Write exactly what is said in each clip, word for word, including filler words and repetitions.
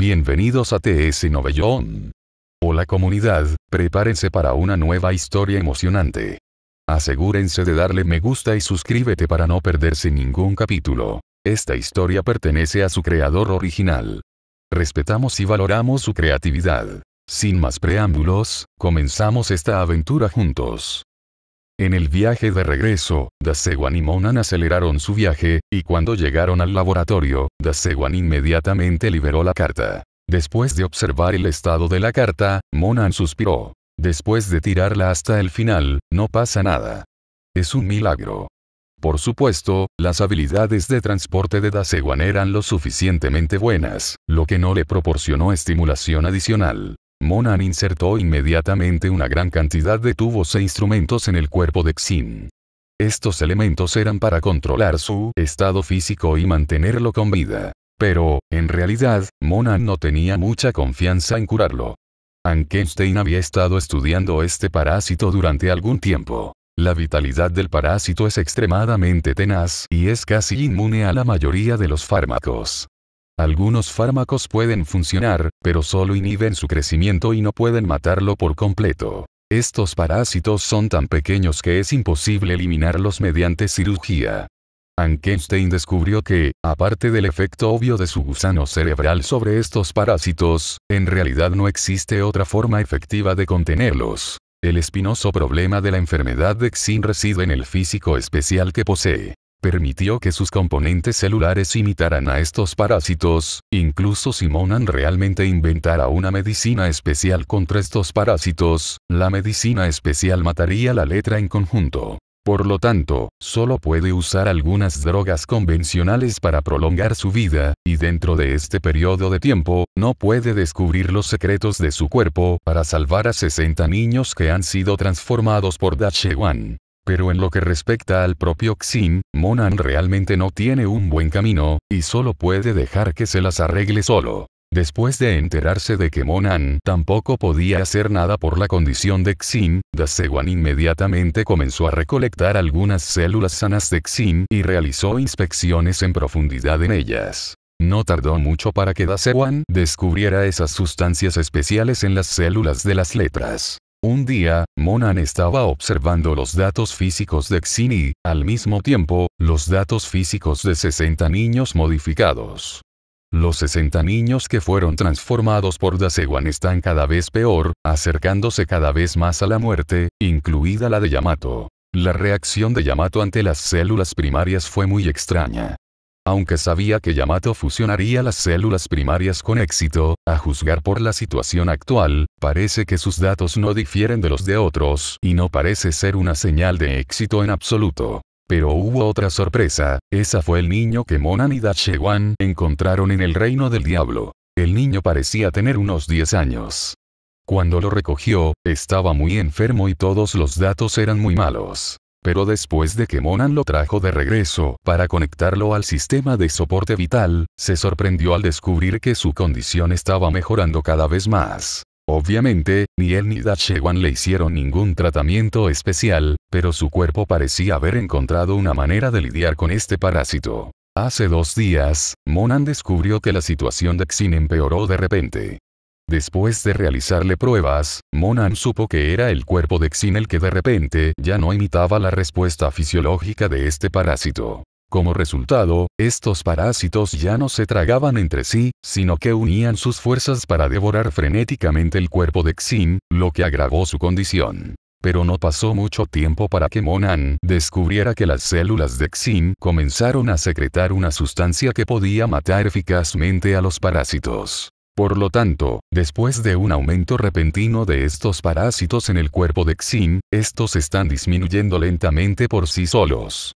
Bienvenidos a T S Novellón. Hola comunidad, prepárense para una nueva historia emocionante. Asegúrense de darle me gusta y suscríbete para no perderse ningún capítulo. Esta historia pertenece a su creador original. Respetamos y valoramos su creatividad. Sin más preámbulos, comenzamos esta aventura juntos. En el viaje de regreso, Dasewan y Monan aceleraron su viaje, y cuando llegaron al laboratorio, Dasewan inmediatamente liberó la carta. Después de observar el estado de la carta, Monan suspiró. Después de tirarla hasta el final, no pasa nada. Es un milagro. Por supuesto, las habilidades de transporte de Dasewan eran lo suficientemente buenas, lo que no le proporcionó estimulación adicional. Monan insertó inmediatamente una gran cantidad de tubos e instrumentos en el cuerpo de Xin. Estos elementos eran para controlar su estado físico y mantenerlo con vida. Pero, en realidad, Monan no tenía mucha confianza en curarlo. Ankenstein había estado estudiando este parásito durante algún tiempo. La vitalidad del parásito es extremadamente tenaz y es casi inmune a la mayoría de los fármacos. Algunos fármacos pueden funcionar, pero solo inhiben su crecimiento y no pueden matarlo por completo. Estos parásitos son tan pequeños que es imposible eliminarlos mediante cirugía. Ankenstein descubrió que, aparte del efecto obvio de su gusano cerebral sobre estos parásitos, en realidad no existe otra forma efectiva de contenerlos. El espinoso problema de la enfermedad de Xin reside en el físico especial que posee. Permitió que sus componentes celulares imitaran a estos parásitos, incluso si Monan realmente inventara una medicina especial contra estos parásitos, la medicina especial mataría la letra en conjunto. Por lo tanto, solo puede usar algunas drogas convencionales para prolongar su vida, y dentro de este periodo de tiempo, no puede descubrir los secretos de su cuerpo para salvar a sesenta niños que han sido transformados por Dasewan. Pero en lo que respecta al propio Xin, Monan realmente no tiene un buen camino, y solo puede dejar que se las arregle solo. Después de enterarse de que Monan tampoco podía hacer nada por la condición de Xin, Dasewan inmediatamente comenzó a recolectar algunas células sanas de Xin y realizó inspecciones en profundidad en ellas. No tardó mucho para que Dasewan descubriera esas sustancias especiales en las células de las letras. Un día, Monan estaba observando los datos físicos de Xin y, al mismo tiempo, los datos físicos de sesenta niños modificados. Los sesenta niños que fueron transformados por Dasewan están cada vez peor, acercándose cada vez más a la muerte, incluida la de Yamato. La reacción de Yamato ante las células primarias fue muy extraña. Aunque sabía que Yamato fusionaría las células primarias con éxito, a juzgar por la situación actual, parece que sus datos no difieren de los de otros, y no parece ser una señal de éxito en absoluto. Pero hubo otra sorpresa, esa fue el niño que Monan y Dasewan encontraron en el reino del diablo. El niño parecía tener unos diez años. Cuando lo recogió, estaba muy enfermo y todos los datos eran muy malos. Pero después de que Monan lo trajo de regreso para conectarlo al sistema de soporte vital, se sorprendió al descubrir que su condición estaba mejorando cada vez más. Obviamente, ni él ni Dasewan le hicieron ningún tratamiento especial, pero su cuerpo parecía haber encontrado una manera de lidiar con este parásito. Hace dos días, Monan descubrió que la situación de Xin empeoró de repente. Después de realizarle pruebas, Monan supo que era el cuerpo de Xin el que de repente ya no imitaba la respuesta fisiológica de este parásito. Como resultado, estos parásitos ya no se tragaban entre sí, sino que unían sus fuerzas para devorar frenéticamente el cuerpo de Xin, lo que agravó su condición. Pero no pasó mucho tiempo para que Monan descubriera que las células de Xin comenzaron a secretar una sustancia que podía matar eficazmente a los parásitos. Por lo tanto, después de un aumento repentino de estos parásitos en el cuerpo de Xin, estos están disminuyendo lentamente por sí solos.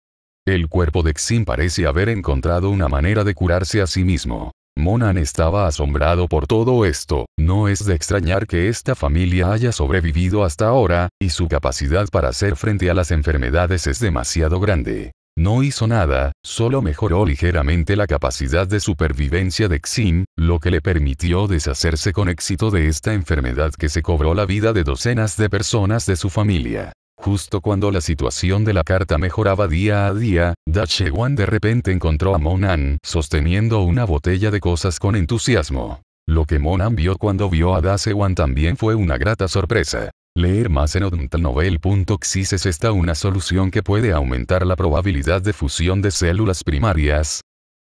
El cuerpo de Xin parece haber encontrado una manera de curarse a sí mismo. Monan estaba asombrado por todo esto, no es de extrañar que esta familia haya sobrevivido hasta ahora, y su capacidad para hacer frente a las enfermedades es demasiado grande. No hizo nada, solo mejoró ligeramente la capacidad de supervivencia de Xin, lo que le permitió deshacerse con éxito de esta enfermedad que se cobró la vida de docenas de personas de su familia. Justo cuando la situación de la carta mejoraba día a día, Dasewan de repente encontró a Monan sosteniendo una botella de cosas con entusiasmo. Lo que Monan vio cuando vio a Dasewan también fue una grata sorpresa. Leer más en odntnovel.xis es esta una solución que puede aumentar la probabilidad de fusión de células primarias.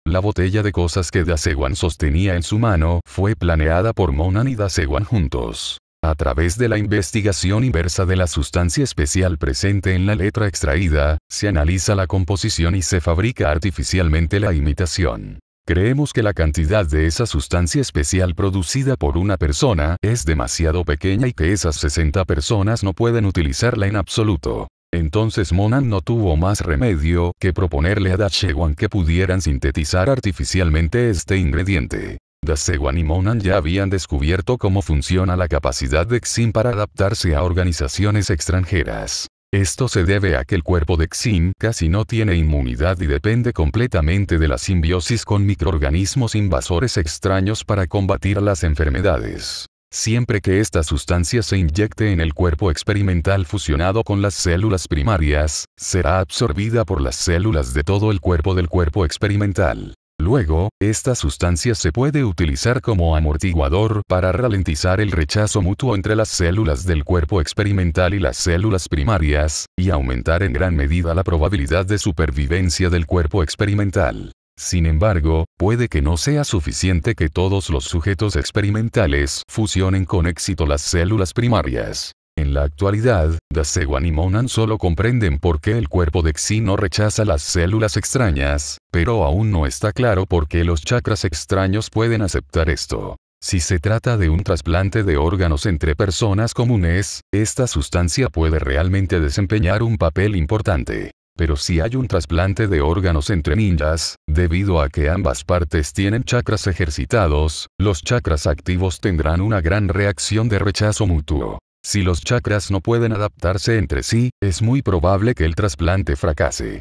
La botella de cosas que Dasewan sostenía en su mano fue planeada por Monan y Dasewan juntos. A través de la investigación inversa de la sustancia especial presente en la letra extraída, se analiza la composición y se fabrica artificialmente la imitación. Creemos que la cantidad de esa sustancia especial producida por una persona es demasiado pequeña y que esas sesenta personas no pueden utilizarla en absoluto. Entonces Monan no tuvo más remedio que proponerle a Dasewan que pudieran sintetizar artificialmente este ingrediente. Dasewan y Monan ya habían descubierto cómo funciona la capacidad de Xin para adaptarse a organizaciones extranjeras. Esto se debe a que el cuerpo de Xin casi no tiene inmunidad y depende completamente de la simbiosis con microorganismos invasores extraños para combatir las enfermedades. Siempre que esta sustancia se inyecte en el cuerpo experimental fusionado con las células primarias, será absorbida por las células de todo el cuerpo del cuerpo experimental. Luego, esta sustancia se puede utilizar como amortiguador para ralentizar el rechazo mutuo entre las células del cuerpo experimental y las células primarias, y aumentar en gran medida la probabilidad de supervivencia del cuerpo experimental. Sin embargo, puede que no sea suficiente que todos los sujetos experimentales fusionen con éxito las células primarias. En la actualidad, Dasewan y Monan solo comprenden por qué el cuerpo de Xin no rechaza las células extrañas, pero aún no está claro por qué los chakras extraños pueden aceptar esto. Si se trata de un trasplante de órganos entre personas comunes, esta sustancia puede realmente desempeñar un papel importante. Pero si hay un trasplante de órganos entre ninjas, debido a que ambas partes tienen chakras ejercitados, los chakras activos tendrán una gran reacción de rechazo mutuo. Si los chakras no pueden adaptarse entre sí, es muy probable que el trasplante fracase.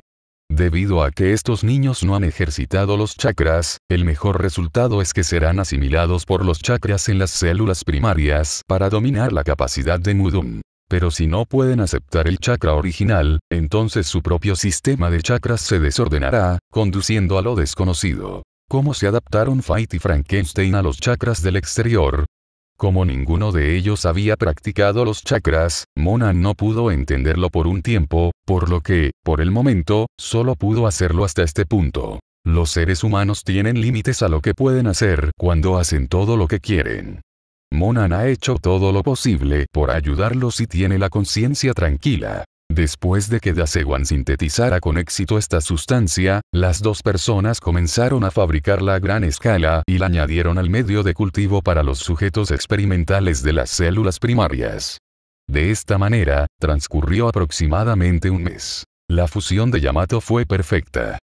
Debido a que estos niños no han ejercitado los chakras, el mejor resultado es que serán asimilados por los chakras en las células primarias para dominar la capacidad de Mudun. Pero si no pueden aceptar el chakra original, entonces su propio sistema de chakras se desordenará, conduciendo a lo desconocido. ¿Cómo se adaptaron Fight y Frankenstein a los chakras del exterior? Como ninguno de ellos había practicado los chakras, Monan no pudo entenderlo por un tiempo, por lo que, por el momento, solo pudo hacerlo hasta este punto. Los seres humanos tienen límites a lo que pueden hacer cuando hacen todo lo que quieren. Monan ha hecho todo lo posible por ayudarlos y tiene la conciencia tranquila. Después de que Dasewan sintetizara con éxito esta sustancia, las dos personas comenzaron a fabricarla a gran escala y la añadieron al medio de cultivo para los sujetos experimentales de las células primarias. De esta manera, transcurrió aproximadamente un mes. La fusión de Yamato fue perfecta.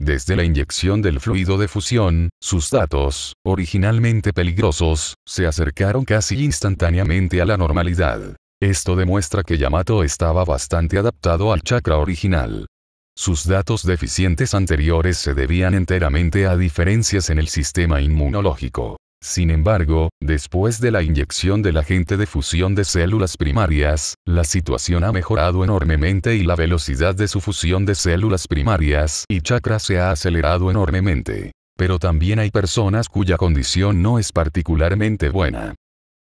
Desde la inyección del fluido de fusión, sus datos, originalmente peligrosos, se acercaron casi instantáneamente a la normalidad. Esto demuestra que Yamato estaba bastante adaptado al chakra original. Sus datos deficientes anteriores se debían enteramente a diferencias en el sistema inmunológico. Sin embargo, después de la inyección del agente de fusión de células primarias, la situación ha mejorado enormemente y la velocidad de su fusión de células primarias y chakra se ha acelerado enormemente. Pero también hay personas cuya condición no es particularmente buena.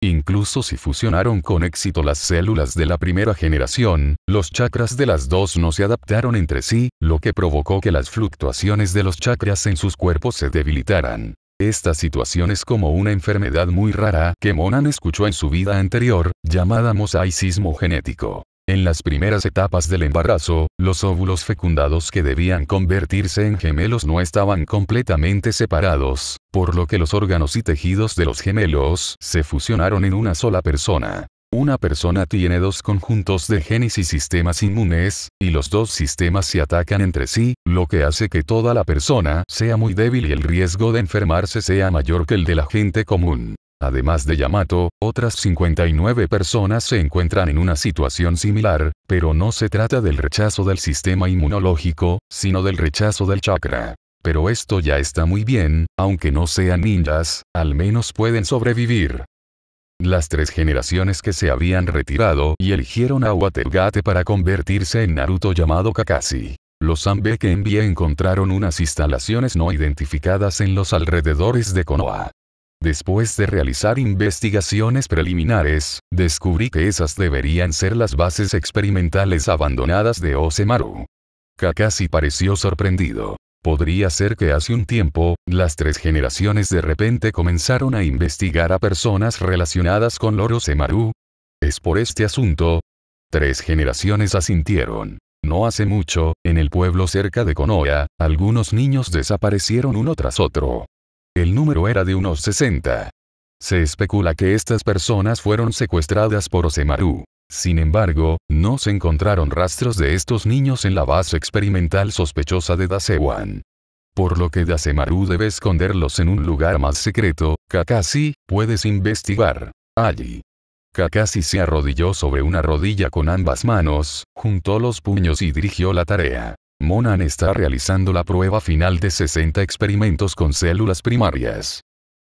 Incluso si fusionaron con éxito las células de la primera generación, los chakras de las dos no se adaptaron entre sí, lo que provocó que las fluctuaciones de los chakras en sus cuerpos se debilitaran. Esta situación es como una enfermedad muy rara que Monan escuchó en su vida anterior, llamada mosaicismo genético. En las primeras etapas del embarazo, los óvulos fecundados que debían convertirse en gemelos no estaban completamente separados, por lo que los órganos y tejidos de los gemelos se fusionaron en una sola persona. Una persona tiene dos conjuntos de genes y sistemas inmunes, y los dos sistemas se atacan entre sí, lo que hace que toda la persona sea muy débil y el riesgo de enfermarse sea mayor que el de la gente común. Además de Yamato, otras cincuenta y nueve personas se encuentran en una situación similar, pero no se trata del rechazo del sistema inmunológico, sino del rechazo del chakra. Pero esto ya está muy bien, aunque no sean ninjas, al menos pueden sobrevivir. Las tres generaciones que se habían retirado y eligieron a Watergate para convertirse en Naruto llamado Kakashi. Los Anbekenbei encontraron unas instalaciones no identificadas en los alrededores de Konoha. Después de realizar investigaciones preliminares, descubrí que esas deberían ser las bases experimentales abandonadas de Ozemaru. Kakashi pareció sorprendido. Podría ser que hace un tiempo, las tres generaciones de repente comenzaron a investigar a personas relacionadas con Lord Ozemaru. ¿Es por este asunto? Tres generaciones asintieron. No hace mucho, en el pueblo cerca de Konoha, algunos niños desaparecieron uno tras otro. El número era de unos sesenta. Se especula que estas personas fueron secuestradas por Ozemaru. Sin embargo, no se encontraron rastros de estos niños en la base experimental sospechosa de Dasewan. Por lo que Ozemaru debe esconderlos en un lugar más secreto. Kakashi, puedes investigar allí. Kakashi se arrodilló sobre una rodilla con ambas manos, juntó los puños y dirigió la tarea. Monan está realizando la prueba final de sesenta experimentos con células primarias.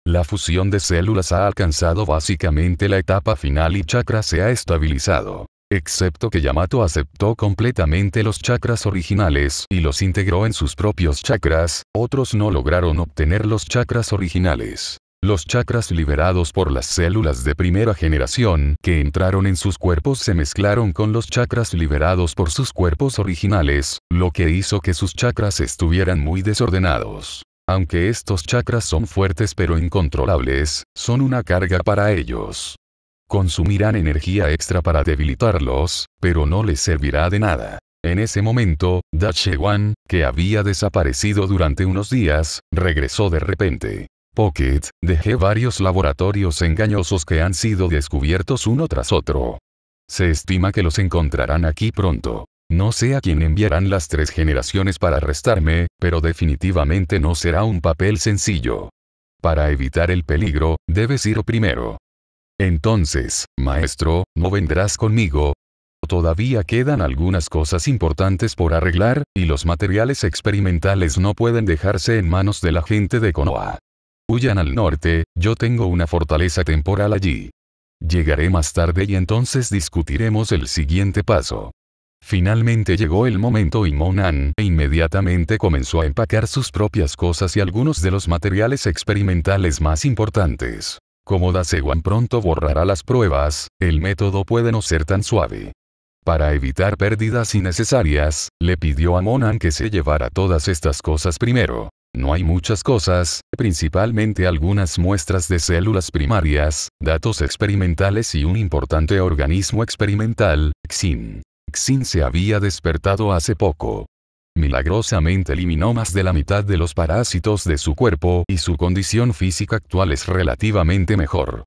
La fusión de células ha alcanzado básicamente la etapa final y chakra se ha estabilizado. Excepto que Yamato aceptó completamente los chakras originales y los integró en sus propios chakras, otros no lograron obtener los chakras originales. Los chakras liberados por las células de primera generación que entraron en sus cuerpos se mezclaron con los chakras liberados por sus cuerpos originales, lo que hizo que sus chakras estuvieran muy desordenados. Aunque estos chakras son fuertes pero incontrolables, son una carga para ellos. Consumirán energía extra para debilitarlos, pero no les servirá de nada. En ese momento, Dasewan, que había desaparecido durante unos díás, regresó de repente. Pocket, dejé varios laboratorios engañosos que han sido descubiertos uno tras otro. Se estima que los encontrarán aquí pronto. No sé a quién enviarán las tres generaciones para arrestarme, pero definitivamente no será un papel sencillo. Para evitar el peligro, debes ir primero. Entonces, maestro, ¿no vendrás conmigo? Todavía quedan algunas cosas importantes por arreglar, y los materiales experimentales no pueden dejarse en manos de la gente de Konoha. Huyan al norte, yo tengo una fortaleza temporal allí. Llegaré más tarde y entonces discutiremos el siguiente paso. Finalmente llegó el momento y Monan inmediatamente comenzó a empacar sus propias cosas y algunos de los materiales experimentales más importantes. Como Dasewan pronto borrará las pruebas, el método puede no ser tan suave. Para evitar pérdidas innecesarias, le pidió a Monan que se llevara todas estas cosas primero. No hay muchas cosas, principalmente algunas muestras de células primarias, datos experimentales y un importante organismo experimental, Xin. Xin se había despertado hace poco. Milagrosamente eliminó más de la mitad de los parásitos de su cuerpo y su condición física actual es relativamente mejor.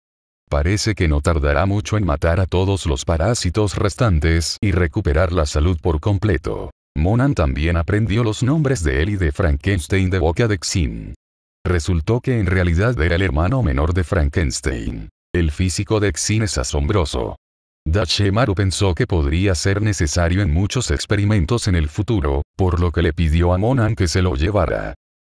Parece que no tardará mucho en matar a todos los parásitos restantes y recuperar la salud por completo. Monan también aprendió los nombres de él y de Frankenstein de boca de Xin. Resultó que en realidad era el hermano menor de Frankenstein. El físico de Xin es asombroso. Dasewan pensó que podría ser necesario en muchos experimentos en el futuro, por lo que le pidió a Monan que se lo llevara.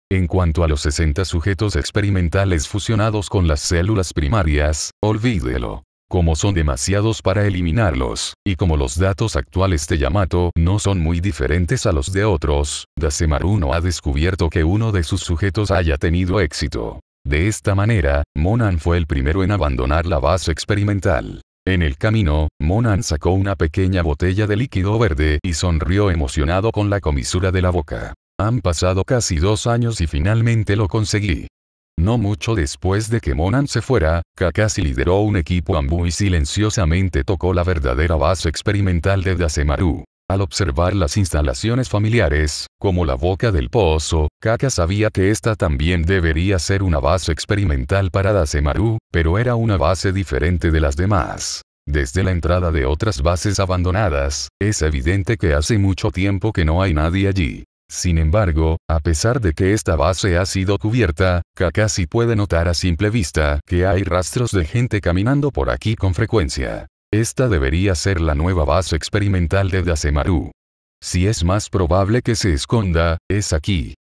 En cuanto a los sesenta sujetos experimentales fusionados con las células primarias, olvídelo. Como son demasiados para eliminarlos, y como los datos actuales de Yamato no son muy diferentes a los de otros, Dasewan no ha descubierto que uno de sus sujetos haya tenido éxito. De esta manera, Monan fue el primero en abandonar la base experimental. En el camino, Monan sacó una pequeña botella de líquido verde y sonrió emocionado con la comisura de la boca. Han pasado casi dos años y finalmente lo conseguí. No mucho después de que Monan se fuera, Kakashi lideró un equipo Ambu y silenciosamente tocó la verdadera base experimental de Dasewan. Al observar las instalaciones familiares, como la boca del pozo, Kakashi sabía que esta también debería ser una base experimental para Dasewan, pero era una base diferente de las demás. Desde la entrada de otras bases abandonadas, es evidente que hace mucho tiempo que no hay nadie allí. Sin embargo, a pesar de que esta base ha sido cubierta, Kakashi puede notar a simple vista que hay rastros de gente caminando por aquí con frecuencia. Esta debería ser la nueva base experimental de Dasewan. Si es más probable que se esconda, es aquí.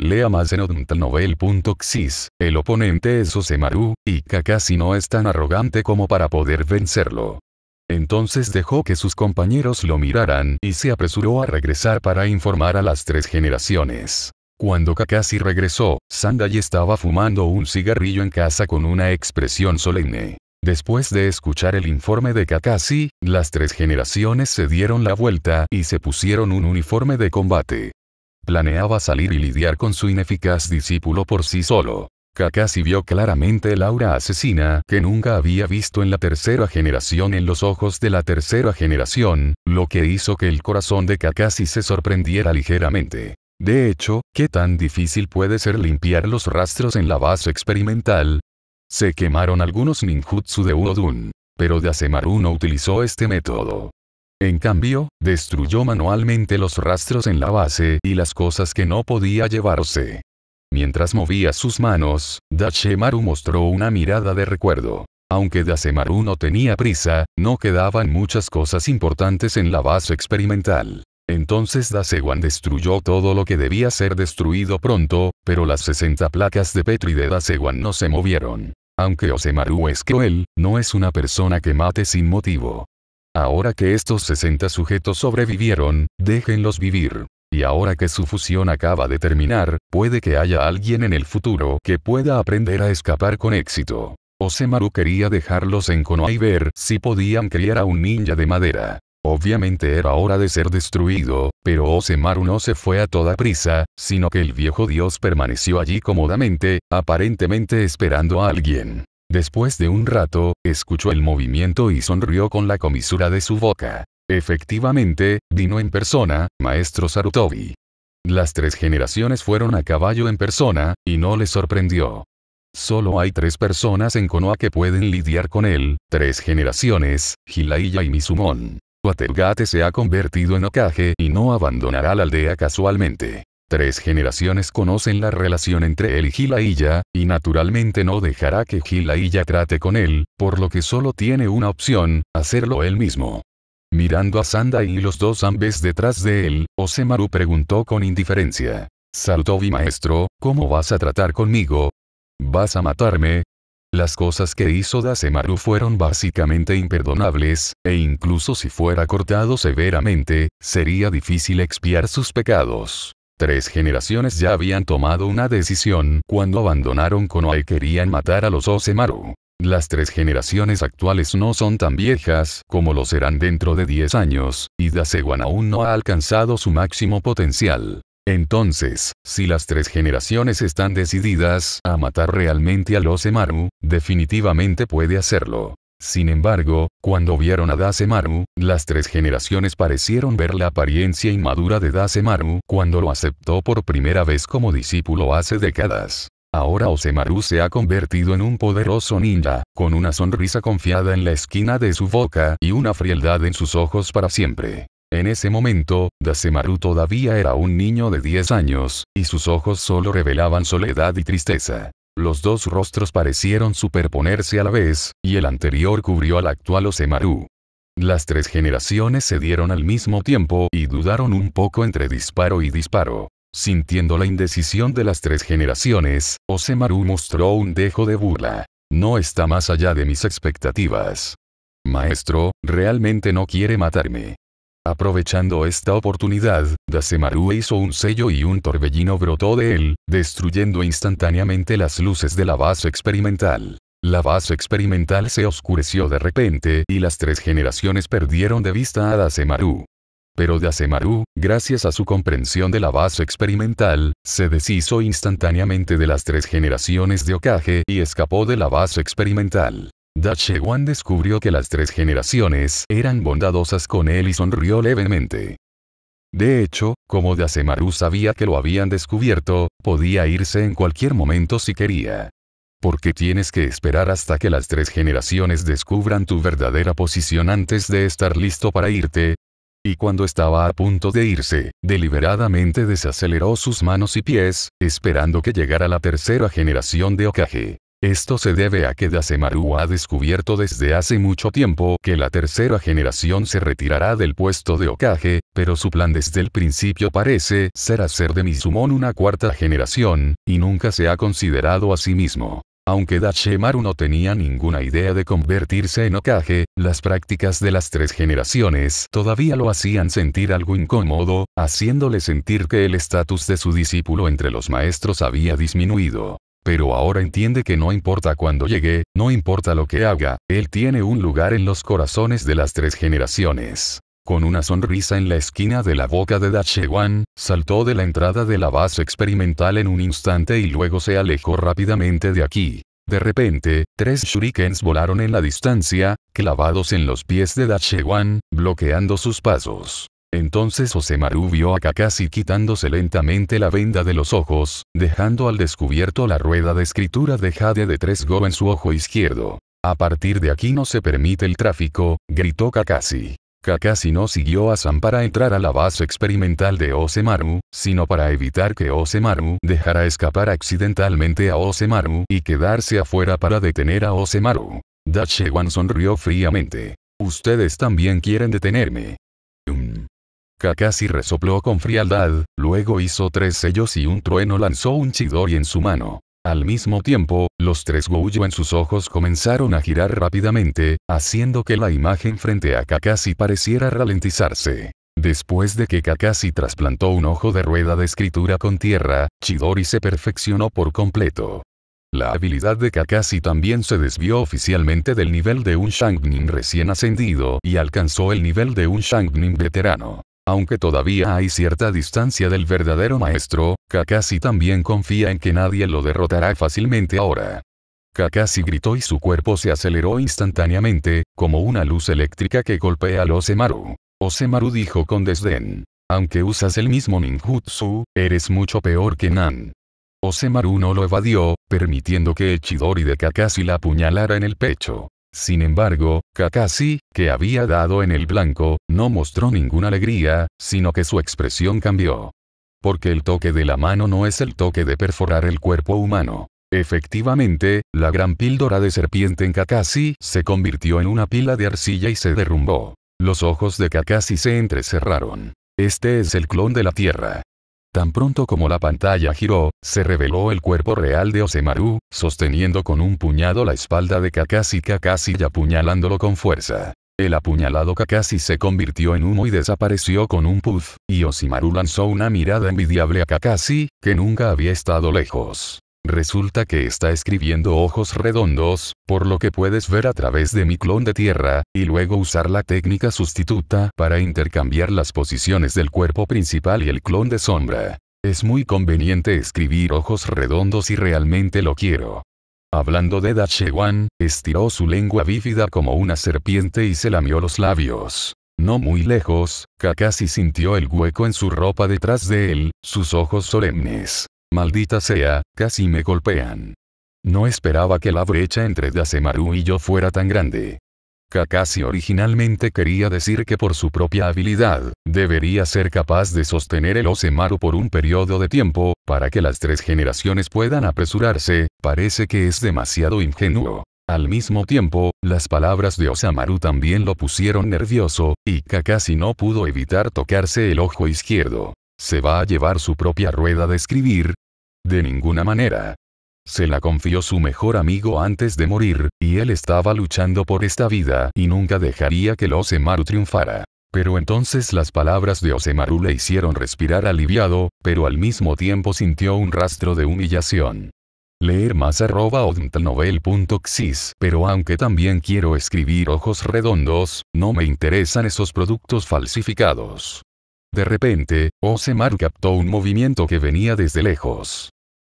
Lea más en odmtnovel punto xis, el oponente es Dasewan, y Kakashi no es tan arrogante como para poder vencerlo. Entonces dejó que sus compañeros lo miraran y se apresuró a regresar para informar a las tres generaciones. Cuando Kakashi regresó, Sandai estaba fumando un cigarrillo en casa con una expresión solemne. Después de escuchar el informe de Kakashi, las tres generaciones se dieron la vuelta y se pusieron un uniforme de combate. Planeaba salir y lidiar con su ineficaz discípulo por sí solo. Kakashi vio claramente el aura asesina que nunca había visto en la tercera generación en los ojos de la tercera generación, lo que hizo que el corazón de Kakashi se sorprendiera ligeramente. De hecho, ¿qué tan difícil puede ser limpiar los rastros en la base experimental? Se quemaron algunos ninjutsu de Udon, pero Dasemaru no utilizó este método. En cambio, destruyó manualmente los rastros en la base y las cosas que no podía llevarse. Mientras movía sus manos, Dasemaru mostró una mirada de recuerdo. Aunque Dasemaru no tenía prisa, no quedaban muchas cosas importantes en la base experimental. Entonces Dasewan destruyó todo lo que debía ser destruido pronto, pero las sesenta placas de Petri de Dasewan no se movieron. Aunque Ozemaru es cruel, no es una persona que mate sin motivo. Ahora que estos sesenta sujetos sobrevivieron, déjenlos vivir. Y ahora que su fusión acaba de terminar, puede que haya alguien en el futuro que pueda aprender a escapar con éxito. Ozemaru quería dejarlos en Konoha y ver si podían criar a un ninja de madera. Obviamente era hora de ser destruido, pero Ozemaru no se fue a toda prisa, sino que el viejo dios permaneció allí cómodamente, aparentemente esperando a alguien. Después de un rato, escuchó el movimiento y sonrió con la comisura de su boca. Efectivamente, vino en persona, maestro Sarutobi. Las tres generaciones fueron a caballo en persona, y no le sorprendió. Solo hay tres personas en Konoha que pueden lidiar con él, tres generaciones, Jiraiya y Mizumon. Watergate se ha convertido en Hokage y no abandonará la aldea casualmente. Tres generaciones conocen la relación entre él y Jiraiya, y naturalmente no dejará que Jiraiya trate con él, por lo que solo tiene una opción, hacerlo él mismo. Mirando a Sandai y los dos ambes detrás de él, Ozemaru preguntó con indiferencia. Sarutobi maestro, ¿cómo vas a tratar conmigo? ¿Vas a matarme? Las cosas que hizo Dasemaru fueron básicamente imperdonables, e incluso si fuera cortado severamente, sería difícil expiar sus pecados. Tres generaciones ya habían tomado una decisión cuando abandonaron Konoha y querían matar a los Ozemaru. Las tres generaciones actuales no son tan viejas como lo serán dentro de diez años, y Dasewan aún no ha alcanzado su máximo potencial. Entonces, si las tres generaciones están decididas a matar realmente a Ozemaru, definitivamente puede hacerlo. Sin embargo, cuando vieron a Dasemaru, las tres generaciones parecieron ver la apariencia inmadura de Dasemaru cuando lo aceptó por primera vez como discípulo hace décadas. Ahora Ozemaru se ha convertido en un poderoso ninja, con una sonrisa confiada en la esquina de su boca y una frialdad en sus ojos para siempre. En ese momento, Dasemaru todavía era un niño de diez años, y sus ojos solo revelaban soledad y tristeza. Los dos rostros parecieron superponerse a la vez, y el anterior cubrió al actual Ozemaru. Las tres generaciones se dieron al mismo tiempo y dudaron un poco entre disparo y disparo. Sintiendo la indecisión de las tres generaciones, Ozemaru mostró un dejo de burla. No está más allá de mis expectativas. Maestro, realmente no quiere matarme. Aprovechando esta oportunidad, Dasemaru hizo un sello y un torbellino brotó de él, destruyendo instantáneamente las luces de la base experimental. La base experimental se oscureció de repente y las tres generaciones perdieron de vista a Dasemaru. Pero Dasemaru, gracias a su comprensión de la base experimental, se deshizo instantáneamente de las tres generaciones de Hokage y escapó de la base experimental. Dachewan descubrió que las tres generaciones eran bondadosas con él y sonrió levemente. De hecho, como Dasemaru sabía que lo habían descubierto, podía irse en cualquier momento si quería. ¿Por qué tienes que esperar hasta que las tres generaciones descubran tu verdadera posición antes de estar listo para irte? Y cuando estaba a punto de irse, deliberadamente desaceleró sus manos y pies, esperando que llegara la tercera generación de Hokage. Esto se debe a que Dasemaru ha descubierto desde hace mucho tiempo que la tercera generación se retirará del puesto de Hokage, pero su plan desde el principio parece ser hacer de Mizumon una cuarta generación, y nunca se ha considerado a sí mismo. Aunque Dashemaru no tenía ninguna idea de convertirse en Hokage, las prácticas de las tres generaciones todavía lo hacían sentir algo incómodo, haciéndole sentir que el estatus de su discípulo entre los maestros había disminuido. Pero ahora entiende que no importa cuándo llegue, no importa lo que haga, él tiene un lugar en los corazones de las tres generaciones. Con una sonrisa en la esquina de la boca de Dachewan, saltó de la entrada de la base experimental en un instante y luego se alejó rápidamente de aquí. De repente, tres shurikens volaron en la distancia, clavados en los pies de Dachewan, bloqueando sus pasos. Entonces Orochimaru vio a Kakashi quitándose lentamente la venda de los ojos, dejando al descubierto la rueda de escritura de Jade de tres Go en su ojo izquierdo. A partir de aquí no se permite el tráfico, gritó Kakashi. Kakashi no siguió a San para entrar a la base experimental de Orochimaru, sino para evitar que Orochimaru dejara escapar accidentalmente a Orochimaru y quedarse afuera para detener a Orochimaru. Dachewan sonrió fríamente. «Ustedes también quieren detenerme». Um. Kakashi resopló con frialdad, luego hizo tres sellos y un trueno lanzó un chidori en su mano. Al mismo tiempo, los tres Gojo en sus ojos comenzaron a girar rápidamente, haciendo que la imagen frente a Kakashi pareciera ralentizarse. Después de que Kakashi trasplantó un ojo de rueda de escritura con tierra, Chidori se perfeccionó por completo. La habilidad de Kakashi también se desvió oficialmente del nivel de un Sharingan recién ascendido y alcanzó el nivel de un Sharingan veterano. Aunque todavía hay cierta distancia del verdadero maestro, Kakashi también confía en que nadie lo derrotará fácilmente ahora. Kakashi gritó y su cuerpo se aceleró instantáneamente, como una luz eléctrica que golpea al Orochimaru. Orochimaru dijo con desdén. Aunque usas el mismo ninjutsu, eres mucho peor que Nan. Orochimaru no lo evadió, permitiendo que el chidori de Kakashi la apuñalara en el pecho. Sin embargo, Kakashi, que había dado en el blanco, no mostró ninguna alegría, sino que su expresión cambió. Porque el toque de la mano no es el toque de perforar el cuerpo humano. Efectivamente, la gran píldora de serpiente en Kakashi se convirtió en una pila de arcilla y se derrumbó. Los ojos de Kakashi se entrecerraron. Este es el clon de la Tierra. Tan pronto como la pantalla giró, se reveló el cuerpo real de Orochimaru, sosteniendo con un puñado la espalda de Kakashi Kakashi y apuñalándolo con fuerza. El apuñalado Kakashi se convirtió en humo y desapareció con un puff, y Orochimaru lanzó una mirada envidiable a Kakashi, que nunca había estado lejos. Resulta que está escribiendo ojos redondos, por lo que puedes ver a través de mi clon de tierra, y luego usar la técnica sustituta para intercambiar las posiciones del cuerpo principal y el clon de sombra. Es muy conveniente escribir ojos redondos y realmente lo quiero. Hablando de Dachewan, estiró su lengua bífida como una serpiente y se lamió los labios. No muy lejos, Kakashi sintió el hueco en su ropa detrás de él, sus ojos solemnes. Maldita sea, casi me golpean. No esperaba que la brecha entre Orochimaru y yo fuera tan grande. Kakashi originalmente quería decir que por su propia habilidad, debería ser capaz de sostener el Orochimaru por un periodo de tiempo, para que las tres generaciones puedan apresurarse, parece que es demasiado ingenuo. Al mismo tiempo, las palabras de Orochimaru también lo pusieron nervioso, y Kakashi no pudo evitar tocarse el ojo izquierdo. ¿Se va a llevar su propia rueda de escribir? De ninguna manera. Se la confió su mejor amigo antes de morir, y él estaba luchando por esta vida y nunca dejaría que Orochimaru triunfara. Pero entonces las palabras de Orochimaru le hicieron respirar aliviado, pero al mismo tiempo sintió un rastro de humillación. Leer más arroba odmtnovel.xyz. Pero aunque también quiero escribir ojos redondos, no me interesan esos productos falsificados. De repente, Orochimaru captó un movimiento que venía desde lejos.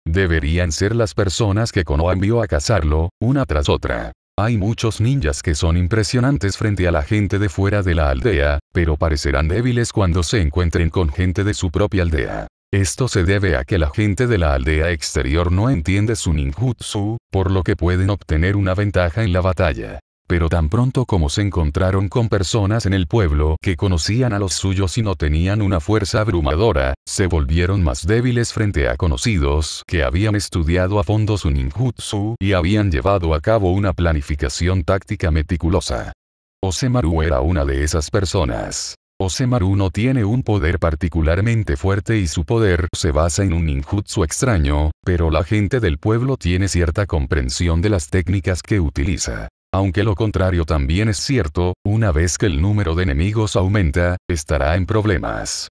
Deberían ser las personas que Konoha envió a cazarlo, una tras otra. Hay muchos ninjas que son impresionantes frente a la gente de fuera de la aldea, pero parecerán débiles cuando se encuentren con gente de su propia aldea. Esto se debe a que la gente de la aldea exterior no entiende su ninjutsu, por lo que pueden obtener una ventaja en la batalla. Pero tan pronto como se encontraron con personas en el pueblo que conocían a los suyos y no tenían una fuerza abrumadora, se volvieron más débiles frente a conocidos que habían estudiado a fondo su ninjutsu y habían llevado a cabo una planificación táctica meticulosa. Orochimaru era una de esas personas. Ōseimaru uno tiene un poder particularmente fuerte y su poder se basa en un ninjutsu extraño, pero la gente del pueblo tiene cierta comprensión de las técnicas que utiliza. Aunque lo contrario también es cierto, una vez que el número de enemigos aumenta, estará en problemas.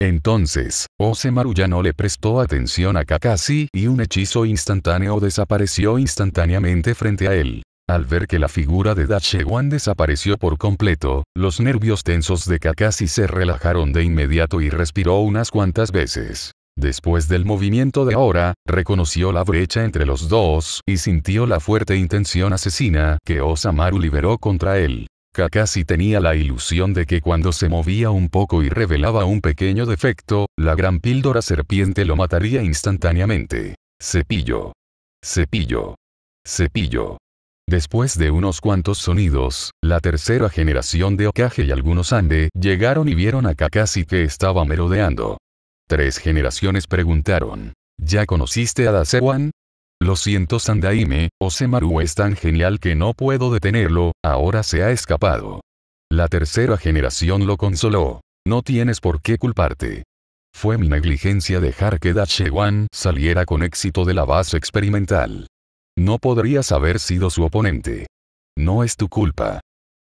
Entonces, Ōseimaru ya no le prestó atención a Kakashi y un hechizo instantáneo desapareció instantáneamente frente a él. Al ver que la figura de Dachewan desapareció por completo, los nervios tensos de Kakashi se relajaron de inmediato y respiró unas cuantas veces. Después del movimiento de ahora, reconoció la brecha entre los dos y sintió la fuerte intención asesina que Ōseimaru liberó contra él. Kakashi tenía la ilusión de que cuando se movía un poco y revelaba un pequeño defecto, la gran píldora serpiente lo mataría instantáneamente. Cepillo. Cepillo. Cepillo. Después de unos cuantos sonidos, la tercera generación de Hokage y algunos Ande llegaron y vieron a Kakashi que estaba merodeando. Tres generaciones preguntaron. ¿Ya conociste a Dachewan? Lo siento Sandaime, Ōseimaru es tan genial que no puedo detenerlo, ahora se ha escapado. La tercera generación lo consoló. No tienes por qué culparte. Fue mi negligencia dejar que Dachewan saliera con éxito de la base experimental. No podrías haber sido su oponente. No es tu culpa.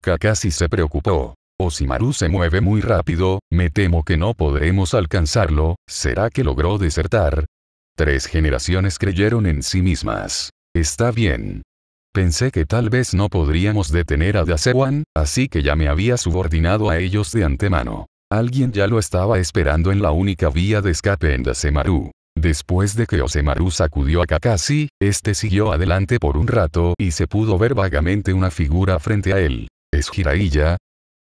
Kakashi se preocupó. Ōseimaru se mueve muy rápido, me temo que no podremos alcanzarlo, ¿será que logró desertar? Tres generaciones creyeron en sí mismas. Está bien. Pensé que tal vez no podríamos detener a Dachewan, así que ya me había subordinado a ellos de antemano. Alguien ya lo estaba esperando en la única vía de escape en Ōseimaru. Después de que Ōseimaru sacudió a Kakashi, este siguió adelante por un rato y se pudo ver vagamente una figura frente a él. ¿Es Jiraiya?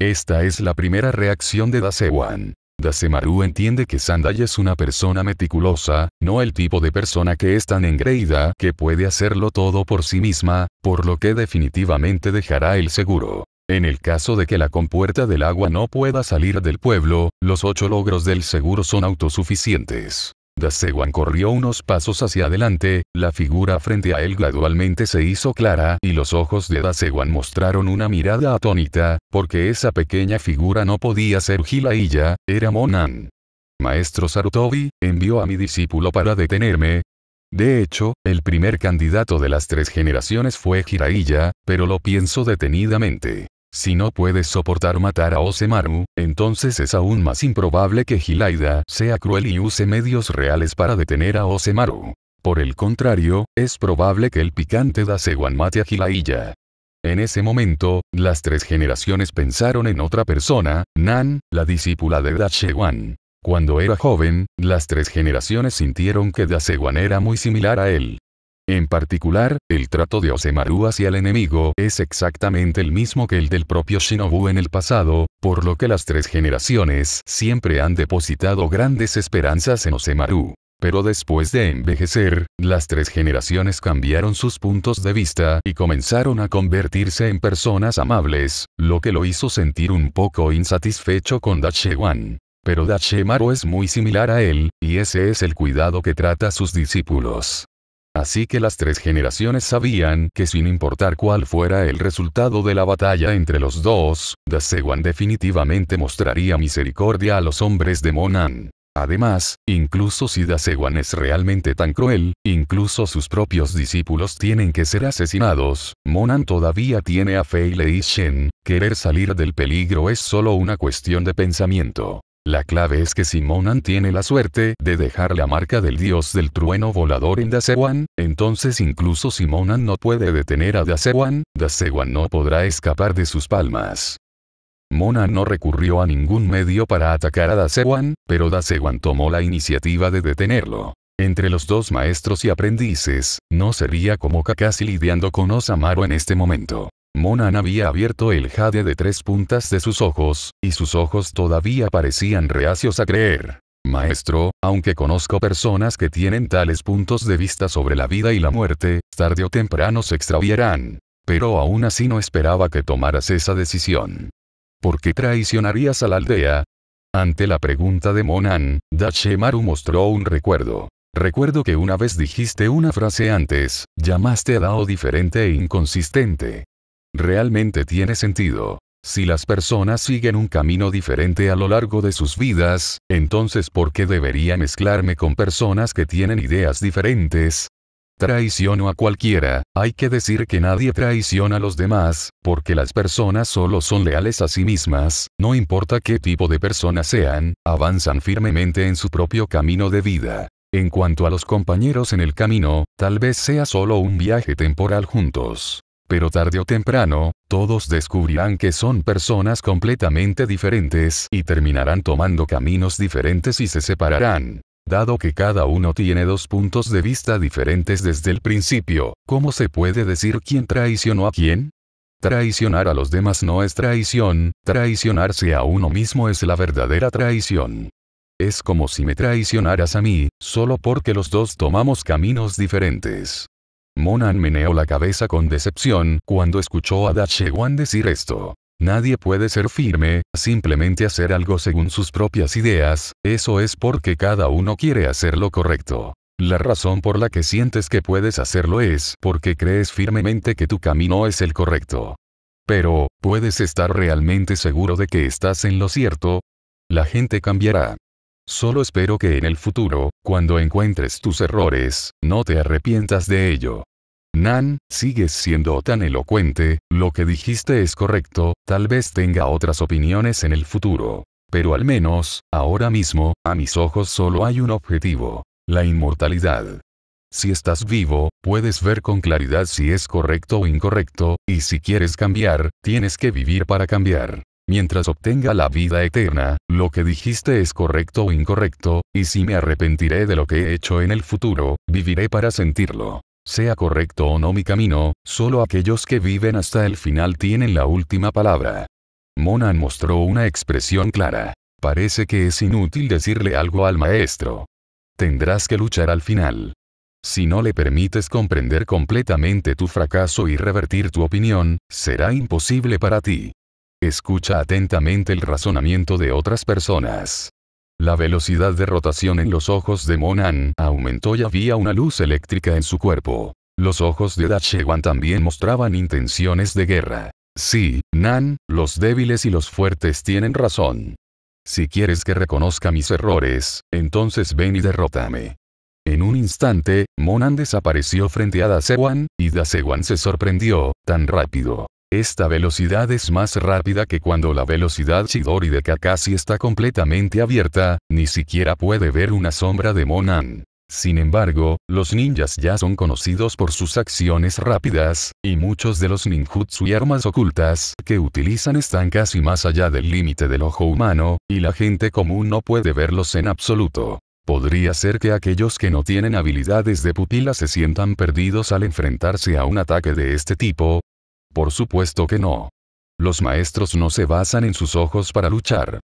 Esta es la primera reacción de Dachewan. Ōseimaru entiende que Sandai es una persona meticulosa, no el tipo de persona que es tan engreída que puede hacerlo todo por sí misma, por lo que definitivamente dejará el seguro. En el caso de que la compuerta del agua no pueda salir del pueblo, los ocho logros del seguro son autosuficientes. Dachewan corrió unos pasos hacia adelante, la figura frente a él gradualmente se hizo clara y los ojos de Dachewan mostraron una mirada atónita, porque esa pequeña figura no podía ser Jiraiya, era Monan. Maestro Sarutobi, envió a mi discípulo para detenerme. De hecho, el primer candidato de las tres generaciones fue Jiraiya, pero lo pienso detenidamente. Si no puedes soportar matar a Ōseimaru, entonces es aún más improbable que Jiraiya sea cruel y use medios reales para detener a Ōseimaru. Por el contrario, es probable que el picante Dachewan mate a Jiraiya. En ese momento, las tres generaciones pensaron en otra persona, Nan, la discípula de Dachewan. Cuando era joven, las tres generaciones sintieron que Dachewan era muy similar a él. En particular, el trato de Ōseimaru hacia el enemigo es exactamente el mismo que el del propio Shinobu en el pasado, por lo que las tres generaciones siempre han depositado grandes esperanzas en Ōseimaru. Pero después de envejecer, las tres generaciones cambiaron sus puntos de vista y comenzaron a convertirse en personas amables, lo que lo hizo sentir un poco insatisfecho con Dachewan. Pero Ōseimaru es muy similar a él, y ese es el cuidado que trata a sus discípulos. Así que las tres generaciones sabían que sin importar cuál fuera el resultado de la batalla entre los dos, Dachewan definitivamente mostraría misericordia a los hombres de Monan. Además, incluso si Dachewan es realmente tan cruel, incluso sus propios discípulos tienen que ser asesinados, Monan todavía tiene a fe y le dicen, querer salir del peligro es solo una cuestión de pensamiento. La clave es que si Monan tiene la suerte de dejar la marca del dios del trueno volador en Dachewan, entonces incluso si Monan no puede detener a Dachewan, Dachewan no podrá escapar de sus palmas. Monan no recurrió a ningún medio para atacar a Dachewan, pero Dachewan tomó la iniciativa de detenerlo. Entre los dos maestros y aprendices, no sería como Kakashi lidiando con Ōseimaru en este momento. Monan había abierto el jade de tres puntas de sus ojos, y sus ojos todavía parecían reacios a creer. Maestro, aunque conozco personas que tienen tales puntos de vista sobre la vida y la muerte, tarde o temprano se extraviarán. Pero aún así no esperaba que tomaras esa decisión. ¿Por qué traicionarías a la aldea? Ante la pregunta de Monan, Dachewan mostró un recuerdo. Recuerdo que una vez dijiste una frase antes, llamaste a Dao diferente e inconsistente. Realmente tiene sentido. Si las personas siguen un camino diferente a lo largo de sus vidas, entonces ¿por qué debería mezclarme con personas que tienen ideas diferentes? Traiciono a cualquiera. Hay que decir que nadie traiciona a los demás, porque las personas solo son leales a sí mismas, no importa qué tipo de personas sean, avanzan firmemente en su propio camino de vida. En cuanto a los compañeros en el camino, tal vez sea solo un viaje temporal juntos. Pero tarde o temprano, todos descubrirán que son personas completamente diferentes y terminarán tomando caminos diferentes y se separarán. Dado que cada uno tiene dos puntos de vista diferentes desde el principio, ¿cómo se puede decir quién traicionó a quién? Traicionar a los demás no es traición, traicionarse a uno mismo es la verdadera traición. Es como si me traicionaras a mí, solo porque los dos tomamos caminos diferentes. Monan meneó la cabeza con decepción cuando escuchó a Dachewan decir esto. Nadie puede ser firme, simplemente hacer algo según sus propias ideas, eso es porque cada uno quiere hacer lo correcto. La razón por la que sientes que puedes hacerlo es porque crees firmemente que tu camino es el correcto. Pero, ¿puedes estar realmente seguro de que estás en lo cierto? La gente cambiará. Solo espero que en el futuro, cuando encuentres tus errores, no te arrepientas de ello. Nan, sigues siendo tan elocuente, lo que dijiste es correcto, tal vez tenga otras opiniones en el futuro. Pero al menos, ahora mismo, a mis ojos solo hay un objetivo: la inmortalidad. Si estás vivo, puedes ver con claridad si es correcto o incorrecto, y si quieres cambiar, tienes que vivir para cambiar. Mientras obtenga la vida eterna, lo que dijiste es correcto o incorrecto, y si me arrepentiré de lo que he hecho en el futuro, viviré para sentirlo. Sea correcto o no mi camino, solo aquellos que viven hasta el final tienen la última palabra. Monan mostró una expresión clara. Parece que es inútil decirle algo al maestro. Tendrás que luchar al final. Si no le permites comprender completamente tu fracaso y revertir tu opinión, será imposible para ti. Escucha atentamente el razonamiento de otras personas. La velocidad de rotación en los ojos de Monan aumentó y había una luz eléctrica en su cuerpo. Los ojos de Dachewan también mostraban intenciones de guerra. Sí, Nan, los débiles y los fuertes tienen razón. Si quieres que reconozca mis errores, entonces ven y derrótame. En un instante, Monan desapareció frente a Dachewan, y Dachewan se sorprendió, tan rápido. Esta velocidad es más rápida que cuando la velocidad Chidori de Kakashi está completamente abierta, ni siquiera puede ver una sombra de Monan. Sin embargo, los ninjas ya son conocidos por sus acciones rápidas, y muchos de los ninjutsu y armas ocultas que utilizan están casi más allá del límite del ojo humano, y la gente común no puede verlos en absoluto. Podría ser que aquellos que no tienen habilidades de pupila se sientan perdidos al enfrentarse a un ataque de este tipo. Por supuesto que no. Los maestros no se basan en sus ojos para luchar.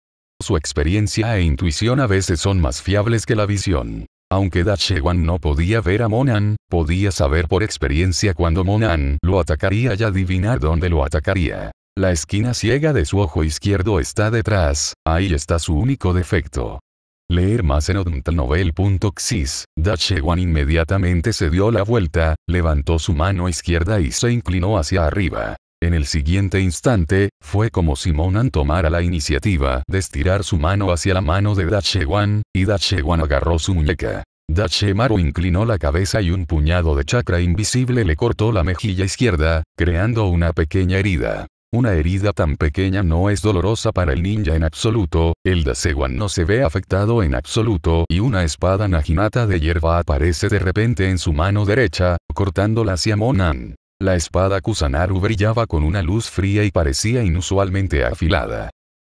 Su experiencia e intuición a veces son más fiables que la visión. Aunque Dachewan no podía ver a Monan, podía saber por experiencia cuando Monan lo atacaría y adivinar dónde lo atacaría. La esquina ciega de su ojo izquierdo está detrás, ahí está su único defecto. Leer más en odontalnovel punto exis, Dachewan inmediatamente se dio la vuelta, levantó su mano izquierda y se inclinó hacia arriba. En el siguiente instante, fue como si Monan tomara la iniciativa de estirar su mano hacia la mano de Dachewan, y Dachewan agarró su muñeca. Dachemaru inclinó la cabeza y un puñado de chakra invisible le cortó la mejilla izquierda, creando una pequeña herida. Una herida tan pequeña no es dolorosa para el ninja en absoluto, el Dachewan no se ve afectado en absoluto y una espada Naginata de hierba aparece de repente en su mano derecha, cortándola hacia Monan. La espada Kusanaru brillaba con una luz fría y parecía inusualmente afilada.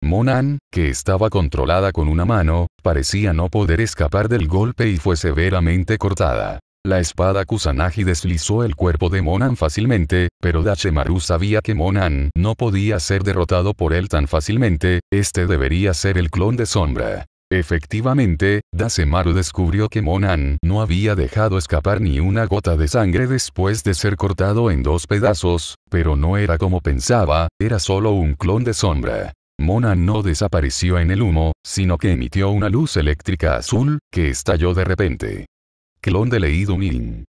Monan, que estaba controlada con una mano, parecía no poder escapar del golpe y fue severamente cortada. La espada Kusanagi deslizó el cuerpo de Monan fácilmente, pero Dachemaru sabía que Monan no podía ser derrotado por él tan fácilmente, este debería ser el clon de Sombra. Efectivamente, Dachemaru descubrió que Monan no había dejado escapar ni una gota de sangre después de ser cortado en dos pedazos, pero no era como pensaba, era solo un clon de Sombra. Monan no desapareció en el humo, sino que emitió una luz eléctrica azul, que estalló de repente. Clon de Lee Dun-in.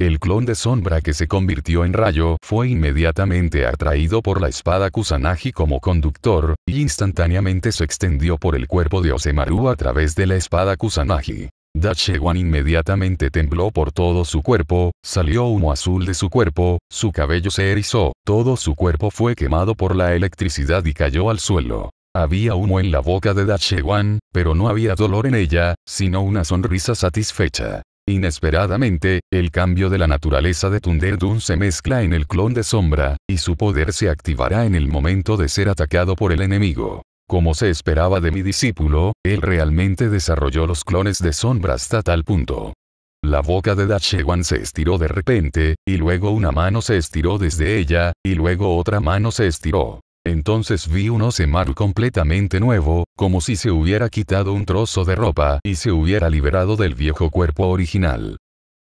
El clon de Sombra que se convirtió en Rayo fue inmediatamente atraído por la espada Kusanagi como conductor, y instantáneamente se extendió por el cuerpo de Ozemaru a través de la espada Kusanagi. Dachewan inmediatamente tembló por todo su cuerpo, salió humo azul de su cuerpo, su cabello se erizó, todo su cuerpo fue quemado por la electricidad y cayó al suelo. Había humo en la boca de Dachewan, pero no había dolor en ella, sino una sonrisa satisfecha. Inesperadamente, el cambio de la naturaleza de Thunderdun se mezcla en el clon de Sombra, y su poder se activará en el momento de ser atacado por el enemigo. Como se esperaba de mi discípulo, él realmente desarrolló los clones de Sombra hasta tal punto. La boca de Dachewan se estiró de repente, y luego una mano se estiró desde ella, y luego otra mano se estiró. Entonces vi un Ozemaru completamente nuevo, como si se hubiera quitado un trozo de ropa y se hubiera liberado del viejo cuerpo original.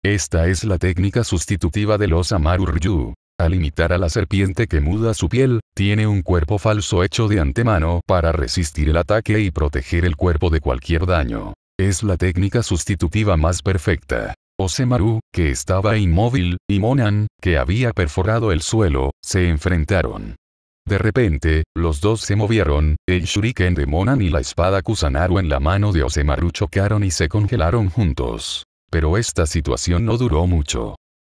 Esta es la técnica sustitutiva del Ozemaru Ryu. Al imitar a la serpiente que muda su piel, tiene un cuerpo falso hecho de antemano para resistir el ataque y proteger el cuerpo de cualquier daño. Es la técnica sustitutiva más perfecta. Ozemaru, que estaba inmóvil, y Monan, que había perforado el suelo, se enfrentaron. De repente, los dos se movieron, el shuriken de Monan y la espada Kusanagi en la mano de Ozemaru chocaron y se congelaron juntos. Pero esta situación no duró mucho.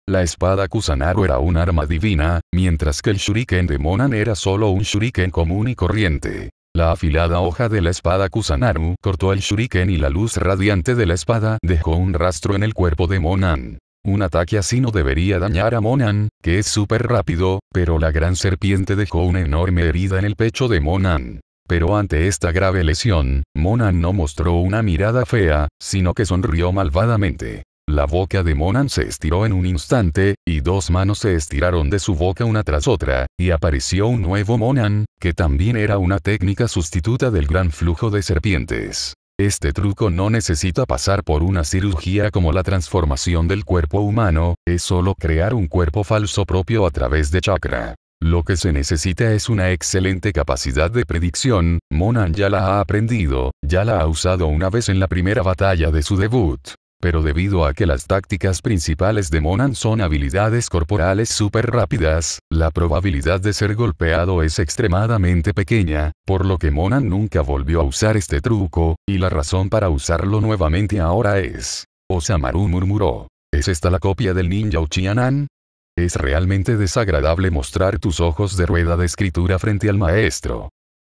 La espada Kusanagi era un arma divina, mientras que el shuriken de Monan era solo un shuriken común y corriente. La afilada hoja de la espada Kusanagi cortó el shuriken y la luz radiante de la espada dejó un rastro en el cuerpo de Monan. Un ataque así no debería dañar a Monan, que es súper rápido, pero la gran serpiente dejó una enorme herida en el pecho de Monan. Pero ante esta grave lesión, Monan no mostró una mirada fea, sino que sonrió malvadamente. La boca de Monan se estiró en un instante, y dos manos se estiraron de su boca una tras otra, y apareció un nuevo Monan, que también era una técnica sustituta del gran flujo de serpientes. Este truco no necesita pasar por una cirugía como la transformación del cuerpo humano, es solo crear un cuerpo falso propio a través de chakra. Lo que se necesita es una excelente capacidad de predicción, Monan ya la ha aprendido, ya la ha usado una vez en la primera batalla de su debut. Pero debido a que las tácticas principales de Monan son habilidades corporales súper rápidas, la probabilidad de ser golpeado es extremadamente pequeña, por lo que Monan nunca volvió a usar este truco, y la razón para usarlo nuevamente ahora es... Ozemaru murmuró. ¿Es esta la copia del ninja Uchiha-nan? Es realmente desagradable mostrar tus ojos de rueda de escritura frente al maestro.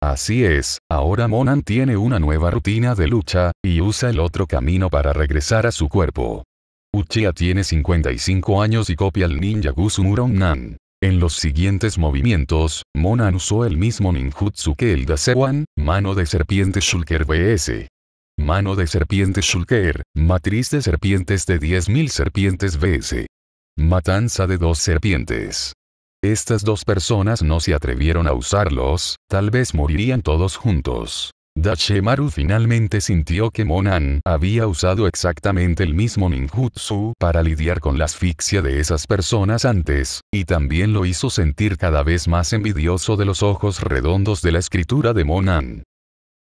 Así es, ahora Monan tiene una nueva rutina de lucha, y usa el otro camino para regresar a su cuerpo. Uchiha tiene cincuenta y cinco años y copia al ninja Kusumunounan. En los siguientes movimientos, Monan usó el mismo ninjutsu que el Dachewan, mano de serpiente shulker B S. Mano de serpiente shulker, matriz de serpientes de diez mil serpientes B S. Matanza de dos serpientes. Estas dos personas no se atrevieron a usarlos, tal vez morirían todos juntos. Dachemaru finalmente sintió que Monan había usado exactamente el mismo ninjutsu para lidiar con la asfixia de esas personas antes, y también lo hizo sentir cada vez más envidioso de los ojos redondos de la escritura de Monan.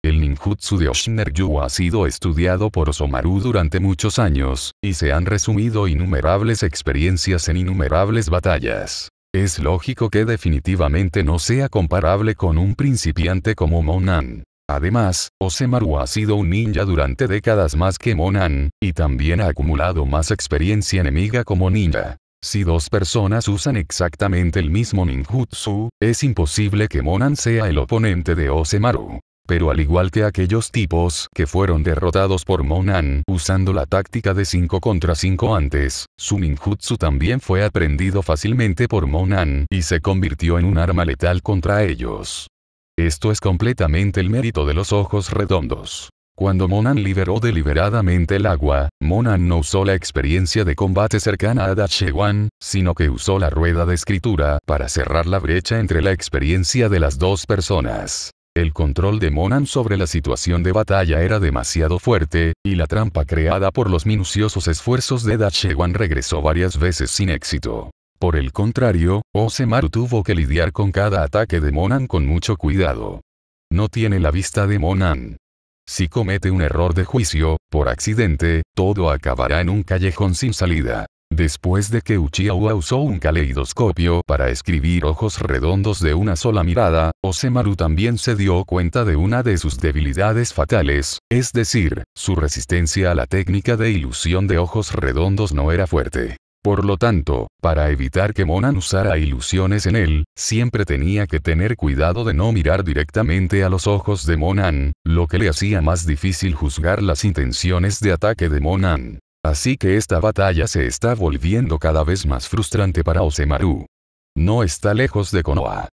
El ninjutsu de Oshinryu ha sido estudiado por Ozemaru durante muchos años, y se han resumido innumerables experiencias en innumerables batallas. Es lógico que definitivamente no sea comparable con un principiante como Monan. Además, Ozemaru ha sido un ninja durante décadas más que Monan, y también ha acumulado más experiencia enemiga como ninja. Si dos personas usan exactamente el mismo ninjutsu, es imposible que Monan sea el oponente de Ozemaru. Pero al igual que aquellos tipos que fueron derrotados por Monan usando la táctica de cinco contra cinco antes, su ninjutsu también fue aprendido fácilmente por Monan y se convirtió en un arma letal contra ellos. Esto es completamente el mérito de los ojos redondos. Cuando Monan liberó deliberadamente el agua, Monan no usó la experiencia de combate cercana a Dachewan, sino que usó la rueda de escritura para cerrar la brecha entre la experiencia de las dos personas. El control de Monan sobre la situación de batalla era demasiado fuerte, y la trampa creada por los minuciosos esfuerzos de Dachewan regresó varias veces sin éxito. Por el contrario, Ozemaru tuvo que lidiar con cada ataque de Monan con mucho cuidado. No tiene la vista de Monan. Si comete un error de juicio, por accidente, todo acabará en un callejón sin salida. Después de que Uchiha usó un caleidoscopio para escribir ojos redondos de una sola mirada, Orochimaru también se dio cuenta de una de sus debilidades fatales, es decir, su resistencia a la técnica de ilusión de ojos redondos no era fuerte. Por lo tanto, para evitar que Monan usara ilusiones en él, siempre tenía que tener cuidado de no mirar directamente a los ojos de Monan, lo que le hacía más difícil juzgar las intenciones de ataque de Monan. Así que esta batalla se está volviendo cada vez más frustrante para Orochimaru. No está lejos de Konoha.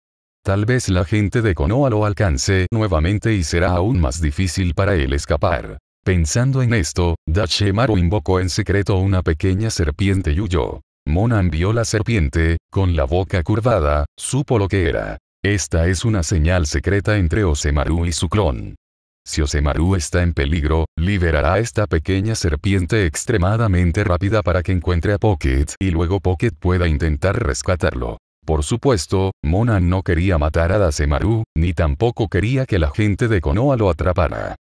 Tal vez la gente de Konoha lo alcance nuevamente y será aún más difícil para él escapar. Pensando en esto, Orochimaru invocó en secreto una pequeña serpiente y huyó. Monan vio la serpiente, con la boca curvada, supo lo que era. Esta es una señal secreta entre Orochimaru y su clon. Si Orochimaru está en peligro, liberará a esta pequeña serpiente extremadamente rápida para que encuentre a Pocket y luego Pocket pueda intentar rescatarlo. Por supuesto, Monan no quería matar a Orochimaru, ni tampoco quería que la gente de Konoha lo atrapara.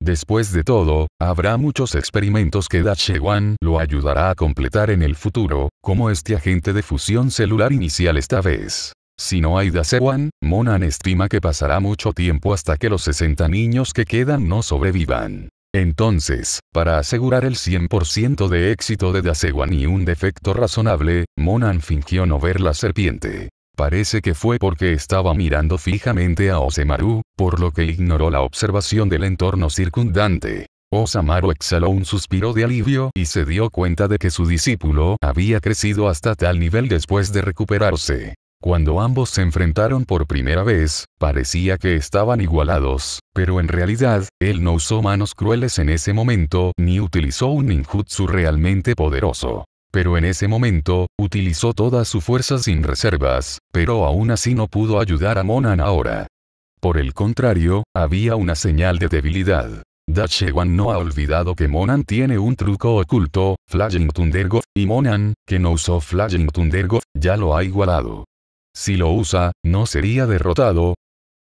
Después de todo, habrá muchos experimentos que Dachewan lo ayudará a completar en el futuro, como este agente de fusión celular inicial esta vez. Si no hay Dasewan, Monan estima que pasará mucho tiempo hasta que los sesenta niños que quedan no sobrevivan. Entonces, para asegurar el cien por ciento de éxito de Dasewan y un defecto razonable, Monan fingió no ver la serpiente. Parece que fue porque estaba mirando fijamente a Orochimaru, por lo que ignoró la observación del entorno circundante. Orochimaru exhaló un suspiro de alivio y se dio cuenta de que su discípulo había crecido hasta tal nivel después de recuperarse. Cuando ambos se enfrentaron por primera vez, parecía que estaban igualados, pero en realidad, él no usó manos crueles en ese momento ni utilizó un ninjutsu realmente poderoso. Pero en ese momento, utilizó toda su fuerza sin reservas, pero aún así no pudo ayudar a Monan ahora. Por el contrario, había una señal de debilidad. Dachewan no ha olvidado que Monan tiene un truco oculto, Flying Thunder God, y Monan, que no usó Flying Thunder God, ya lo ha igualado. Si lo usa, no sería derrotado.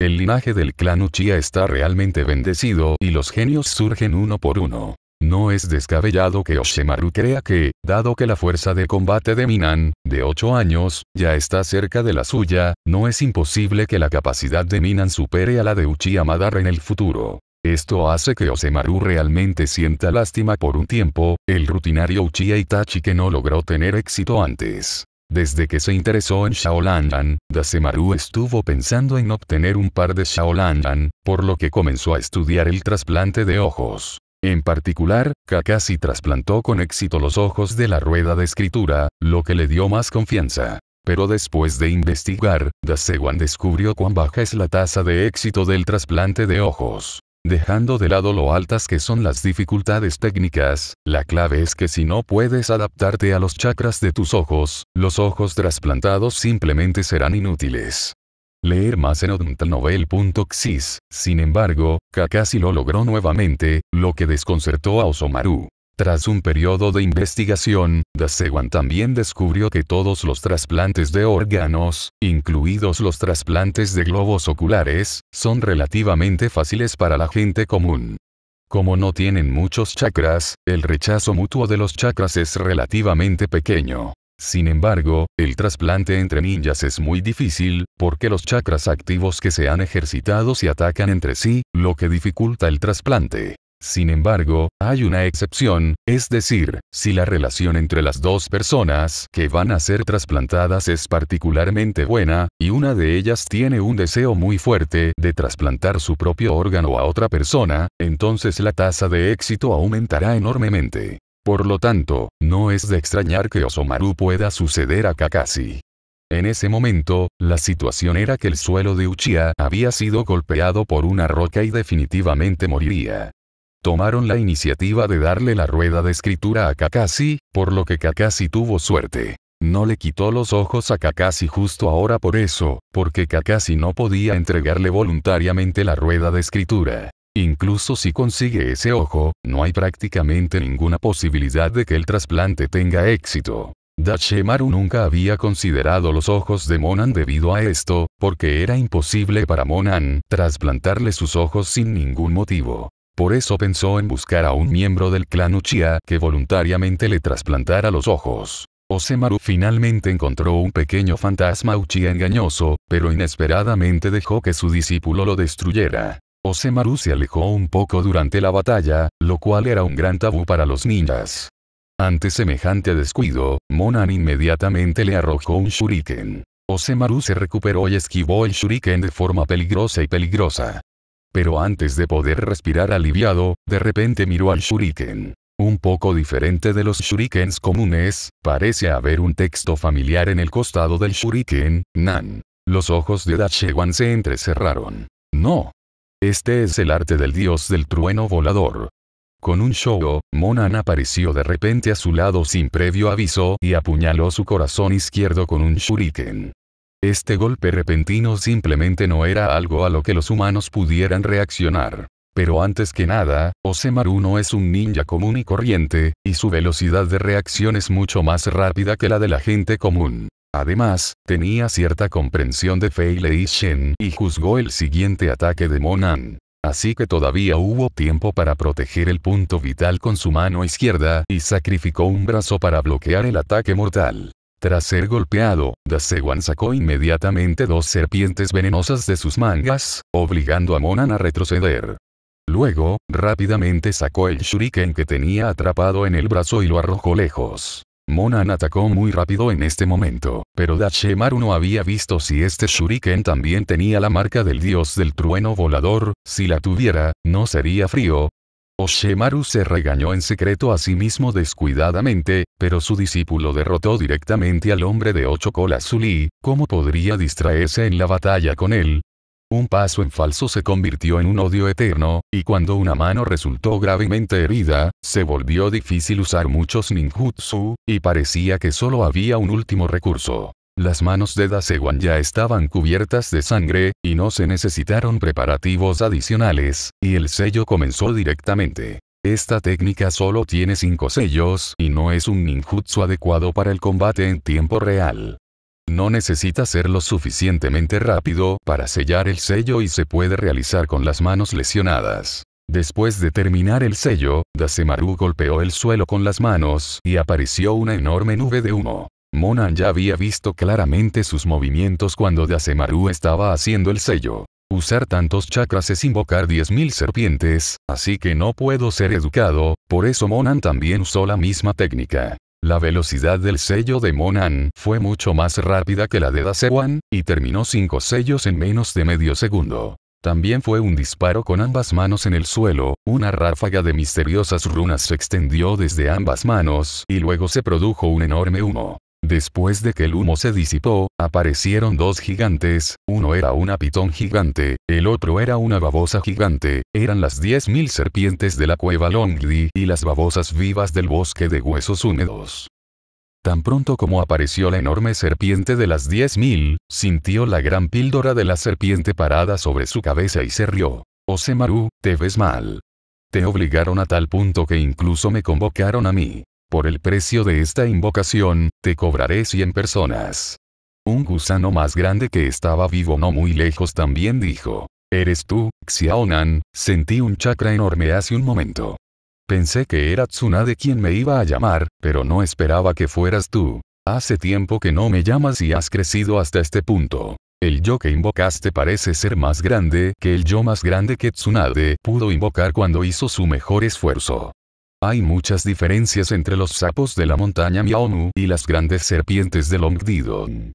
El linaje del clan Uchiha está realmente bendecido y los genios surgen uno por uno. No es descabellado que Orochimaru crea que, dado que la fuerza de combate de Minan, de ocho años, ya está cerca de la suya, no es imposible que la capacidad de Minan supere a la de Uchiha Madara en el futuro. Esto hace que Orochimaru realmente sienta lástima por un tiempo, el rutinario Uchiha Itachi que no logró tener éxito antes. Desde que se interesó en Shaolangan, Orochimaru estuvo pensando en obtener un par de Shaolangan, por lo que comenzó a estudiar el trasplante de ojos. En particular, Kakashi trasplantó con éxito los ojos de la rueda de escritura, lo que le dio más confianza. Pero después de investigar, Dasewan descubrió cuán baja es la tasa de éxito del trasplante de ojos. Dejando de lado lo altas que son las dificultades técnicas, la clave es que si no puedes adaptarte a los chakras de tus ojos, los ojos trasplantados simplemente serán inútiles. Leer más en odmtlnovel punto exis, sin embargo, Kakashi lo logró nuevamente, lo que desconcertó a Orochimaru. Tras un periodo de investigación, Dasewan también descubrió que todos los trasplantes de órganos, incluidos los trasplantes de globos oculares, son relativamente fáciles para la gente común. Como no tienen muchos chakras, el rechazo mutuo de los chakras es relativamente pequeño. Sin embargo, el trasplante entre ninjas es muy difícil, porque los chakras activos que se han ejercitado se atacan entre sí, lo que dificulta el trasplante. Sin embargo, hay una excepción, es decir, si la relación entre las dos personas que van a ser trasplantadas es particularmente buena, y una de ellas tiene un deseo muy fuerte de trasplantar su propio órgano a otra persona, entonces la tasa de éxito aumentará enormemente. Por lo tanto, no es de extrañar que Orochimaru pueda suceder a Kakashi. En ese momento, la situación era que el suelo de Uchiha había sido golpeado por una roca y definitivamente moriría. Tomaron la iniciativa de darle la rueda de escritura a Kakashi, por lo que Kakashi tuvo suerte. No le quitó los ojos a Kakashi justo ahora por eso, porque Kakashi no podía entregarle voluntariamente la rueda de escritura. Incluso si consigue ese ojo, no hay prácticamente ninguna posibilidad de que el trasplante tenga éxito. Orochimaru nunca había considerado los ojos de Monan debido a esto, porque era imposible para Monan trasplantarle sus ojos sin ningún motivo. Por eso pensó en buscar a un miembro del clan Uchiha que voluntariamente le trasplantara los ojos. Orochimaru finalmente encontró un pequeño fantasma Uchiha engañoso, pero inesperadamente dejó que su discípulo lo destruyera. Orochimaru se alejó un poco durante la batalla, lo cual era un gran tabú para los ninjas. Ante semejante descuido, Monan inmediatamente le arrojó un shuriken. Orochimaru se recuperó y esquivó el shuriken de forma peligrosa y peligrosa. Pero antes de poder respirar aliviado, de repente miró al shuriken. Un poco diferente de los shurikens comunes, parece haber un texto familiar en el costado del shuriken, Nan. Los ojos de Dachewan se entrecerraron. No. Este es el arte del dios del trueno volador. Con un shogo, Monan apareció de repente a su lado sin previo aviso y apuñaló su corazón izquierdo con un shuriken. Este golpe repentino simplemente no era algo a lo que los humanos pudieran reaccionar. Pero antes que nada, Orochimaru no es un ninja común y corriente, y su velocidad de reacción es mucho más rápida que la de la gente común. Además, tenía cierta comprensión de Fei Lei Shen y juzgó el siguiente ataque de Monan. Así que todavía hubo tiempo para proteger el punto vital con su mano izquierda y sacrificó un brazo para bloquear el ataque mortal. Tras ser golpeado, Dachewan sacó inmediatamente dos serpientes venenosas de sus mangas, obligando a Monan a retroceder. Luego, rápidamente sacó el shuriken que tenía atrapado en el brazo y lo arrojó lejos. Monan atacó muy rápido en este momento, pero Dachimaru no había visto si este shuriken también tenía la marca del dios del trueno volador, si la tuviera, no sería frío. Orochimaru se regañó en secreto a sí mismo descuidadamente, pero su discípulo derrotó directamente al hombre de ocho colas Zulí, ¿cómo podría distraerse en la batalla con él? Un paso en falso se convirtió en un odio eterno, y cuando una mano resultó gravemente herida, se volvió difícil usar muchos ninjutsu, y parecía que solo había un último recurso. Las manos de Dachewan ya estaban cubiertas de sangre, y no se necesitaron preparativos adicionales, y el sello comenzó directamente. Esta técnica solo tiene cinco sellos, y no es un ninjutsu adecuado para el combate en tiempo real. No necesita ser lo suficientemente rápido para sellar el sello y se puede realizar con las manos lesionadas. Después de terminar el sello, Dachimaru golpeó el suelo con las manos y apareció una enorme nube de humo. Monan ya había visto claramente sus movimientos cuando Dachimaru estaba haciendo el sello. Usar tantos chakras es invocar diez mil serpientes, así que no puedo ser educado, por eso Monan también usó la misma técnica. La velocidad del sello de Monan fue mucho más rápida que la de Dachewan, y terminó cinco sellos en menos de medio segundo. También fue un disparo con ambas manos en el suelo, una ráfaga de misteriosas runas se extendió desde ambas manos y luego se produjo un enorme humo. Después de que el humo se disipó, aparecieron dos gigantes, uno era una pitón gigante, el otro era una babosa gigante, eran las diez mil serpientes de la cueva Longdi y las babosas vivas del bosque de huesos húmedos. Tan pronto como apareció la enorme serpiente de las diez mil, sintió la gran píldora de la serpiente parada sobre su cabeza y se rió. Orochimaru, te ves mal. Te obligaron a tal punto que incluso me convocaron a mí. Por el precio de esta invocación, te cobraré cien personas. Un gusano más grande que estaba vivo no muy lejos también dijo. ¿Eres tú, Xiaonan? Sentí un chakra enorme hace un momento. Pensé que era Tsunade quien me iba a llamar, pero no esperaba que fueras tú. Hace tiempo que no me llamas y has crecido hasta este punto. El yo que invocaste parece ser más grande que el yo más grande que Tsunade pudo invocar cuando hizo su mejor esfuerzo. Hay muchas diferencias entre los sapos de la montaña Miaomu y las grandes serpientes de Longdidon.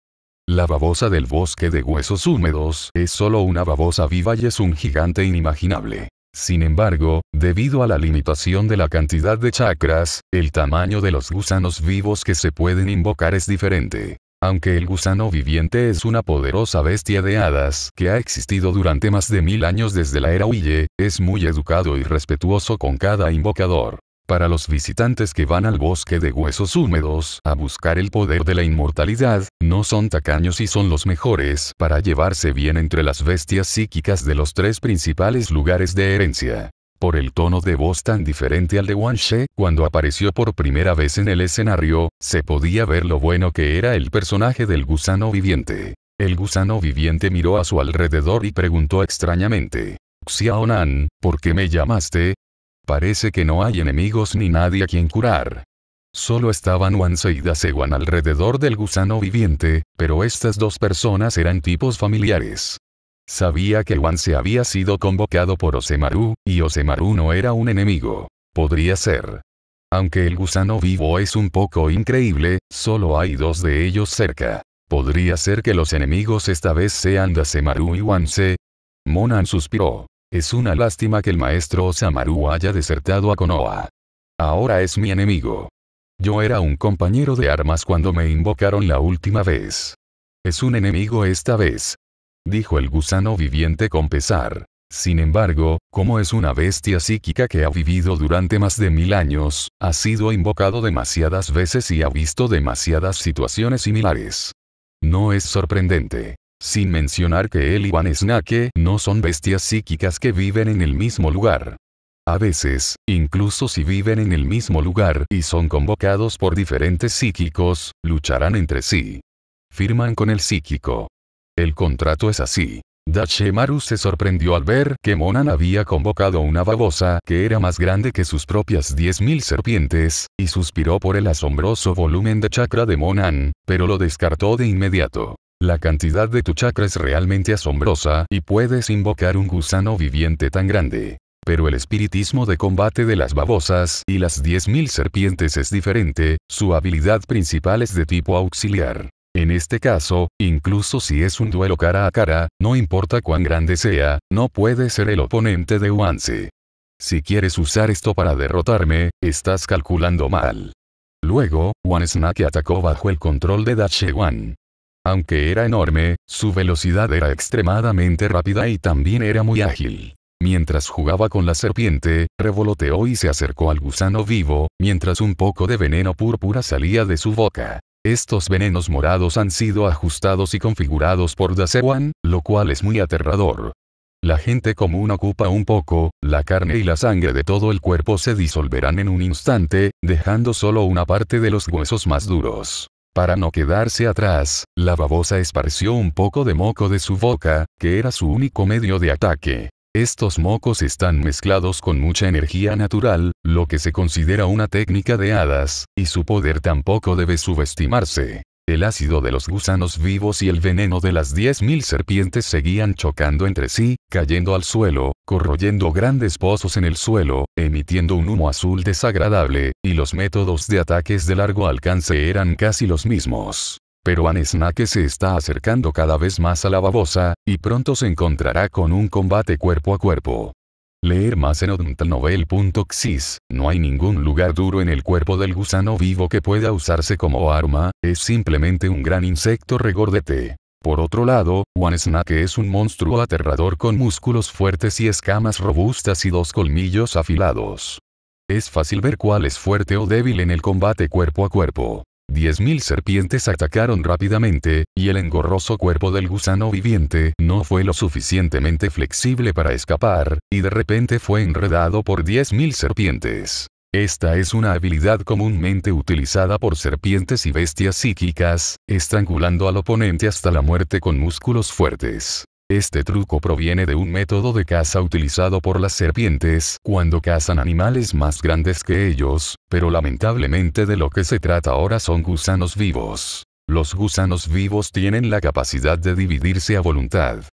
La babosa del bosque de huesos húmedos es solo una babosa viva y es un gigante inimaginable. Sin embargo, debido a la limitación de la cantidad de chakras, el tamaño de los gusanos vivos que se pueden invocar es diferente. Aunque el gusano viviente es una poderosa bestia de hadas que ha existido durante más de mil años desde la era Huille, es muy educado y respetuoso con cada invocador. Para los visitantes que van al bosque de huesos húmedos a buscar el poder de la inmortalidad, no son tacaños y son los mejores para llevarse bien entre las bestias psíquicas de los tres principales lugares de herencia. Por el tono de voz tan diferente al de Guanche, cuando apareció por primera vez en el escenario, se podía ver lo bueno que era el personaje del gusano viviente. El gusano viviente miró a su alrededor y preguntó extrañamente. Xiaonan, ¿por qué me llamaste? Parece que no hay enemigos ni nadie a quien curar. Solo estaban Wanse y Dasewan alrededor del gusano viviente, pero estas dos personas eran tipos familiares. Sabía que Wanse había sido convocado por Ozemaru, y Ozemaru no era un enemigo. Podría ser. Aunque el gusano vivo es un poco increíble, solo hay dos de ellos cerca. Podría ser que los enemigos esta vez sean Dasemaru y Wanse. Monan suspiró. Es una lástima que el maestro Ozamaru haya desertado a Konoha. Ahora es mi enemigo. Yo era un compañero de armas cuando me invocaron la última vez. Es un enemigo esta vez. Dijo el gusano viviente con pesar. Sin embargo, como es una bestia psíquica que ha vivido durante más de mil años, ha sido invocado demasiadas veces y ha visto demasiadas situaciones similares. No es sorprendente. Sin mencionar que él y Banznake no son bestias psíquicas que viven en el mismo lugar. A veces, incluso si viven en el mismo lugar y son convocados por diferentes psíquicos, lucharán entre sí. Firman con el psíquico. El contrato es así. Dashemaru se sorprendió al ver que Monan había convocado una babosa que era más grande que sus propias diez mil serpientes, y suspiró por el asombroso volumen de chakra de Monan, pero lo descartó de inmediato. La cantidad de tu chakra es realmente asombrosa y puedes invocar un gusano viviente tan grande. Pero el espiritismo de combate de las babosas y las diez mil serpientes es diferente, su habilidad principal es de tipo auxiliar. En este caso, incluso si es un duelo cara a cara, no importa cuán grande sea, no puede ser el oponente de Wanse. Si quieres usar esto para derrotarme, estás calculando mal. Luego, Banznake atacó bajo el control de Dachewan. Aunque era enorme, su velocidad era extremadamente rápida y también era muy ágil. Mientras jugaba con la serpiente, revoloteó y se acercó al gusano vivo, mientras un poco de veneno púrpura salía de su boca. Estos venenos morados han sido ajustados y configurados por Dasewan, lo cual es muy aterrador. La gente común ocupa un poco, la carne y la sangre de todo el cuerpo se disolverán en un instante, dejando solo una parte de los huesos más duros. Para no quedarse atrás, la babosa esparció un poco de moco de su boca, que era su único medio de ataque. Estos mocos están mezclados con mucha energía natural, lo que se considera una técnica de hadas, y su poder tampoco debe subestimarse. El ácido de los gusanos vivos y el veneno de las diez mil serpientes seguían chocando entre sí, cayendo al suelo, corroyendo grandes pozos en el suelo, emitiendo un humo azul desagradable, y los métodos de ataques de largo alcance eran casi los mismos. Pero Banznake se está acercando cada vez más a la babosa, y pronto se encontrará con un combate cuerpo a cuerpo. Leer más en odntanovel punto xyz, no hay ningún lugar duro en el cuerpo del gusano vivo que pueda usarse como arma, es simplemente un gran insecto regordete. Por otro lado, Banznake es un monstruo aterrador con músculos fuertes y escamas robustas y dos colmillos afilados. Es fácil ver cuál es fuerte o débil en el combate cuerpo a cuerpo. Diez mil serpientes atacaron rápidamente, y el engorroso cuerpo del gusano viviente no fue lo suficientemente flexible para escapar, y de repente fue enredado por diez mil serpientes. Esta es una habilidad comúnmente utilizada por serpientes y bestias psíquicas, estrangulando al oponente hasta la muerte con músculos fuertes. Este truco proviene de un método de caza utilizado por las serpientes cuando cazan animales más grandes que ellos, pero lamentablemente de lo que se trata ahora son gusanos vivos. Los gusanos vivos tienen la capacidad de dividirse a voluntad.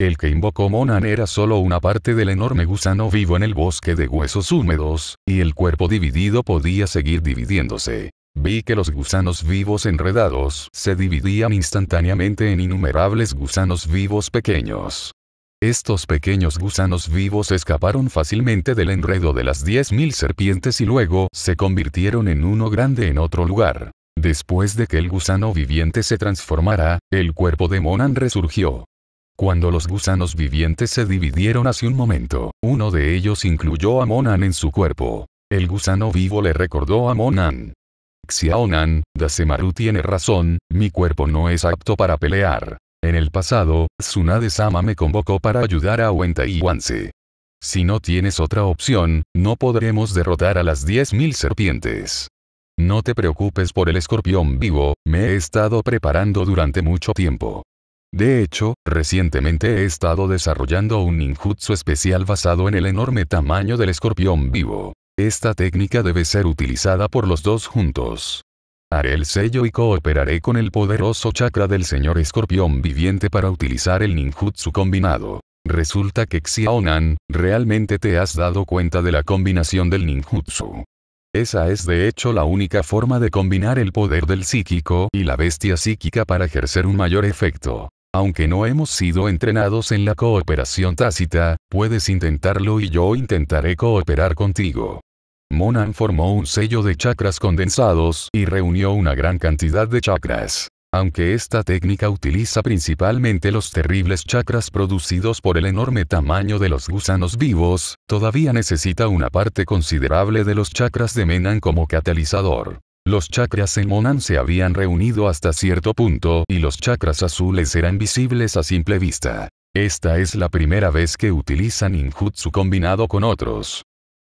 El que invocó Monan era solo una parte del enorme gusano vivo en el bosque de huesos húmedos, y el cuerpo dividido podía seguir dividiéndose. Vi que los gusanos vivos enredados se dividían instantáneamente en innumerables gusanos vivos pequeños. Estos pequeños gusanos vivos escaparon fácilmente del enredo de las diez mil serpientes y luego se convirtieron en uno grande en otro lugar. Después de que el gusano viviente se transformara, el cuerpo de Monan resurgió. Cuando los gusanos vivientes se dividieron hace un momento, uno de ellos incluyó a Monan en su cuerpo. El gusano vivo le recordó a Monan. Xiaonan, Dasemaru tiene razón, mi cuerpo no es apto para pelear. En el pasado, Tsunade-sama me convocó para ayudar a Wenta y Wanse. Si no tienes otra opción, no podremos derrotar a las diez mil serpientes. No te preocupes por el escorpión vivo, me he estado preparando durante mucho tiempo. De hecho, recientemente he estado desarrollando un ninjutsu especial basado en el enorme tamaño del escorpión vivo. Esta técnica debe ser utilizada por los dos juntos. Haré el sello y cooperaré con el poderoso chakra del señor escorpión viviente para utilizar el ninjutsu combinado. Resulta que Xiao Nan, realmente te has dado cuenta de la combinación del ninjutsu. Esa es de hecho la única forma de combinar el poder del psíquico y la bestia psíquica para ejercer un mayor efecto. Aunque no hemos sido entrenados en la cooperación tácita, puedes intentarlo y yo intentaré cooperar contigo. Monan formó un sello de chakras condensados y reunió una gran cantidad de chakras. Aunque esta técnica utiliza principalmente los terribles chakras producidos por el enorme tamaño de los gusanos vivos, todavía necesita una parte considerable de los chakras de Menan como catalizador. Los chakras en Monan se habían reunido hasta cierto punto y los chakras azules eran visibles a simple vista. Esta es la primera vez que utilizan ninjutsu combinado con otros.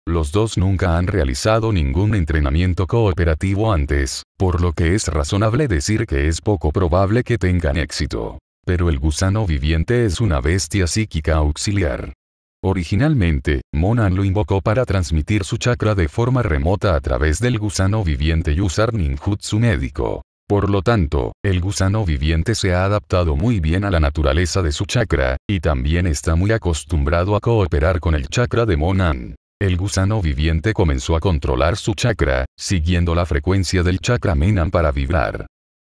Los dos nunca han realizado ningún entrenamiento cooperativo antes, por lo que es razonable decir que es poco probable que tengan éxito. Pero el gusano viviente es una bestia psíquica auxiliar. Originalmente, Monan lo invocó para transmitir su chakra de forma remota a través del gusano viviente y usar ninjutsu médico. Por lo tanto, el gusano viviente se ha adaptado muy bien a la naturaleza de su chakra, y también está muy acostumbrado a cooperar con el chakra de Monan. El gusano viviente comenzó a controlar su chakra, siguiendo la frecuencia del chakra Menan para vibrar.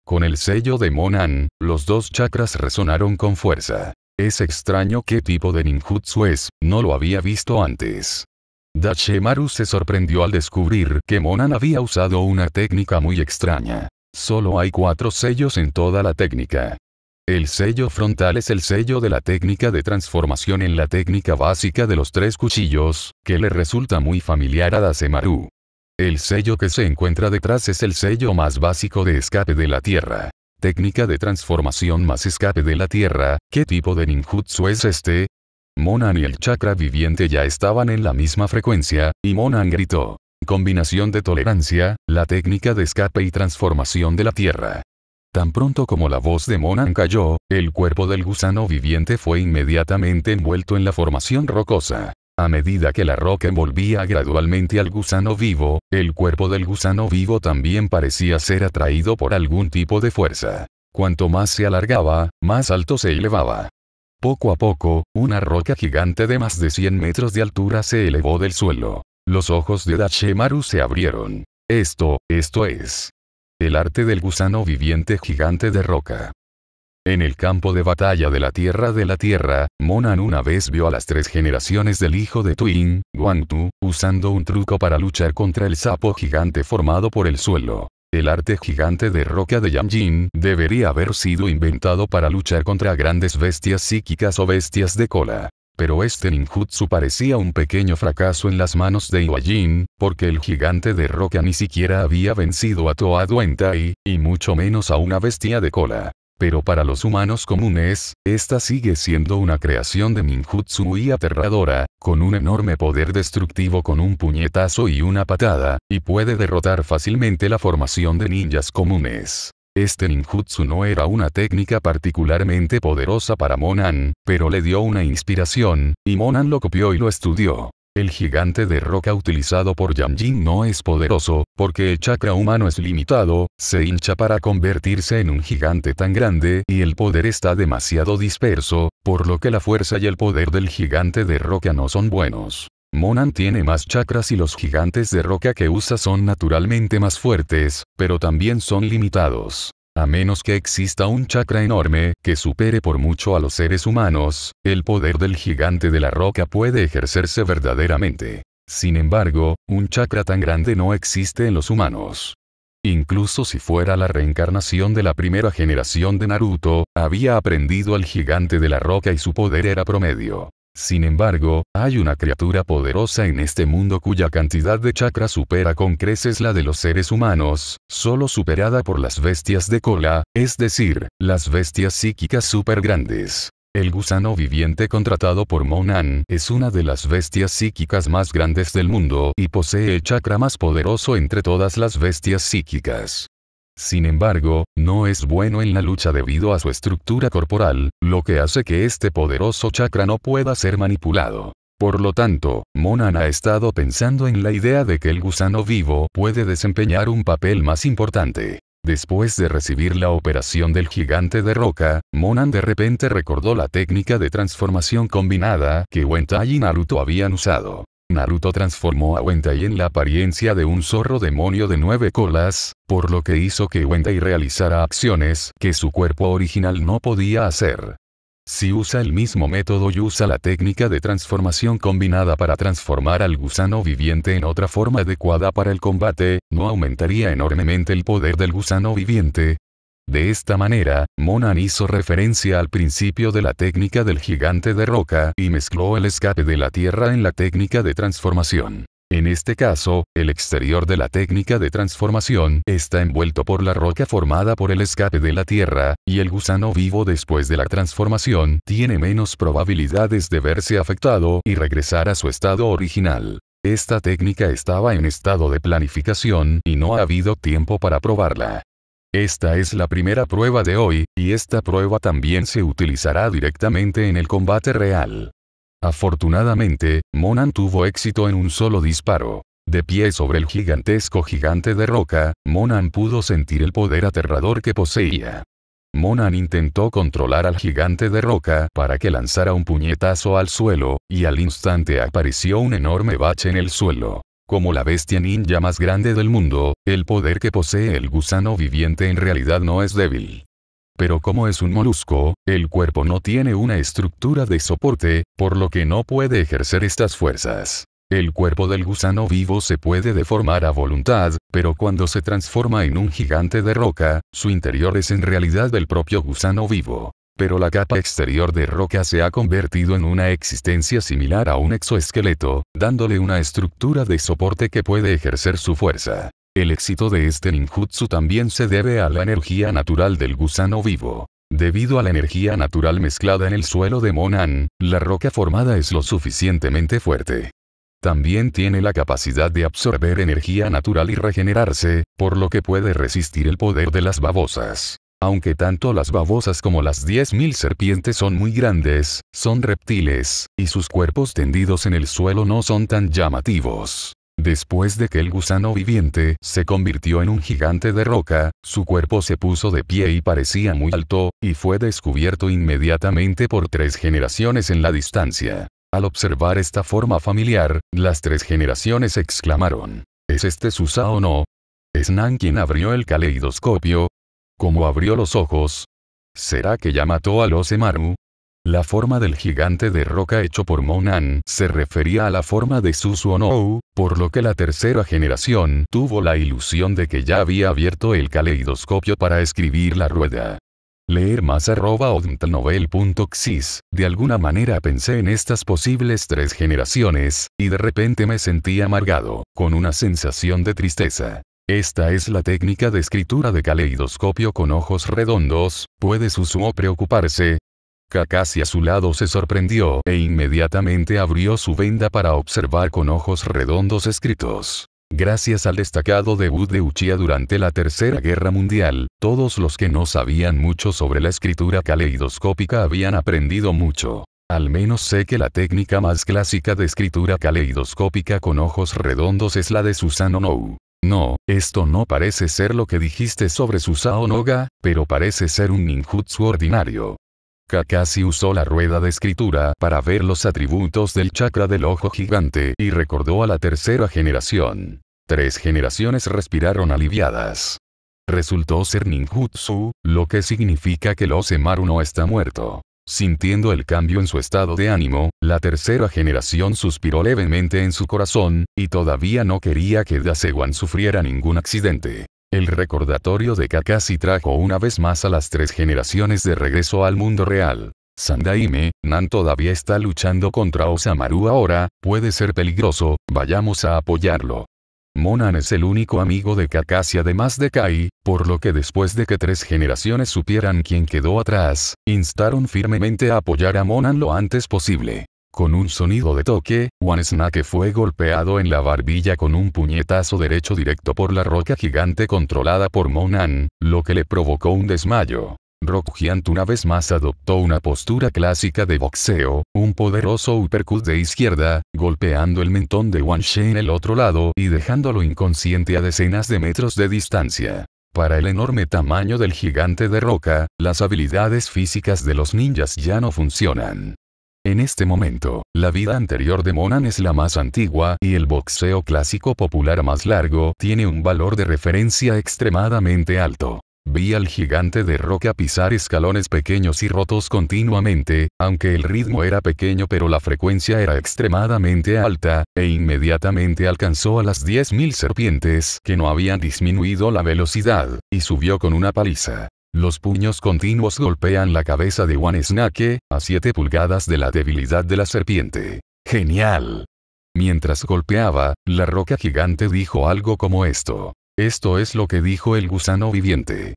Con el sello de Monan, los dos chakras resonaron con fuerza. Es extraño qué tipo de ninjutsu es, no lo había visto antes. Dashemaru se sorprendió al descubrir que Monan había usado una técnica muy extraña. Solo hay cuatro sellos en toda la técnica. El sello frontal es el sello de la técnica de transformación en la técnica básica de los tres cuchillos, que le resulta muy familiar a Dashemaru. El sello que se encuentra detrás es el sello más básico de escape de la tierra. Técnica de transformación más escape de la tierra, ¿qué tipo de ninjutsu es este? Monan y el chakra viviente ya estaban en la misma frecuencia, y Monan gritó. Combinación de tolerancia, la técnica de escape y transformación de la tierra. Tan pronto como la voz de Monan cayó, el cuerpo del gusano viviente fue inmediatamente envuelto en la formación rocosa. A medida que la roca envolvía gradualmente al gusano vivo, el cuerpo del gusano vivo también parecía ser atraído por algún tipo de fuerza. Cuanto más se alargaba, más alto se elevaba. Poco a poco, una roca gigante de más de cien metros de altura se elevó del suelo. Los ojos de Dashemaru se abrieron. Esto, esto es... el arte del gusano viviente gigante de roca. En el campo de batalla de la Tierra de la Tierra, Monan una vez vio a las tres generaciones del hijo de Twin, Guangtu, usando un truco para luchar contra el sapo gigante formado por el suelo. El arte gigante de roca de Yanjin debería haber sido inventado para luchar contra grandes bestias psíquicas o bestias de cola. Pero este ninjutsu parecía un pequeño fracaso en las manos de Iwajin, porque el gigante de roca ni siquiera había vencido a Toad Entai, y mucho menos a una bestia de cola. Pero para los humanos comunes, esta sigue siendo una creación de ninjutsu muy aterradora, con un enorme poder destructivo con un puñetazo y una patada, y puede derrotar fácilmente la formación de ninjas comunes. Este ninjutsu no era una técnica particularmente poderosa para Monan, pero le dio una inspiración, y Monan lo copió y lo estudió. El gigante de roca utilizado por Yanjin no es poderoso, porque el chakra humano es limitado, se hincha para convertirse en un gigante tan grande y el poder está demasiado disperso, por lo que la fuerza y el poder del gigante de roca no son buenos. Monan tiene más chakras y los gigantes de roca que usa son naturalmente más fuertes, pero también son limitados. A menos que exista un chakra enorme, que supere por mucho a los seres humanos, el poder del gigante de la roca puede ejercerse verdaderamente. Sin embargo, un chakra tan grande no existe en los humanos. Incluso si fuera la reencarnación de la primera generación de Naruto, había aprendido al gigante de la roca y su poder era promedio. Sin embargo, hay una criatura poderosa en este mundo cuya cantidad de chakra supera con creces la de los seres humanos, solo superada por las bestias de cola, es decir, las bestias psíquicas super grandes. El gusano viviente contratado por Monan es una de las bestias psíquicas más grandes del mundo y posee el chakra más poderoso entre todas las bestias psíquicas. Sin embargo, no es bueno en la lucha debido a su estructura corporal, lo que hace que este poderoso chakra no pueda ser manipulado. Por lo tanto, Monan ha estado pensando en la idea de que el gusano vivo puede desempeñar un papel más importante. Después de recibir la operación del gigante de roca, Monan de repente recordó la técnica de transformación combinada que Wentai y Naruto habían usado. Naruto transformó a Wentai en la apariencia de un zorro demonio de nueve colas, por lo que hizo que Wentai realizara acciones que su cuerpo original no podía hacer. Si usa el mismo método y usa la técnica de transformación combinada para transformar al gusano viviente en otra forma adecuada para el combate, ¿no aumentaría enormemente el poder del gusano viviente? De esta manera, Monan hizo referencia al principio de la técnica del gigante de roca y mezcló el escape de la tierra en la técnica de transformación. En este caso, el exterior de la técnica de transformación está envuelto por la roca formada por el escape de la tierra, y el gusano vivo después de la transformación tiene menos probabilidades de verse afectado y regresar a su estado original. Esta técnica estaba en estado de planificación y no ha habido tiempo para probarla. Esta es la primera prueba de hoy, y esta prueba también se utilizará directamente en el combate real. Afortunadamente, Monan tuvo éxito en un solo disparo. De pie sobre el gigantesco gigante de roca, Monan pudo sentir el poder aterrador que poseía. Monan intentó controlar al gigante de roca para que lanzara un puñetazo al suelo, y al instante apareció un enorme bache en el suelo. Como la bestia ninja más grande del mundo, el poder que posee el gusano viviente en realidad no es débil. Pero como es un molusco, el cuerpo no tiene una estructura de soporte, por lo que no puede ejercer estas fuerzas. El cuerpo del gusano vivo se puede deformar a voluntad, pero cuando se transforma en un gigante de roca, su interior es en realidad el propio gusano vivo. Pero la capa exterior de roca se ha convertido en una existencia similar a un exoesqueleto, dándole una estructura de soporte que puede ejercer su fuerza. El éxito de este ninjutsu también se debe a la energía natural del gusano vivo. Debido a la energía natural mezclada en el suelo de Monan, la roca formada es lo suficientemente fuerte. También tiene la capacidad de absorber energía natural y regenerarse, por lo que puede resistir el poder de las babosas. Aunque tanto las babosas como las diez mil serpientes son muy grandes, son reptiles, y sus cuerpos tendidos en el suelo no son tan llamativos. Después de que el gusano viviente se convirtió en un gigante de roca, su cuerpo se puso de pie y parecía muy alto, y fue descubierto inmediatamente por tres generaciones en la distancia. Al observar esta forma familiar, las tres generaciones exclamaron: ¿Es este Susa o no? ¿Es Nan quien abrió el caleidoscopio? ¿Cómo abrió los ojos? ¿Será que ya mató a los Emaru? La forma del gigante de roca hecho por Monan se refería a la forma de Susuonou, por lo que la tercera generación tuvo la ilusión de que ya había abierto el caleidoscopio para escribir la rueda. Leer más arroba odntnovel.xis. De alguna manera pensé en estas posibles tres generaciones, y de repente me sentí amargado, con una sensación de tristeza. Esta es la técnica de escritura de caleidoscopio con ojos redondos, ¿puede Susuo preocuparse? Kakashi a su lado se sorprendió e inmediatamente abrió su venda para observar con ojos redondos escritos. Gracias al destacado debut de Uchiha durante la Tercera Guerra Mundial, todos los que no sabían mucho sobre la escritura caleidoscópica habían aprendido mucho. Al menos sé que la técnica más clásica de escritura caleidoscópica con ojos redondos es la de Susanoo. No, esto no parece ser lo que dijiste sobre Susanoo Noga, pero parece ser un ninjutsu ordinario. Kakashi usó la rueda de escritura para ver los atributos del chakra del ojo gigante y recordó a la tercera generación. Tres generaciones respiraron aliviadas. Resultó ser ninjutsu, lo que significa que los Emaru no está muerto. Sintiendo el cambio en su estado de ánimo, la tercera generación suspiró levemente en su corazón, y todavía no quería que Dasewan sufriera ningún accidente. El recordatorio de Kakashi trajo una vez más a las tres generaciones de regreso al mundo real. Sandaime, Nan todavía está luchando contra Osamaru ahora, puede ser peligroso, vayamos a apoyarlo. Monan es el único amigo de Kakashi además de Kai, por lo que después de que tres generaciones supieran quién quedó atrás, instaron firmemente a apoyar a Monan lo antes posible. Con un sonido de toque, Whitesnake fue golpeado en la barbilla con un puñetazo derecho directo por la roca gigante controlada por Monan, lo que le provocó un desmayo. Rock Giant una vez más adoptó una postura clásica de boxeo, un poderoso uppercut de izquierda, golpeando el mentón de Wang She en el otro lado y dejándolo inconsciente a decenas de metros de distancia. Para el enorme tamaño del gigante de roca, las habilidades físicas de los ninjas ya no funcionan. En este momento, la vida anterior de Monan es la más antigua y el boxeo clásico popular más largo tiene un valor de referencia extremadamente alto. Vi al gigante de roca pisar escalones pequeños y rotos continuamente, aunque el ritmo era pequeño pero la frecuencia era extremadamente alta, e inmediatamente alcanzó a las diez mil serpientes que no habían disminuido la velocidad, y subió con una paliza. Los puños continuos golpean la cabeza de Whitesnake, a siete pulgadas de la debilidad de la serpiente. ¡Genial! Mientras golpeaba, la roca gigante dijo algo como esto. Esto es lo que dijo el gusano viviente.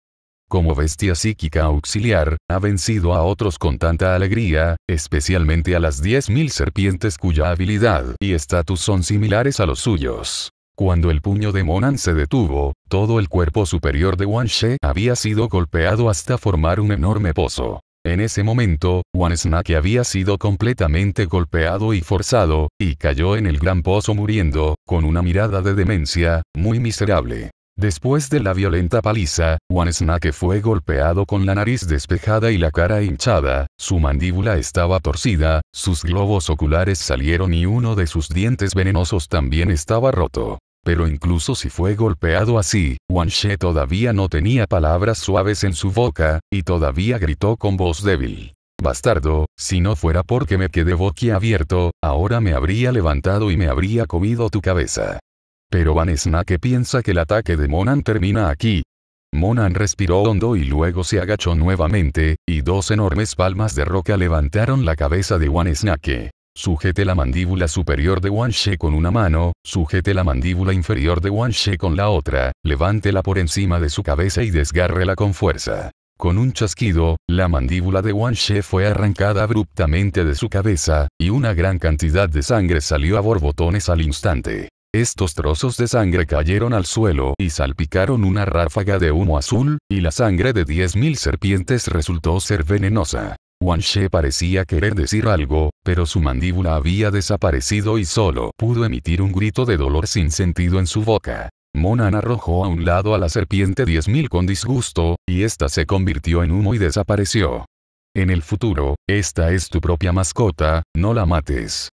Como bestia psíquica auxiliar, ha vencido a otros con tanta alegría, especialmente a las diez mil serpientes cuya habilidad y estatus son similares a los suyos. Cuando el puño de Monan se detuvo, todo el cuerpo superior de Wang She había sido golpeado hasta formar un enorme pozo. En ese momento, Whitesnake había sido completamente golpeado y forzado, y cayó en el gran pozo muriendo, con una mirada de demencia, muy miserable. Después de la violenta paliza, Whitesnake fue golpeado con la nariz despejada y la cara hinchada, su mandíbula estaba torcida, sus globos oculares salieron y uno de sus dientes venenosos también estaba roto. Pero incluso si fue golpeado así, Wang She todavía no tenía palabras suaves en su boca, y todavía gritó con voz débil. Bastardo, si no fuera porque me quedé boquiabierto, ahora me habría levantado y me habría comido tu cabeza. Pero Whitesnake piensa que el ataque de Monan termina aquí. Monan respiró hondo y luego se agachó nuevamente, y dos enormes palmas de roca levantaron la cabeza de Whitesnake. Sujete la mandíbula superior de Wang She con una mano, sujete la mandíbula inferior de Wang She con la otra, levántela por encima de su cabeza y desgárrela con fuerza. Con un chasquido, la mandíbula de Wang She fue arrancada abruptamente de su cabeza, y una gran cantidad de sangre salió a borbotones al instante. Estos trozos de sangre cayeron al suelo y salpicaron una ráfaga de humo azul, y la sangre de diez mil serpientes resultó ser venenosa. Wang She parecía querer decir algo, pero su mandíbula había desaparecido y solo pudo emitir un grito de dolor sin sentido en su boca. Monan arrojó a un lado a la serpiente diez mil con disgusto, y ésta se convirtió en humo y desapareció. En el futuro, esta es tu propia mascota, no la mates.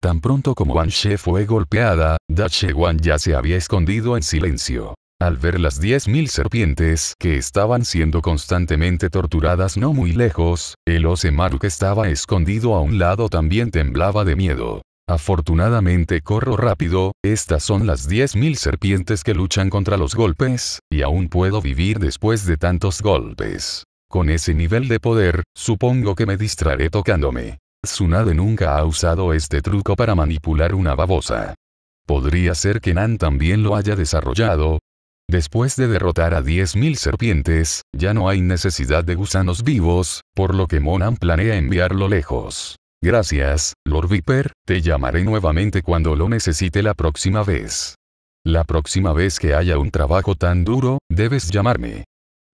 Tan pronto como Wang She fue golpeada, Dache Wan ya se había escondido en silencio. Al ver las diez mil serpientes que estaban siendo constantemente torturadas no muy lejos, el Ozemaru que estaba escondido a un lado también temblaba de miedo. Afortunadamente corro rápido, estas son las diez mil serpientes que luchan contra los golpes, y aún puedo vivir después de tantos golpes. Con ese nivel de poder, supongo que me distraeré tocándome. Tsunade nunca ha usado este truco para manipular una babosa. Podría ser que Nan también lo haya desarrollado. Después de derrotar a diez mil serpientes, ya no hay necesidad de gusanos vivos, por lo que Monan planea enviarlo lejos. Gracias, Lord Viper, te llamaré nuevamente cuando lo necesite la próxima vez. La próxima vez que haya un trabajo tan duro, debes llamarme.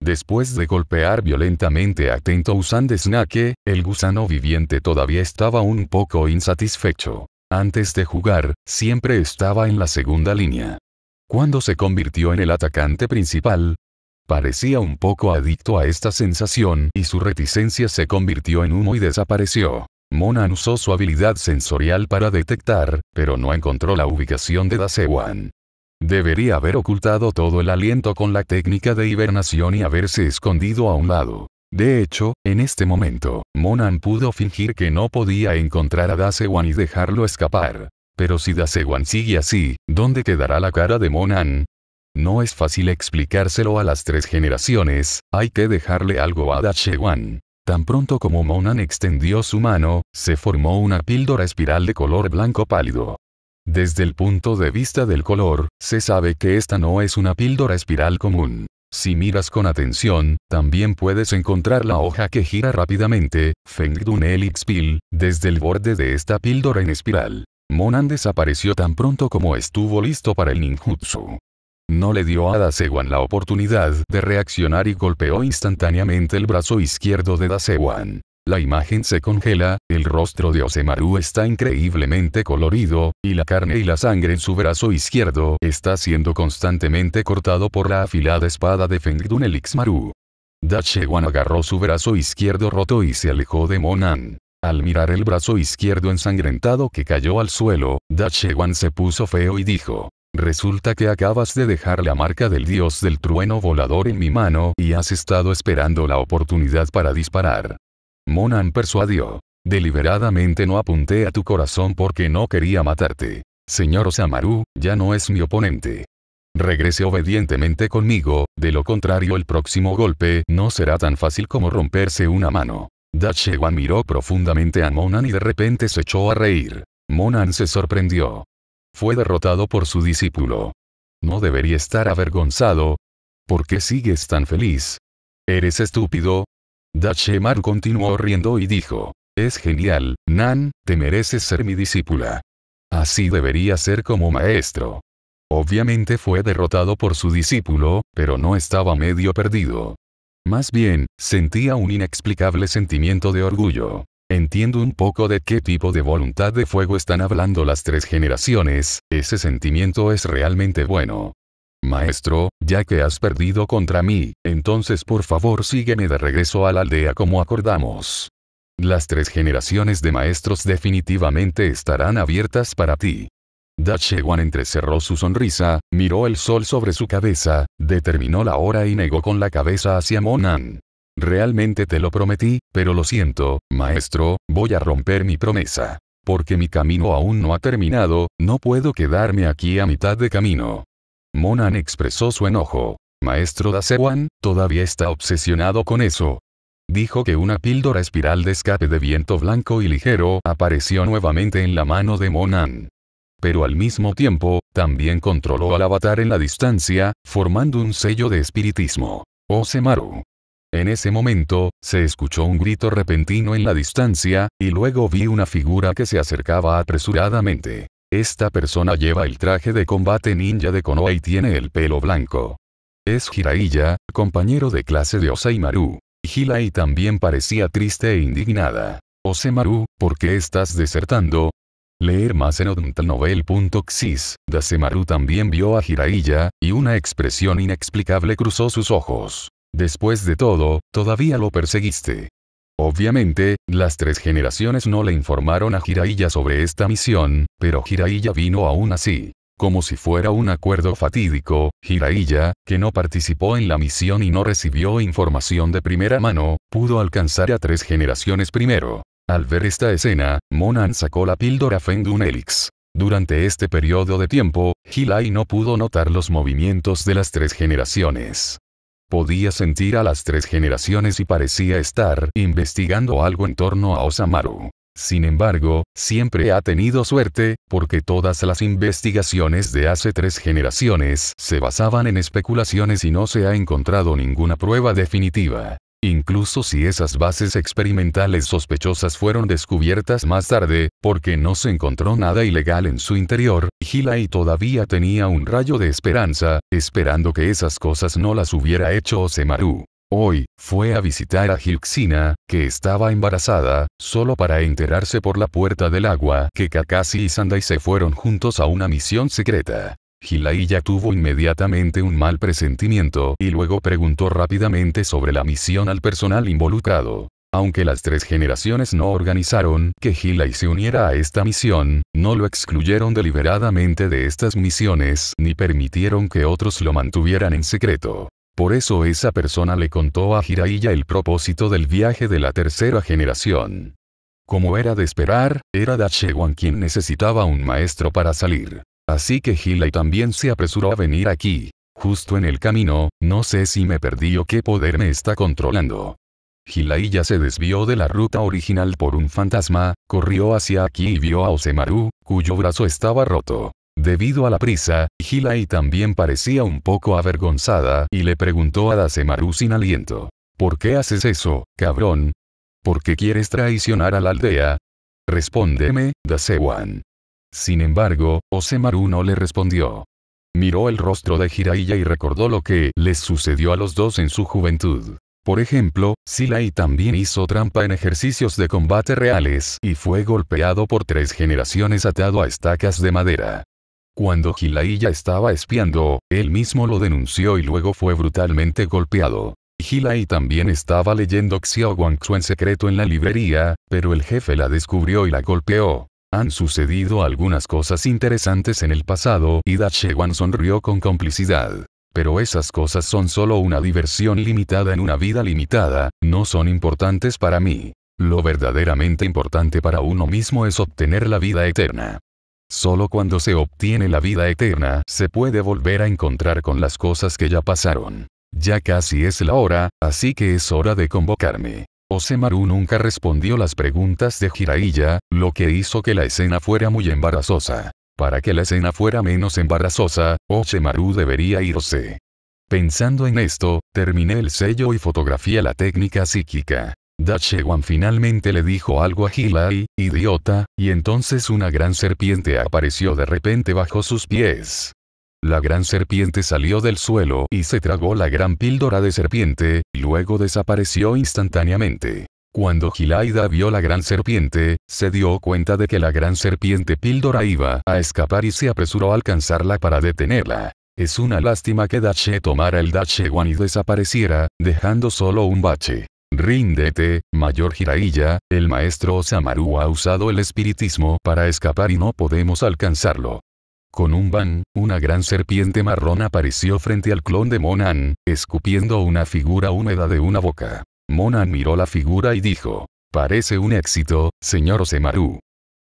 Después de golpear violentamente a Tento Whitesnake, el gusano viviente todavía estaba un poco insatisfecho. Antes de jugar, siempre estaba en la segunda línea. Cuando se convirtió en el atacante principal, parecía un poco adicto a esta sensación y su reticencia se convirtió en humo y desapareció. Monan usó su habilidad sensorial para detectar, pero no encontró la ubicación de Dasewan. Debería haber ocultado todo el aliento con la técnica de hibernación y haberse escondido a un lado. De hecho, en este momento, Monan pudo fingir que no podía encontrar a Dasewan y dejarlo escapar. Pero si Dasewan sigue así, ¿dónde quedará la cara de Monan? No es fácil explicárselo a las tres generaciones, hay que dejarle algo a Dasewan. Tan pronto como Monan extendió su mano, se formó una píldora espiral de color blanco pálido. Desde el punto de vista del color, se sabe que esta no es una píldora espiral común. Si miras con atención, también puedes encontrar la hoja que gira rápidamente, Fengdun Helix Pill, desde el borde de esta píldora en espiral. Monan desapareció tan pronto como estuvo listo para el ninjutsu. No le dio a Dasewan la oportunidad de reaccionar y golpeó instantáneamente el brazo izquierdo de Dasewan. La imagen se congela, el rostro de Ozemaru está increíblemente colorido, y la carne y la sangre en su brazo izquierdo está siendo constantemente cortado por la afilada espada de Fengdun Helix Maru. Dasewan agarró su brazo izquierdo roto y se alejó de Monan. Al mirar el brazo izquierdo ensangrentado que cayó al suelo, Dasewan se puso feo y dijo: resulta que acabas de dejar la marca del dios del trueno volador en mi mano y has estado esperando la oportunidad para disparar. Monan persuadió. Deliberadamente no apunté a tu corazón porque no quería matarte. Señor Ozemaru, ya no es mi oponente. Regrese obedientemente conmigo, de lo contrario el próximo golpe no será tan fácil como romperse una mano. Dasewan miró profundamente a Monan y de repente se echó a reír. Monan se sorprendió. Fue derrotado por su discípulo. No debería estar avergonzado. ¿Por qué sigues tan feliz? ¿Eres estúpido? Dasewan continuó riendo y dijo: es genial, Nan, te mereces ser mi discípula. Así debería ser como maestro. Obviamente fue derrotado por su discípulo, pero no estaba medio perdido. Más bien, sentía un inexplicable sentimiento de orgullo. Entiendo un poco de qué tipo de voluntad de fuego están hablando las tres generaciones, ese sentimiento es realmente bueno. Maestro, ya que has perdido contra mí, entonces por favor sígueme de regreso a la aldea como acordamos. Las tres generaciones de maestros definitivamente estarán abiertas para ti. Dasewan entrecerró su sonrisa, miró el sol sobre su cabeza, determinó la hora y negó con la cabeza hacia Monan. Realmente te lo prometí, pero lo siento, maestro, voy a romper mi promesa. Porque mi camino aún no ha terminado, no puedo quedarme aquí a mitad de camino. Monan expresó su enojo. Maestro Dasewan, todavía está obsesionado con eso. Dijo que una píldora espiral de escape de viento blanco y ligero apareció nuevamente en la mano de Monan. Pero al mismo tiempo, también controló al avatar en la distancia, formando un sello de espiritismo. Ozemaru. En ese momento, se escuchó un grito repentino en la distancia, y luego vi una figura que se acercaba apresuradamente. Esta persona lleva el traje de combate ninja de Konoha y tiene el pelo blanco. Es Jiraiya, compañero de clase de Ozemaru. Jiraiya también parecía triste e indignada. Ozemaru, ¿por qué estás desertando? Leer más en odontalnovel punto xyz. Daseman también vio a Jiraiya, y una expresión inexplicable cruzó sus ojos. Después de todo, todavía lo perseguiste. Obviamente, las tres generaciones no le informaron a Jiraiya sobre esta misión, pero Jiraiya vino aún así. Como si fuera un acuerdo fatídico, Jiraiya, que no participó en la misión y no recibió información de primera mano, pudo alcanzar a tres generaciones primero. Al ver esta escena, Monan sacó la píldora Fengdun Helix. Durante este periodo de tiempo, Jiraiya no pudo notar los movimientos de las tres generaciones. Podía sentir a las tres generaciones y parecía estar investigando algo en torno a Ozemaru. Sin embargo, siempre ha tenido suerte, porque todas las investigaciones de hace tres generaciones se basaban en especulaciones y no se ha encontrado ninguna prueba definitiva. Incluso si esas bases experimentales sospechosas fueron descubiertas más tarde, porque no se encontró nada ilegal en su interior, Jiraiya todavía tenía un rayo de esperanza, esperando que esas cosas no las hubiera hecho Ozemaru. Hoy, fue a visitar a Gilxina, que estaba embarazada, solo para enterarse por la puerta del agua que Kakashi y Sandai se fueron juntos a una misión secreta. Jiraiya tuvo inmediatamente un mal presentimiento y luego preguntó rápidamente sobre la misión al personal involucrado. Aunque las tres generaciones no organizaron que Jiraiya se uniera a esta misión, no lo excluyeron deliberadamente de estas misiones ni permitieron que otros lo mantuvieran en secreto. Por eso esa persona le contó a Jiraiya el propósito del viaje de la tercera generación. Como era de esperar, era Dasewan quien necesitaba un maestro para salir. Así que Jiraiya también se apresuró a venir aquí. Justo en el camino, no sé si me perdí o qué poder me está controlando. Jiraiya se desvió de la ruta original por un fantasma, corrió hacia aquí y vio a Ozemaru, cuyo brazo estaba roto. Debido a la prisa, Hillai también parecía un poco avergonzada y le preguntó a Dasemaru sin aliento. ¿Por qué haces eso, cabrón? ¿Por qué quieres traicionar a la aldea? Respóndeme, Dasewan. Sin embargo, Ozemaru no le respondió. Miró el rostro de Jiraiya y recordó lo que les sucedió a los dos en su juventud. Por ejemplo, Hillai también hizo trampa en ejercicios de combate reales y fue golpeado por tres generaciones atado a estacas de madera. Cuando Jiraiya estaba espiando, él mismo lo denunció y luego fue brutalmente golpeado. Hillai también estaba leyendo Xiao Guangzhou en secreto en la librería, pero el jefe la descubrió y la golpeó. Han sucedido algunas cosas interesantes en el pasado y Dasewan sonrió con complicidad. Pero esas cosas son solo una diversión limitada en una vida limitada, no son importantes para mí. Lo verdaderamente importante para uno mismo es obtener la vida eterna. Solo cuando se obtiene la vida eterna se puede volver a encontrar con las cosas que ya pasaron. Ya casi es la hora, así que es hora de convocarme. Ozemaru nunca respondió las preguntas de Jiraiya, lo que hizo que la escena fuera muy embarazosa. Para que la escena fuera menos embarazosa, Ozemaru debería irse. Pensando en esto, terminé el sello y fotografié la técnica psíquica. Dasewan finalmente le dijo algo a Hillai, idiota, y entonces una gran serpiente apareció de repente bajo sus pies. La gran serpiente salió del suelo y se tragó la gran píldora de serpiente, luego desapareció instantáneamente. Cuando Hillai vio la gran serpiente, se dio cuenta de que la gran serpiente píldora iba a escapar y se apresuró a alcanzarla para detenerla. Es una lástima que Dashe tomara el Dasewan y desapareciera, dejando solo un bache. Ríndete, mayor Jiraiya, el maestro Ozemaru ha usado el espiritismo para escapar y no podemos alcanzarlo. Con un ban, una gran serpiente marrón apareció frente al clon de Monan, escupiendo una figura húmeda de una boca. Monan miró la figura y dijo, «Parece un éxito, señor Ozemaru».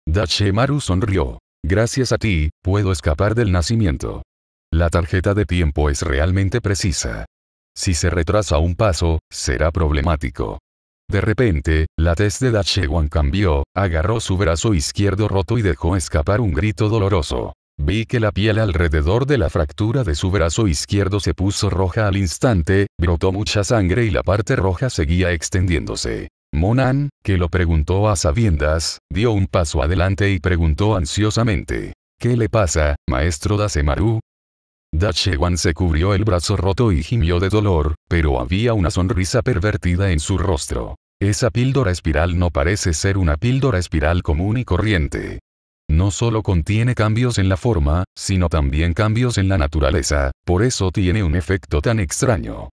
Dasemaru sonrió. «Gracias a ti, puedo escapar del nacimiento». La tarjeta de tiempo es realmente precisa. Si se retrasa un paso, será problemático. De repente, la tez de Dasewan cambió, agarró su brazo izquierdo roto y dejó escapar un grito doloroso. Vi que la piel alrededor de la fractura de su brazo izquierdo se puso roja al instante, brotó mucha sangre y la parte roja seguía extendiéndose. Monan, que lo preguntó a sabiendas, dio un paso adelante y preguntó ansiosamente. ¿Qué le pasa, maestro Dasemaru? Dasewan se cubrió el brazo roto y gimió de dolor, pero había una sonrisa pervertida en su rostro. Esa píldora espiral no parece ser una píldora espiral común y corriente. No solo contiene cambios en la forma, sino también cambios en la naturaleza, por eso tiene un efecto tan extraño.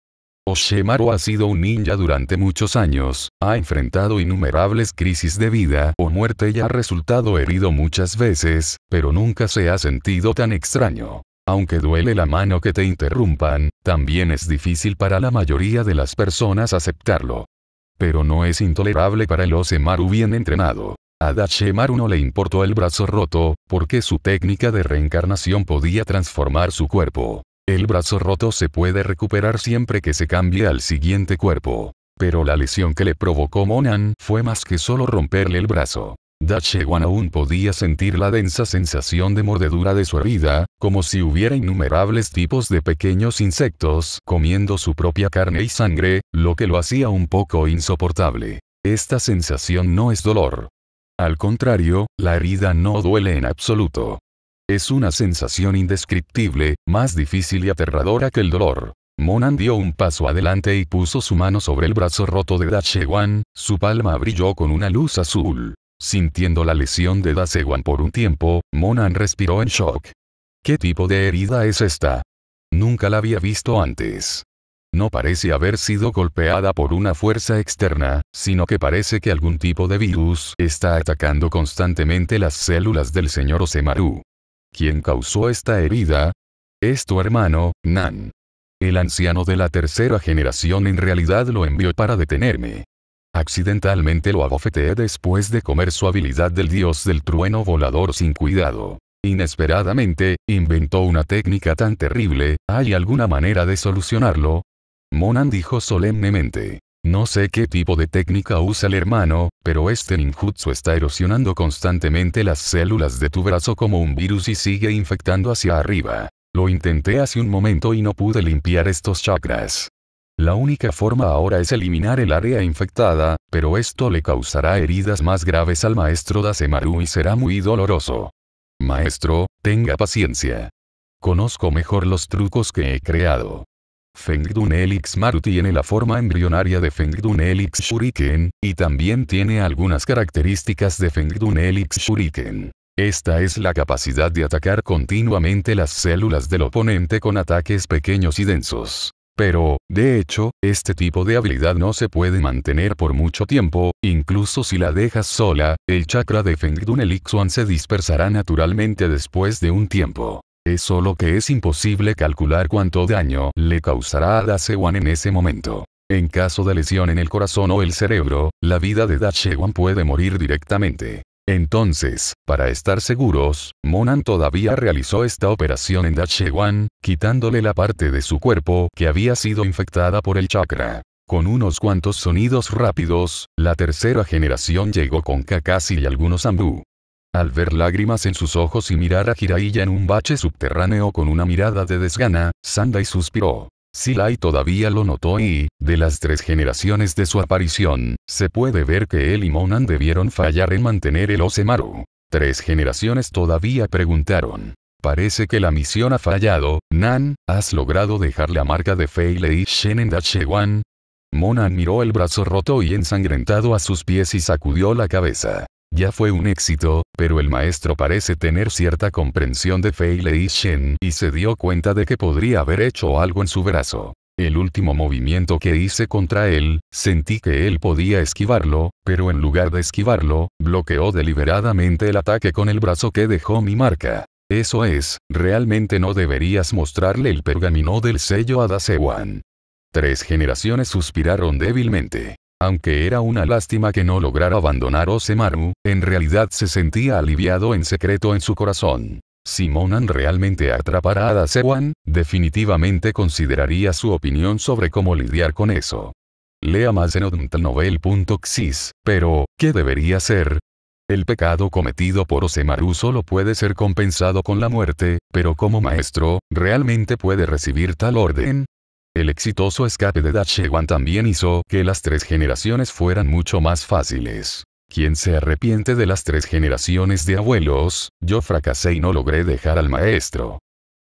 Ozemaru ha sido un ninja durante muchos años, ha enfrentado innumerables crisis de vida o muerte y ha resultado herido muchas veces, pero nunca se ha sentido tan extraño. Aunque duele la mano que te interrumpan, también es difícil para la mayoría de las personas aceptarlo. Pero no es intolerable para el Ozemaru bien entrenado. A Dasemaru no le importó el brazo roto, porque su técnica de reencarnación podía transformar su cuerpo. El brazo roto se puede recuperar siempre que se cambie al siguiente cuerpo. Pero la lesión que le provocó Monan fue más que solo romperle el brazo. Dasewan aún podía sentir la densa sensación de mordedura de su herida, como si hubiera innumerables tipos de pequeños insectos comiendo su propia carne y sangre, lo que lo hacía un poco insoportable. Esta sensación no es dolor. Al contrario, la herida no duele en absoluto. Es una sensación indescriptible, más difícil y aterradora que el dolor. Monan dio un paso adelante y puso su mano sobre el brazo roto de Dasewan, su palma brilló con una luz azul. Sintiendo la lesión de Dasewan por un tiempo, Monan respiró en shock. ¿Qué tipo de herida es esta? Nunca la había visto antes. No parece haber sido golpeada por una fuerza externa, sino que parece que algún tipo de virus está atacando constantemente las células del señor Ozemaru. ¿Quién causó esta herida? Es tu hermano, Nan. El anciano de la tercera generación en realidad lo envió para detenerme. Accidentalmente lo abofeteé después de comer su habilidad del dios del trueno volador sin cuidado. Inesperadamente, inventó una técnica tan terrible, ¿hay alguna manera de solucionarlo? Monan dijo solemnemente. No sé qué tipo de técnica usa el hermano, pero este ninjutsu está erosionando constantemente las células de tu brazo como un virus y sigue infectando hacia arriba. Lo intenté hace un momento y no pude limpiar estos chakras. La única forma ahora es eliminar el área infectada, pero esto le causará heridas más graves al maestro Dazemaru y será muy doloroso. Maestro, tenga paciencia. Conozco mejor los trucos que he creado. Fengdun Helix Maru tiene la forma embrionaria de Fengdun Helix Shuriken, y también tiene algunas características de Fengdun Helix Shuriken. Esta es la capacidad de atacar continuamente las células del oponente con ataques pequeños y densos. Pero, de hecho, este tipo de habilidad no se puede mantener por mucho tiempo, incluso si la dejas sola, el chakra de Fengdun Helix One se dispersará naturalmente después de un tiempo. Es solo que es imposible calcular cuánto daño le causará a Dasewan en ese momento. En caso de lesión en el corazón o el cerebro, la vida de Dasewan puede morir directamente. Entonces, para estar seguros, Monan todavía realizó esta operación en Dasewan, quitándole la parte de su cuerpo que había sido infectada por el chakra. Con unos cuantos sonidos rápidos, la tercera generación llegó con Kakashi y algunos Ambu. Al ver lágrimas en sus ojos y mirar a Jiraiya en un bache subterráneo con una mirada de desgana, Sandai suspiró. Silai todavía lo notó y, de las tres generaciones de su aparición, se puede ver que él y Monan debieron fallar en mantener el Ozemaru. Tres generaciones todavía preguntaron. Parece que la misión ha fallado, Nan, ¿has logrado dejar la marca de Feilei Shen en Dasewan? Monan miró el brazo roto y ensangrentado a sus pies y sacudió la cabeza. Ya fue un éxito, pero el maestro parece tener cierta comprensión de Feilei Shen y se dio cuenta de que podría haber hecho algo en su brazo. El último movimiento que hice contra él, sentí que él podía esquivarlo, pero en lugar de esquivarlo, bloqueó deliberadamente el ataque con el brazo que dejó mi marca. Eso es, realmente no deberías mostrarle el pergamino del sello a Dasewan. Tres generaciones suspiraron débilmente. Aunque era una lástima que no lograra abandonar Ozemaru, en realidad se sentía aliviado en secreto en su corazón. Si Monan realmente atrapara a Dasewan, definitivamente consideraría su opinión sobre cómo lidiar con eso. Lea más en odmtlnovel punto xyz, pero, ¿qué debería ser? El pecado cometido por Ozemaru solo puede ser compensado con la muerte, pero como maestro, ¿realmente puede recibir tal orden? El exitoso escape de Dasewan también hizo que las tres generaciones fueran mucho más fáciles. ¿Quién se arrepiente de las tres generaciones de abuelos? Yo fracasé y no logré dejar al maestro.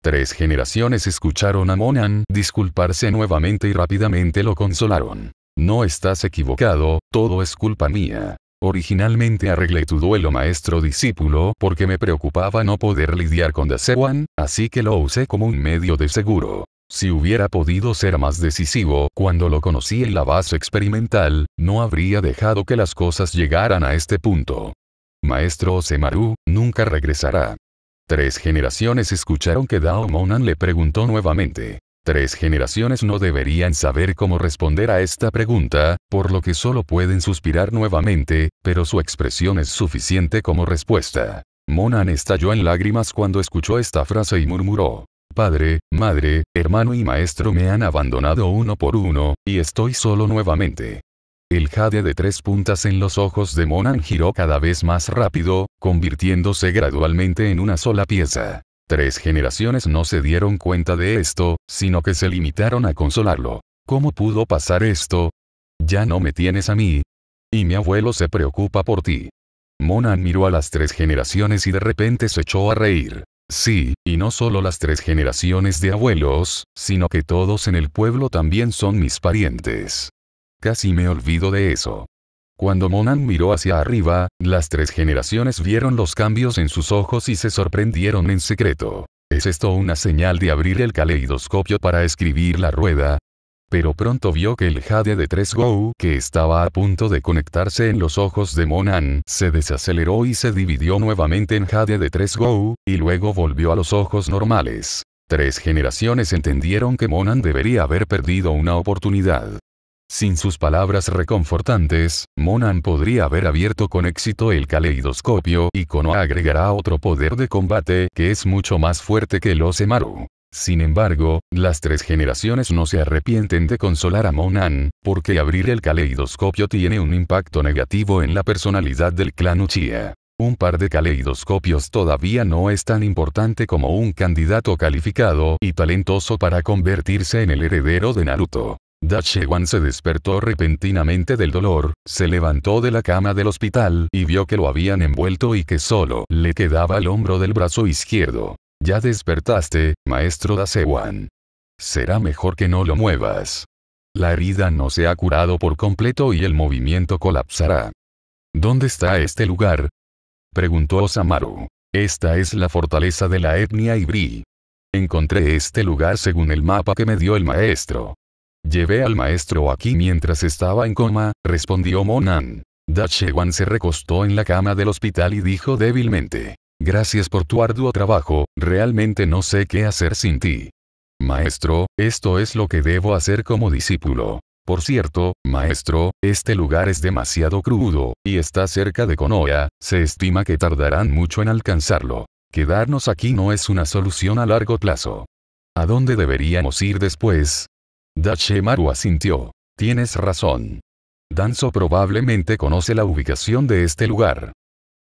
Tres generaciones escucharon a Monan disculparse nuevamente y rápidamente lo consolaron. No estás equivocado, todo es culpa mía. Originalmente arreglé tu duelo maestro-discípulo porque me preocupaba no poder lidiar con Dasewan, así que lo usé como un medio de seguro. Si hubiera podido ser más decisivo cuando lo conocí en la base experimental, no habría dejado que las cosas llegaran a este punto. Maestro Ozemaru, nunca regresará. Tres generaciones escucharon que Dao Monan le preguntó nuevamente. Tres generaciones no deberían saber cómo responder a esta pregunta, por lo que solo pueden suspirar nuevamente, pero su expresión es suficiente como respuesta. Monan estalló en lágrimas cuando escuchó esta frase y murmuró. Padre, madre, hermano y maestro me han abandonado uno por uno, y estoy solo nuevamente. El jade de tres puntas en los ojos de Monan giró cada vez más rápido, convirtiéndose gradualmente en una sola pieza. Tres generaciones no se dieron cuenta de esto, sino que se limitaron a consolarlo. ¿Cómo pudo pasar esto? Ya no me tienes a mí. Y mi abuelo se preocupa por ti. Monan miró a las tres generaciones y de repente se echó a reír. Sí, y no solo las tres generaciones de abuelos, sino que todos en el pueblo también son mis parientes. Casi me olvido de eso. Cuando Monan miró hacia arriba, las tres generaciones vieron los cambios en sus ojos y se sorprendieron en secreto. ¿Es esto una señal de abrir el caleidoscopio para escribir la rueda? Pero pronto vio que el jade de tres Gou que estaba a punto de conectarse en los ojos de Monan se desaceleró y se dividió nuevamente en jade de tres Gou, y luego volvió a los ojos normales. Tres generaciones entendieron que Monan debería haber perdido una oportunidad. Sin sus palabras reconfortantes, Monan podría haber abierto con éxito el caleidoscopio y Konoha agregará otro poder de combate que es mucho más fuerte que el Ozemaru. Sin embargo, las tres generaciones no se arrepienten de consolar a Monan, porque abrir el caleidoscopio tiene un impacto negativo en la personalidad del clan Uchiha. Un par de caleidoscopios todavía no es tan importante como un candidato calificado y talentoso para convertirse en el heredero de Naruto. Dachewan se despertó repentinamente del dolor, se levantó de la cama del hospital y vio que lo habían envuelto y que solo le quedaba el hombro del brazo izquierdo. Ya despertaste, maestro Dachewan. Será mejor que no lo muevas. La herida no se ha curado por completo y el movimiento colapsará. ¿Dónde está este lugar?, preguntó Osamaru. Esta es la fortaleza de la etnia Ibrí. Encontré este lugar según el mapa que me dio el maestro. Llevé al maestro aquí mientras estaba en coma, respondió Monan. Dachewan se recostó en la cama del hospital y dijo débilmente: gracias por tu arduo trabajo, realmente no sé qué hacer sin ti. Maestro, esto es lo que debo hacer como discípulo. Por cierto, maestro, este lugar es demasiado crudo, y está cerca de Konoha, se estima que tardarán mucho en alcanzarlo. Quedarnos aquí no es una solución a largo plazo. ¿A dónde deberíamos ir después? Dachimaru asintió. Tienes razón. Danzo probablemente conoce la ubicación de este lugar.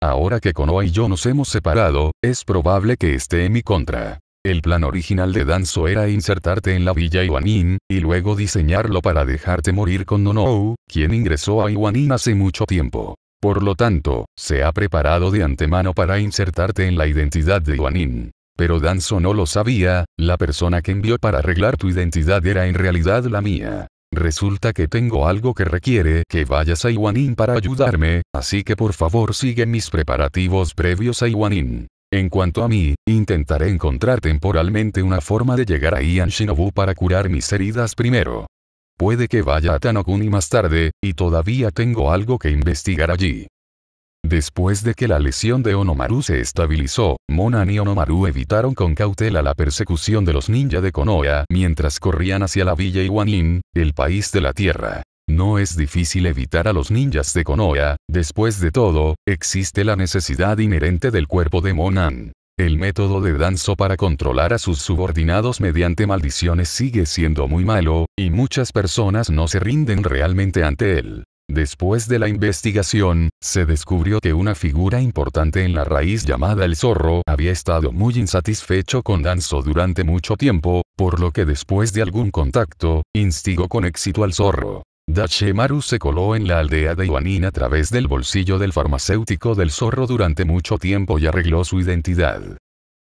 Ahora que Konoha y yo nos hemos separado, es probable que esté en mi contra. El plan original de Danzo era insertarte en la villa Iwanin, y luego diseñarlo para dejarte morir con Nonou, quien ingresó a Iwanin hace mucho tiempo. Por lo tanto, se ha preparado de antemano para insertarte en la identidad de Iwanin. Pero Danzo no lo sabía, la persona que envió para arreglar tu identidad era en realidad la mía. Resulta que tengo algo que requiere que vayas a Iwanin para ayudarme, así que por favor sigue mis preparativos previos a Iwanin. En cuanto a mí, intentaré encontrar temporalmente una forma de llegar a Ian Shinobu para curar mis heridas primero. Puede que vaya a Tanokuni más tarde, y todavía tengo algo que investigar allí. Después de que la lesión de Oromaru se estabilizó, Monan y Oromaru evitaron con cautela la persecución de los ninja de Konoha mientras corrían hacia la villa Iwanin, el país de la tierra. No es difícil evitar a los ninjas de Konoha, después de todo, existe la necesidad inherente del cuerpo de Monan. El método de Danzo para controlar a sus subordinados mediante maldiciones sigue siendo muy malo, y muchas personas no se rinden realmente ante él. Después de la investigación, se descubrió que una figura importante en la raíz llamada el zorro había estado muy insatisfecho con Danzo durante mucho tiempo, por lo que después de algún contacto, instigó con éxito al zorro. Dachimaru se coló en la aldea de Iwanin a través del bolsillo del farmacéutico del zorro durante mucho tiempo y arregló su identidad.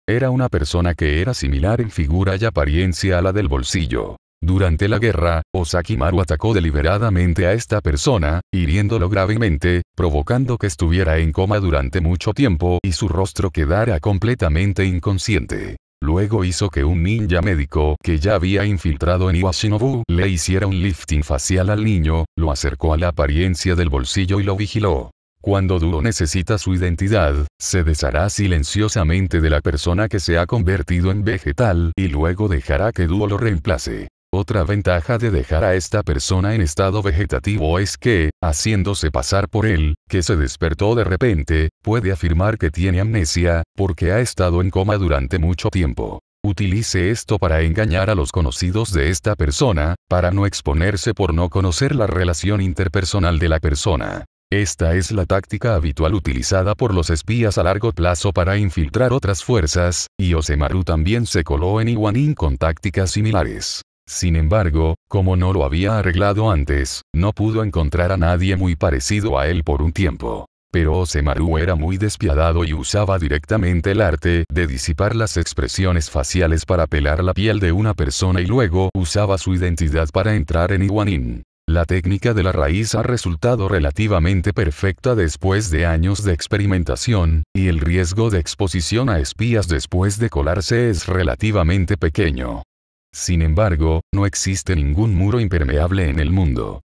Era una persona que era similar en figura y apariencia a la del bolsillo. Durante la guerra, Osakimaru atacó deliberadamente a esta persona, hiriéndolo gravemente, provocando que estuviera en coma durante mucho tiempo y su rostro quedara completamente inconsciente. Luego hizo que un ninja médico que ya había infiltrado en Iwa Shinobu le hiciera un lifting facial al niño, lo acercó a la apariencia del bolsillo y lo vigiló. Cuando Duro necesita su identidad, se deshará silenciosamente de la persona que se ha convertido en vegetal y luego dejará que Duro lo reemplace. Otra ventaja de dejar a esta persona en estado vegetativo es que, haciéndose pasar por él, que se despertó de repente, puede afirmar que tiene amnesia, porque ha estado en coma durante mucho tiempo. Utilice esto para engañar a los conocidos de esta persona, para no exponerse por no conocer la relación interpersonal de la persona. Esta es la táctica habitual utilizada por los espías a largo plazo para infiltrar otras fuerzas, y Osamaru también se coló en Iwanin con tácticas similares. Sin embargo, como no lo había arreglado antes, no pudo encontrar a nadie muy parecido a él por un tiempo. Pero Osamaru era muy despiadado y usaba directamente el arte de disipar las expresiones faciales para pelar la piel de una persona y luego usaba su identidad para entrar en Iwanin. La técnica de la raíz ha resultado relativamente perfecta después de años de experimentación, y el riesgo de exposición a espías después de colarse es relativamente pequeño. Sin embargo, no existe ningún muro impermeable en el mundo.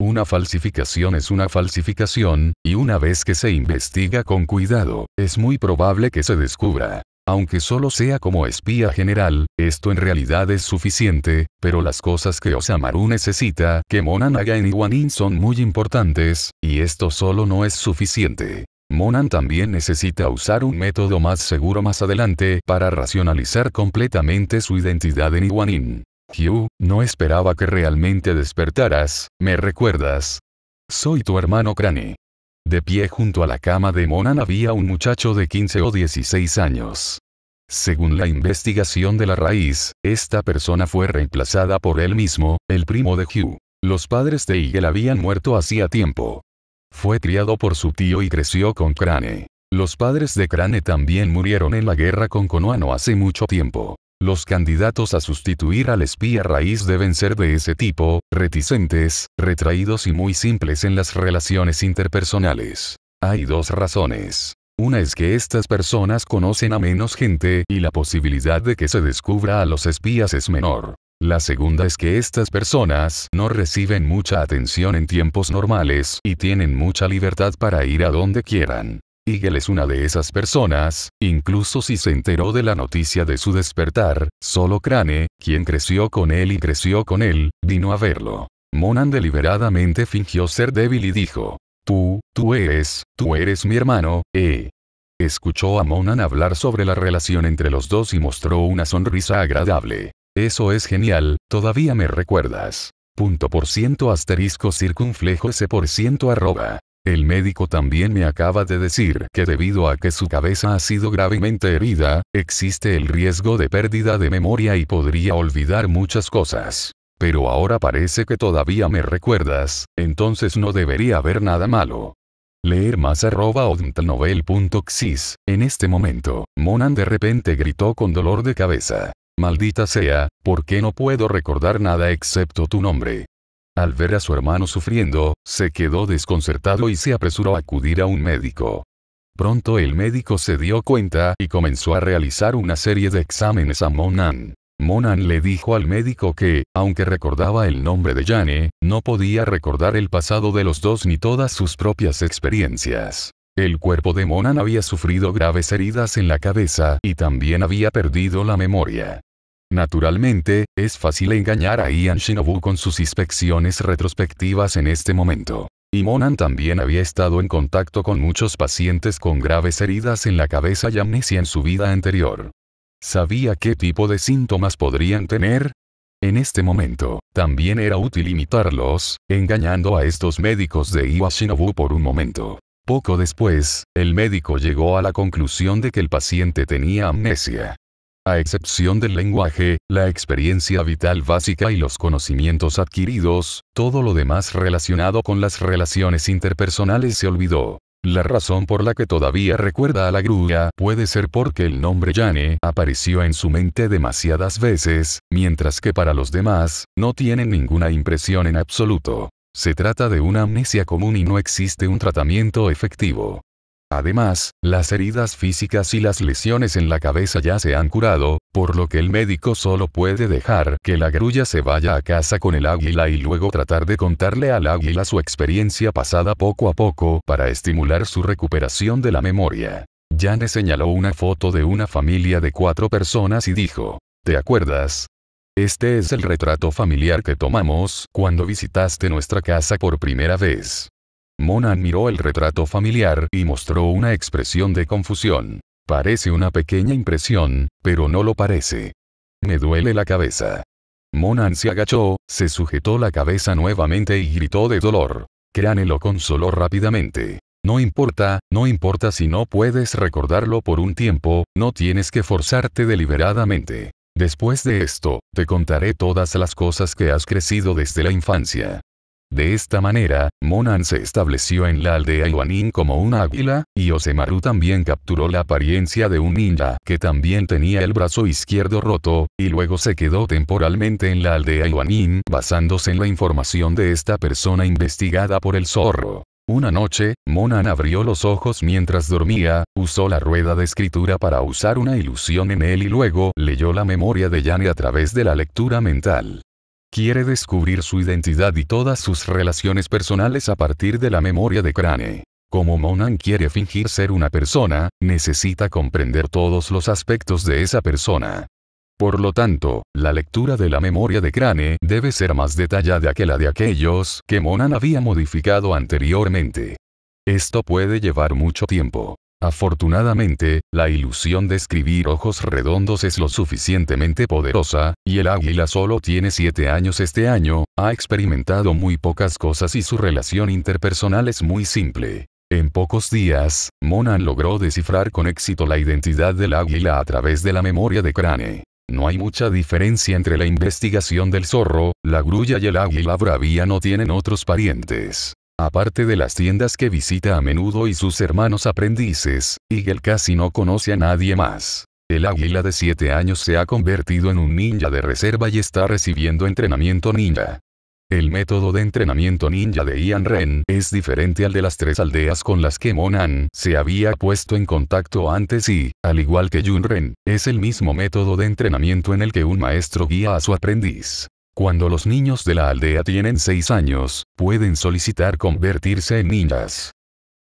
Una falsificación es una falsificación, y una vez que se investiga con cuidado, es muy probable que se descubra. Aunque solo sea como espía general, esto en realidad es suficiente, pero las cosas que Osamaru necesita que Monan haga en Iwanin son muy importantes, y esto solo no es suficiente. Monan también necesita usar un método más seguro más adelante para racionalizar completamente su identidad en Iguanín. Hugh, no esperaba que realmente despertaras, ¿me recuerdas? Soy tu hermano Crane. De pie junto a la cama de Monan había un muchacho de quince o dieciséis años. Según la investigación de La Raíz, esta persona fue reemplazada por él mismo, el primo de Hugh. Los padres de Eagle habían muerto hacía tiempo. Fue criado por su tío y creció con Crane. Los padres de Crane también murieron en la guerra con Konohano hace mucho tiempo. Los candidatos a sustituir al espía raíz deben ser de ese tipo, reticentes, retraídos y muy simples en las relaciones interpersonales. Hay dos razones. Una es que estas personas conocen a menos gente y la posibilidad de que se descubra a los espías es menor. La segunda es que estas personas no reciben mucha atención en tiempos normales y tienen mucha libertad para ir a donde quieran. Eagle es una de esas personas, incluso si se enteró de la noticia de su despertar, solo Crane, quien creció con él y creció con él, vino a verlo. Monan deliberadamente fingió ser débil y dijo: Tú, tú eres, tú eres mi hermano, eh. Escuchó a Monan hablar sobre la relación entre los dos y mostró una sonrisa agradable. Eso es genial, todavía me recuerdas. Punto por ciento asterisco circunflejo ese por ciento arroba. El médico también me acaba de decir que debido a que su cabeza ha sido gravemente herida, existe el riesgo de pérdida de memoria y podría olvidar muchas cosas. Pero ahora parece que todavía me recuerdas, entonces no debería haber nada malo. Leer más arroba odmtlnovel.xis. En este momento, Monan de repente gritó con dolor de cabeza. Maldita sea, ¿por qué no puedo recordar nada excepto tu nombre? Al ver a su hermano sufriendo, se quedó desconcertado y se apresuró a acudir a un médico. Pronto el médico se dio cuenta y comenzó a realizar una serie de exámenes a Monan. Monan le dijo al médico que, aunque recordaba el nombre de Jane, no podía recordar el pasado de los dos ni todas sus propias experiencias. El cuerpo de Monan había sufrido graves heridas en la cabeza y también había perdido la memoria. Naturalmente, es fácil engañar a Ian Shinobu con sus inspecciones retrospectivas en este momento. Y Monan también había estado en contacto con muchos pacientes con graves heridas en la cabeza y amnesia en su vida anterior. ¿Sabía qué tipo de síntomas podrían tener? En este momento, también era útil imitarlos, engañando a estos médicos de Iwa Shinobu por un momento. Poco después, el médico llegó a la conclusión de que el paciente tenía amnesia. A excepción del lenguaje, la experiencia vital básica y los conocimientos adquiridos, todo lo demás relacionado con las relaciones interpersonales se olvidó. La razón por la que todavía recuerda a la grúa puede ser porque el nombre Jane apareció en su mente demasiadas veces, mientras que para los demás, no tienen ninguna impresión en absoluto. Se trata de una amnesia común y no existe un tratamiento efectivo. Además, las heridas físicas y las lesiones en la cabeza ya se han curado, por lo que el médico solo puede dejar que la grulla se vaya a casa con el águila y luego tratar de contarle al águila su experiencia pasada poco a poco para estimular su recuperación de la memoria. Jane señaló una foto de una familia de cuatro personas y dijo: ¿Te acuerdas? Este es el retrato familiar que tomamos cuando visitaste nuestra casa por primera vez. Monan miró el retrato familiar y mostró una expresión de confusión. Parece una pequeña impresión, pero no lo parece. Me duele la cabeza. Monan se agachó, se sujetó la cabeza nuevamente y gritó de dolor. Crane lo consoló rápidamente. No importa, no importa si no puedes recordarlo por un tiempo, no tienes que forzarte deliberadamente. Después de esto, te contaré todas las cosas que has crecido desde la infancia. De esta manera, Monan se estableció en la aldea Iguanín como un águila, y Ozemaru también capturó la apariencia de un ninja que también tenía el brazo izquierdo roto, y luego se quedó temporalmente en la aldea Iguanín basándose en la información de esta persona investigada por el zorro. Una noche, Monan abrió los ojos mientras dormía, usó la rueda de escritura para usar una ilusión en él y luego leyó la memoria de Jane a través de la lectura mental. Quiere descubrir su identidad y todas sus relaciones personales a partir de la memoria de Crane. Como Monan quiere fingir ser una persona, necesita comprender todos los aspectos de esa persona. Por lo tanto, la lectura de la memoria de Crane debe ser más detallada que la de aquellos que Monan había modificado anteriormente. Esto puede llevar mucho tiempo. Afortunadamente, la ilusión de escribir ojos redondos es lo suficientemente poderosa, y el águila solo tiene siete años este año, ha experimentado muy pocas cosas y su relación interpersonal es muy simple. En pocos días, Monan logró descifrar con éxito la identidad del águila a través de la memoria de Crane. No hay mucha diferencia entre la investigación del zorro, la grulla y el águila bravía no tienen otros parientes. Aparte de las tiendas que visita a menudo y sus hermanos aprendices, Eagle casi no conoce a nadie más. El águila de siete años se ha convertido en un ninja de reserva y está recibiendo entrenamiento ninja. El método de entrenamiento ninja de Ian Ren es diferente al de las tres aldeas con las que Monan se había puesto en contacto antes y, al igual que Jun Ren, es el mismo método de entrenamiento en el que un maestro guía a su aprendiz. Cuando los niños de la aldea tienen seis años, pueden solicitar convertirse en ninjas.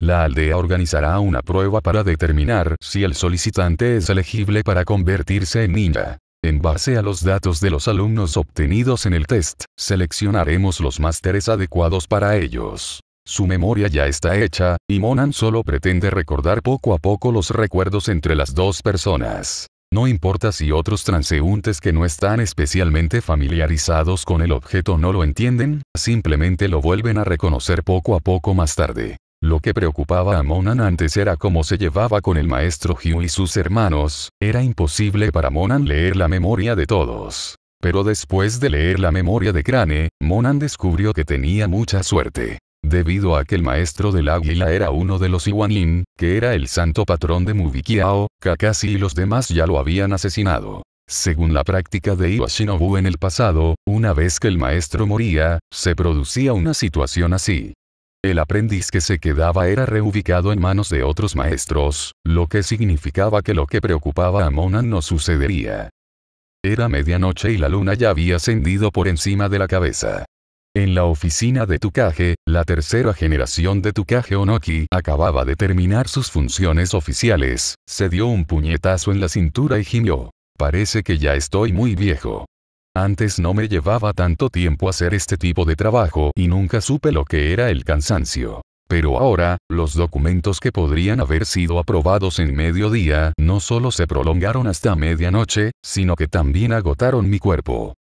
La aldea organizará una prueba para determinar si el solicitante es elegible para convertirse en ninja. En base a los datos de los alumnos obtenidos en el test, seleccionaremos los másteres adecuados para ellos. Su memoria ya está hecha, y Monan solo pretende recordar poco a poco los recuerdos entre las dos personas. No importa si otros transeúntes que no están especialmente familiarizados con el objeto no lo entienden, simplemente lo vuelven a reconocer poco a poco más tarde. Lo que preocupaba a Monan antes era cómo se llevaba con el maestro Hugh y sus hermanos, era imposible para Monan leer la memoria de todos. Pero después de leer la memoria de Crane, Monan descubrió que tenía mucha suerte. Debido a que el maestro del águila era uno de los Iwanin, que era el santo patrón de Mugikiao, Kakashi y los demás ya lo habían asesinado. Según la práctica de Iwa Shinobu en el pasado, una vez que el maestro moría, se producía una situación así. El aprendiz que se quedaba era reubicado en manos de otros maestros, lo que significaba que lo que preocupaba a Monan no sucedería. Era medianoche y la luna ya había ascendido por encima de la cabeza. En la oficina de Tukage, la tercera generación de Tukage Onoki acababa de terminar sus funciones oficiales, se dio un puñetazo en la cintura y gimió. Parece que ya estoy muy viejo. Antes no me llevaba tanto tiempo hacer este tipo de trabajo y nunca supe lo que era el cansancio. Pero ahora, los documentos que podrían haber sido aprobados en mediodía no solo se prolongaron hasta medianoche, sino que también agotaron mi cuerpo.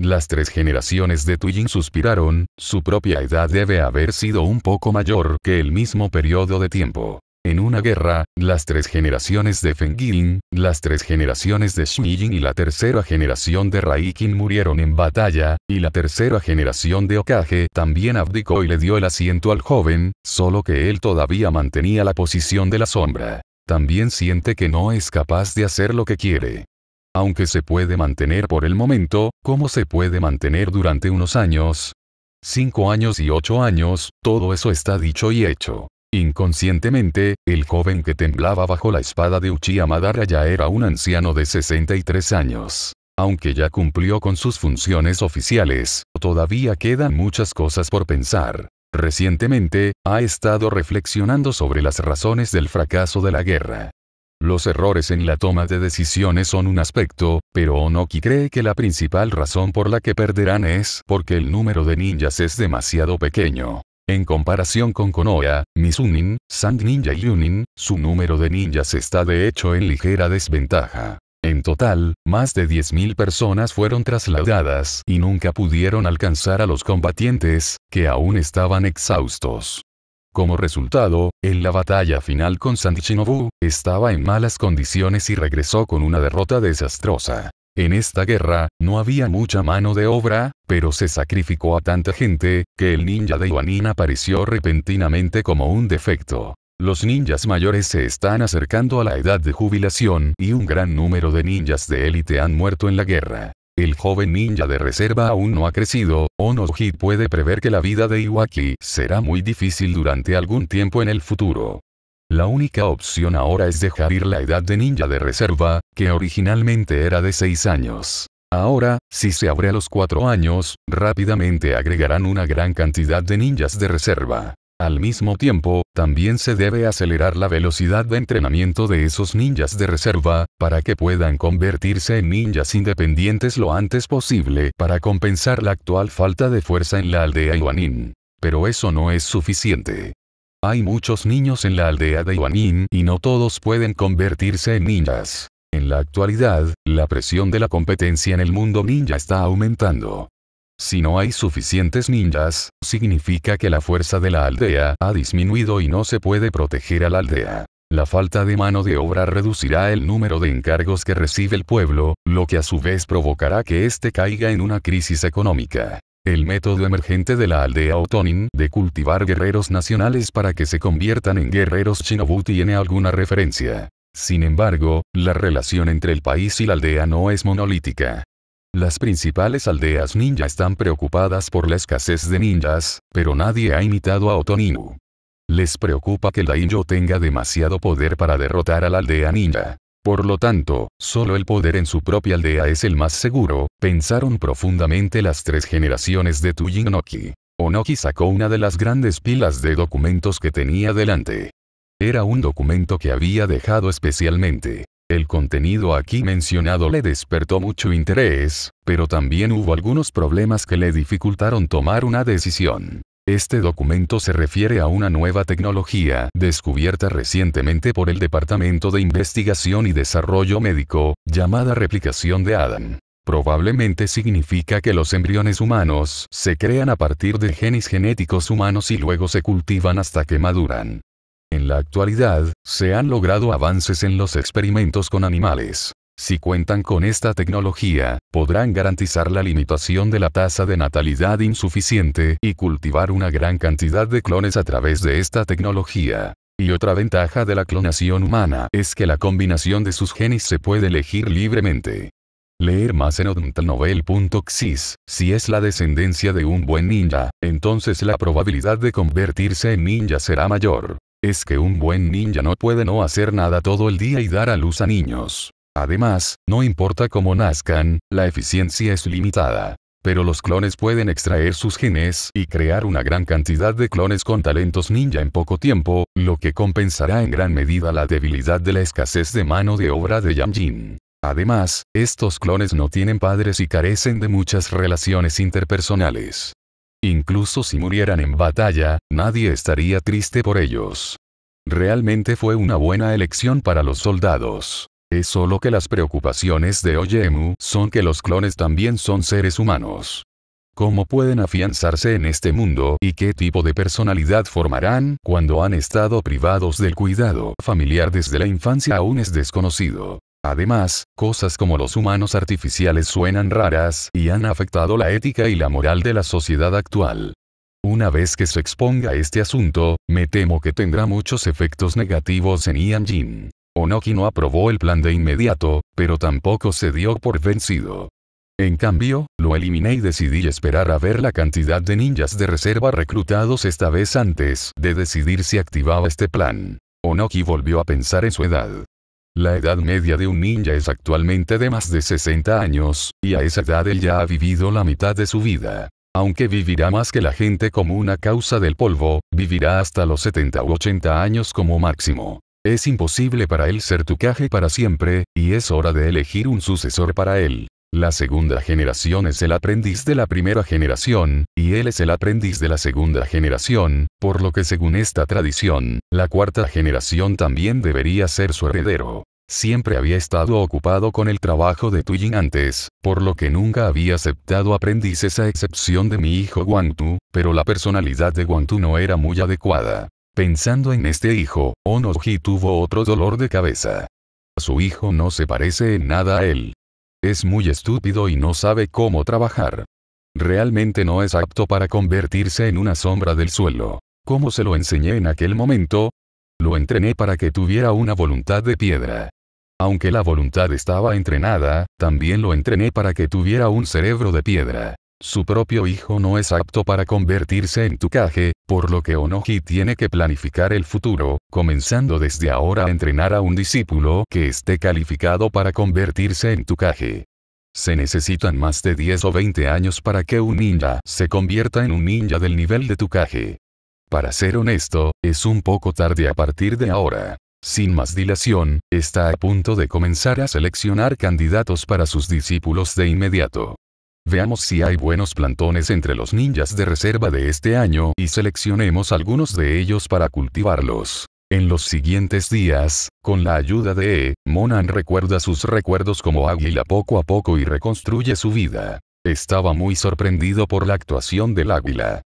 Las tres generaciones de Tuyin suspiraron, su propia edad debe haber sido un poco mayor que el mismo periodo de tiempo. En una guerra, las tres generaciones de Fengying, las tres generaciones de Shijin y la tercera generación de Raikin murieron en batalla, y la tercera generación de Hokage también abdicó y le dio el asiento al joven, solo que él todavía mantenía la posición de la sombra. También siente que no es capaz de hacer lo que quiere. Aunque se puede mantener por el momento, ¿cómo se puede mantener durante unos años? Cinco años y ocho años, todo eso está dicho y hecho. Inconscientemente, el joven que temblaba bajo la espada de Uchiha Madara ya era un anciano de sesenta y tres años. Aunque ya cumplió con sus funciones oficiales, todavía quedan muchas cosas por pensar. Recientemente, ha estado reflexionando sobre las razones del fracaso de la guerra. Los errores en la toma de decisiones son un aspecto, pero Onoki cree que la principal razón por la que perderán es porque el número de ninjas es demasiado pequeño. En comparación con Konoha, Mizunin, Sand Ninja y Yunin, su número de ninjas está de hecho en ligera desventaja. En total, más de diez mil personas fueron trasladadas y nunca pudieron alcanzar a los combatientes, que aún estaban exhaustos. Como resultado, en la batalla final con Sand Shinobu, estaba en malas condiciones y regresó con una derrota desastrosa. En esta guerra, no había mucha mano de obra, pero se sacrificó a tanta gente, que el ninja de Iwanin apareció repentinamente como un defecto. Los ninjas mayores se están acercando a la edad de jubilación y un gran número de ninjas de élite han muerto en la guerra. El joven ninja de reserva aún no ha crecido, Onohit puede prever que la vida de Iwaki será muy difícil durante algún tiempo en el futuro. La única opción ahora es dejar ir la edad de ninja de reserva, que originalmente era de seis años. Ahora, si se abre a los cuatro años, rápidamente agregarán una gran cantidad de ninjas de reserva. Al mismo tiempo, también se debe acelerar la velocidad de entrenamiento de esos ninjas de reserva, para que puedan convertirse en ninjas independientes lo antes posible para compensar la actual falta de fuerza en la aldea Iwanin. Pero eso no es suficiente. Hay muchos niños en la aldea de Yuanin y no todos pueden convertirse en ninjas. En la actualidad, la presión de la competencia en el mundo ninja está aumentando. Si no hay suficientes ninjas, significa que la fuerza de la aldea ha disminuido y no se puede proteger a la aldea. La falta de mano de obra reducirá el número de encargos que recibe el pueblo, lo que a su vez provocará que éste caiga en una crisis económica. El método emergente de la aldea Otonin de cultivar guerreros nacionales para que se conviertan en guerreros shinobu tiene alguna referencia. Sin embargo, la relación entre el país y la aldea no es monolítica. Las principales aldeas ninja están preocupadas por la escasez de ninjas, pero nadie ha imitado a Otoninu. Les preocupa que el daimyo tenga demasiado poder para derrotar a la aldea ninja. Por lo tanto, solo el poder en su propia aldea es el más seguro, pensaron profundamente las tres generaciones de Tujin Onoki. Onoki sacó una de las grandes pilas de documentos que tenía delante. Era un documento que había dejado especialmente. El contenido aquí mencionado le despertó mucho interés, pero también hubo algunos problemas que le dificultaron tomar una decisión. Este documento se refiere a una nueva tecnología descubierta recientemente por el Departamento de Investigación y Desarrollo Médico, llamada replicación de Adam. Probablemente significa que los embriones humanos se crean a partir de genes genéticos humanos y luego se cultivan hasta que maduran. En la actualidad, se han logrado avances en los experimentos con animales. Si cuentan con esta tecnología, podrán garantizar la limitación de la tasa de natalidad insuficiente y cultivar una gran cantidad de clones a través de esta tecnología. Y otra ventaja de la clonación humana es que la combinación de sus genes se puede elegir libremente. Leer más en odontalnovel punto xyz. Si es la descendencia de un buen ninja, entonces la probabilidad de convertirse en ninja será mayor. Es que un buen ninja no puede no hacer nada todo el día y dar a luz a niños. Además, no importa cómo nazcan, la eficiencia es limitada. Pero los clones pueden extraer sus genes y crear una gran cantidad de clones con talentos ninja en poco tiempo, lo que compensará en gran medida la debilidad de la escasez de mano de obra de Yanjin. Además, estos clones no tienen padres y carecen de muchas relaciones interpersonales. Incluso si murieran en batalla, nadie estaría triste por ellos. Realmente fue una buena elección para los soldados. Es solo que las preocupaciones de Oyemu son que los clones también son seres humanos. ¿Cómo pueden afianzarse en este mundo y qué tipo de personalidad formarán cuando han estado privados del cuidado familiar desde la infancia aún es desconocido? Además, cosas como los humanos artificiales suenan raras y han afectado la ética y la moral de la sociedad actual. Una vez que se exponga este asunto, me temo que tendrá muchos efectos negativos en Yanjin. Onoki no aprobó el plan de inmediato, pero tampoco se dio por vencido. En cambio, lo eliminé y decidí esperar a ver la cantidad de ninjas de reserva reclutados esta vez antes de decidir si activaba este plan. Onoki volvió a pensar en su edad. La edad media de un ninja es actualmente de más de sesenta años, y a esa edad él ya ha vivido la mitad de su vida. Aunque vivirá más que la gente común a causa del polvo, vivirá hasta los setenta u ochenta años como máximo. Es imposible para él ser Hokage para siempre, y es hora de elegir un sucesor para él. La segunda generación es el aprendiz de la primera generación, y él es el aprendiz de la segunda generación, por lo que según esta tradición, la cuarta generación también debería ser su heredero. Siempre había estado ocupado con el trabajo de Tujin antes, por lo que nunca había aceptado aprendices a excepción de mi hijo Guangtu, pero la personalidad de Guangtu no era muy adecuada. Pensando en este hijo, Onoji tuvo otro dolor de cabeza. Su hijo no se parece en nada a él. Es muy estúpido y no sabe cómo trabajar. Realmente no es apto para convertirse en una sombra del suelo. ¿Cómo se lo enseñé en aquel momento? Lo entrené para que tuviera una voluntad de piedra. Aunque la voluntad estaba entrenada, también lo entrené para que tuviera un cerebro de piedra. Su propio hijo no es apto para convertirse en Hokage, por lo que Onoji tiene que planificar el futuro, comenzando desde ahora a entrenar a un discípulo que esté calificado para convertirse en Hokage. Se necesitan más de diez o veinte años para que un ninja se convierta en un ninja del nivel de Hokage. Para ser honesto, es un poco tarde a partir de ahora. Sin más dilación, está a punto de comenzar a seleccionar candidatos para sus discípulos de inmediato. Veamos si hay buenos plantones entre los ninjas de reserva de este año y seleccionemos algunos de ellos para cultivarlos. En los siguientes días, con la ayuda de Monan, recuerda sus recuerdos como águila poco a poco y reconstruye su vida. Estaba muy sorprendido por la actuación del águila.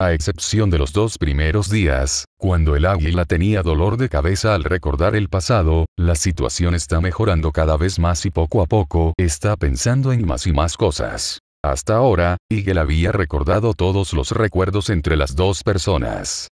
A excepción de los dos primeros días, cuando el águila tenía dolor de cabeza al recordar el pasado, la situación está mejorando cada vez más y poco a poco está pensando en más y más cosas. Hasta ahora, Eagle había recordado todos los recuerdos entre las dos personas.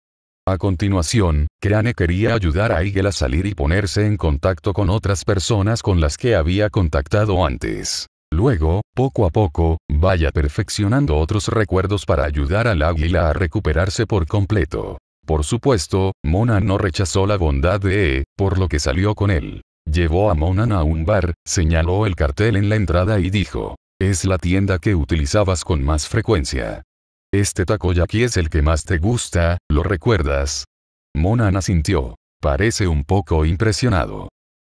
A continuación, Crane quería ayudar a Eagle a salir y ponerse en contacto con otras personas con las que había contactado antes. Luego, poco a poco, vaya perfeccionando otros recuerdos para ayudar al águila a recuperarse por completo. Por supuesto, Monan no rechazó la bondad de E, por lo que salió con él. Llevó a Monan a un bar, señaló el cartel en la entrada y dijo: "Es la tienda que utilizabas con más frecuencia. Este takoyaki es el que más te gusta, ¿lo recuerdas?". Monan asintió. Parece un poco impresionado.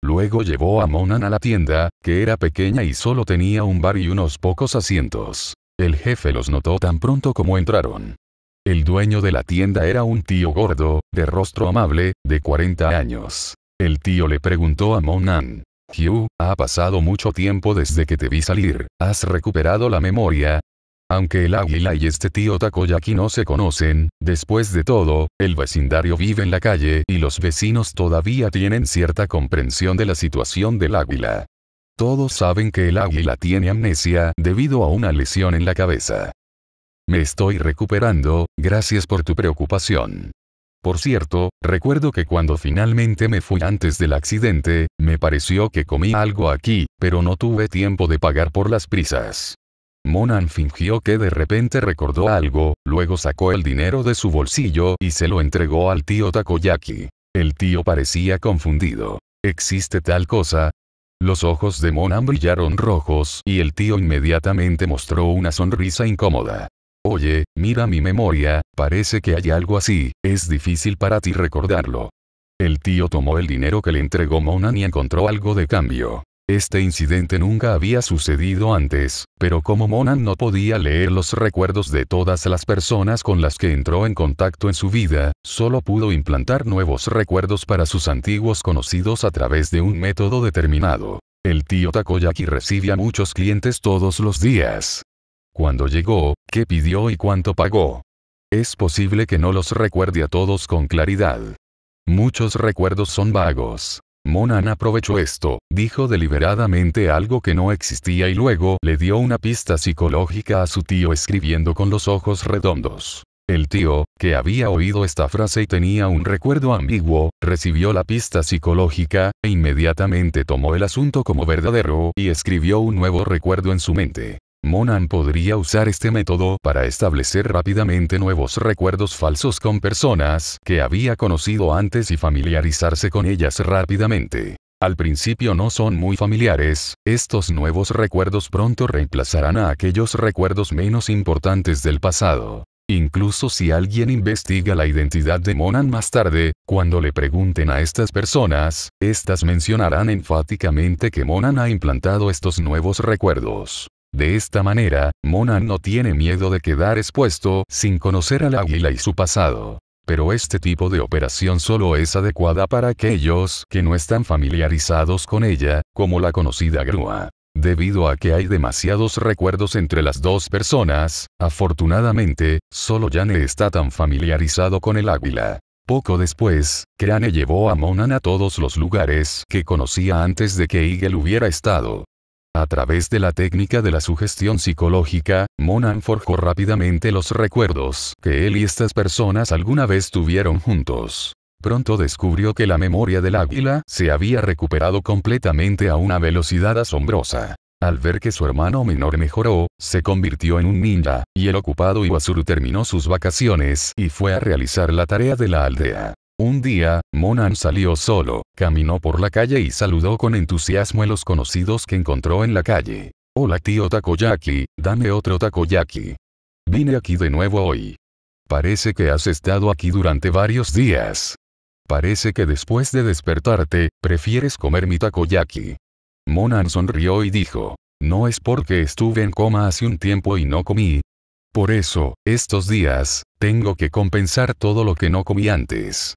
Luego llevó a Monan a la tienda, que era pequeña y solo tenía un bar y unos pocos asientos. El jefe los notó tan pronto como entraron. El dueño de la tienda era un tío gordo, de rostro amable, de cuarenta años. El tío le preguntó a Monan: "Hugh, ha pasado mucho tiempo desde que te vi salir, ¿has recuperado la memoria?". Aunque el águila y este tío Takoyaki no se conocen, después de todo, el vecindario vive en la calle y los vecinos todavía tienen cierta comprensión de la situación del águila. Todos saben que el águila tiene amnesia debido a una lesión en la cabeza. "Me estoy recuperando, gracias por tu preocupación. Por cierto, recuerdo que cuando finalmente me fui antes del accidente, me pareció que comí algo aquí, pero no tuve tiempo de pagar por las prisas". Monan fingió que de repente recordó algo, luego sacó el dinero de su bolsillo y se lo entregó al tío Takoyaki. El tío parecía confundido. ¿Existe tal cosa? Los ojos de Monan brillaron rojos y el tío inmediatamente mostró una sonrisa incómoda. Oye, mira mi memoria, parece que hay algo así, es difícil para ti recordarlo. El tío tomó el dinero que le entregó Monan y encontró algo de cambio. Este incidente nunca había sucedido antes, pero como Monan no podía leer los recuerdos de todas las personas con las que entró en contacto en su vida, solo pudo implantar nuevos recuerdos para sus antiguos conocidos a través de un método determinado. El tío Takoyaki recibe a muchos clientes todos los días. ¿Cuándo llegó? ¿Qué pidió y cuánto pagó? Es posible que no los recuerde a todos con claridad. Muchos recuerdos son vagos. Monan aprovechó esto, dijo deliberadamente algo que no existía y luego le dio una pista psicológica a su tío escribiendo con los ojos redondos. El tío, que había oído esta frase y tenía un recuerdo ambiguo, recibió la pista psicológica, e inmediatamente tomó el asunto como verdadero y escribió un nuevo recuerdo en su mente. Monan podría usar este método para establecer rápidamente nuevos recuerdos falsos con personas que había conocido antes y familiarizarse con ellas rápidamente. Al principio no son muy familiares, estos nuevos recuerdos pronto reemplazarán a aquellos recuerdos menos importantes del pasado. Incluso si alguien investiga la identidad de Monan más tarde, cuando le pregunten a estas personas, estas mencionarán enfáticamente que Monan ha implantado estos nuevos recuerdos. De esta manera, Monan no tiene miedo de quedar expuesto sin conocer al águila y su pasado. Pero este tipo de operación solo es adecuada para aquellos que no están familiarizados con ella, como la conocida grúa. Debido a que hay demasiados recuerdos entre las dos personas, afortunadamente, solo Jane está tan familiarizado con el águila. Poco después, Crane llevó a Monan a todos los lugares que conocía antes de que Eagle hubiera estado. A través de la técnica de la sugestión psicológica, Monan forjó rápidamente los recuerdos que él y estas personas alguna vez tuvieron juntos. Pronto descubrió que la memoria del águila se había recuperado completamente a una velocidad asombrosa. Al ver que su hermano menor mejoró, se convirtió en un ninja, y el ocupado Iwazuru terminó sus vacaciones y fue a realizar la tarea de la aldea. Un día, Monan salió solo, caminó por la calle y saludó con entusiasmo a los conocidos que encontró en la calle. Hola tío Takoyaki, dame otro takoyaki. Vine aquí de nuevo hoy. Parece que has estado aquí durante varios días. Parece que después de despertarte, prefieres comer mi takoyaki. Monan sonrió y dijo, No es porque estuve en coma hace un tiempo y no comí. Por eso, estos días, tengo que compensar todo lo que no comí antes.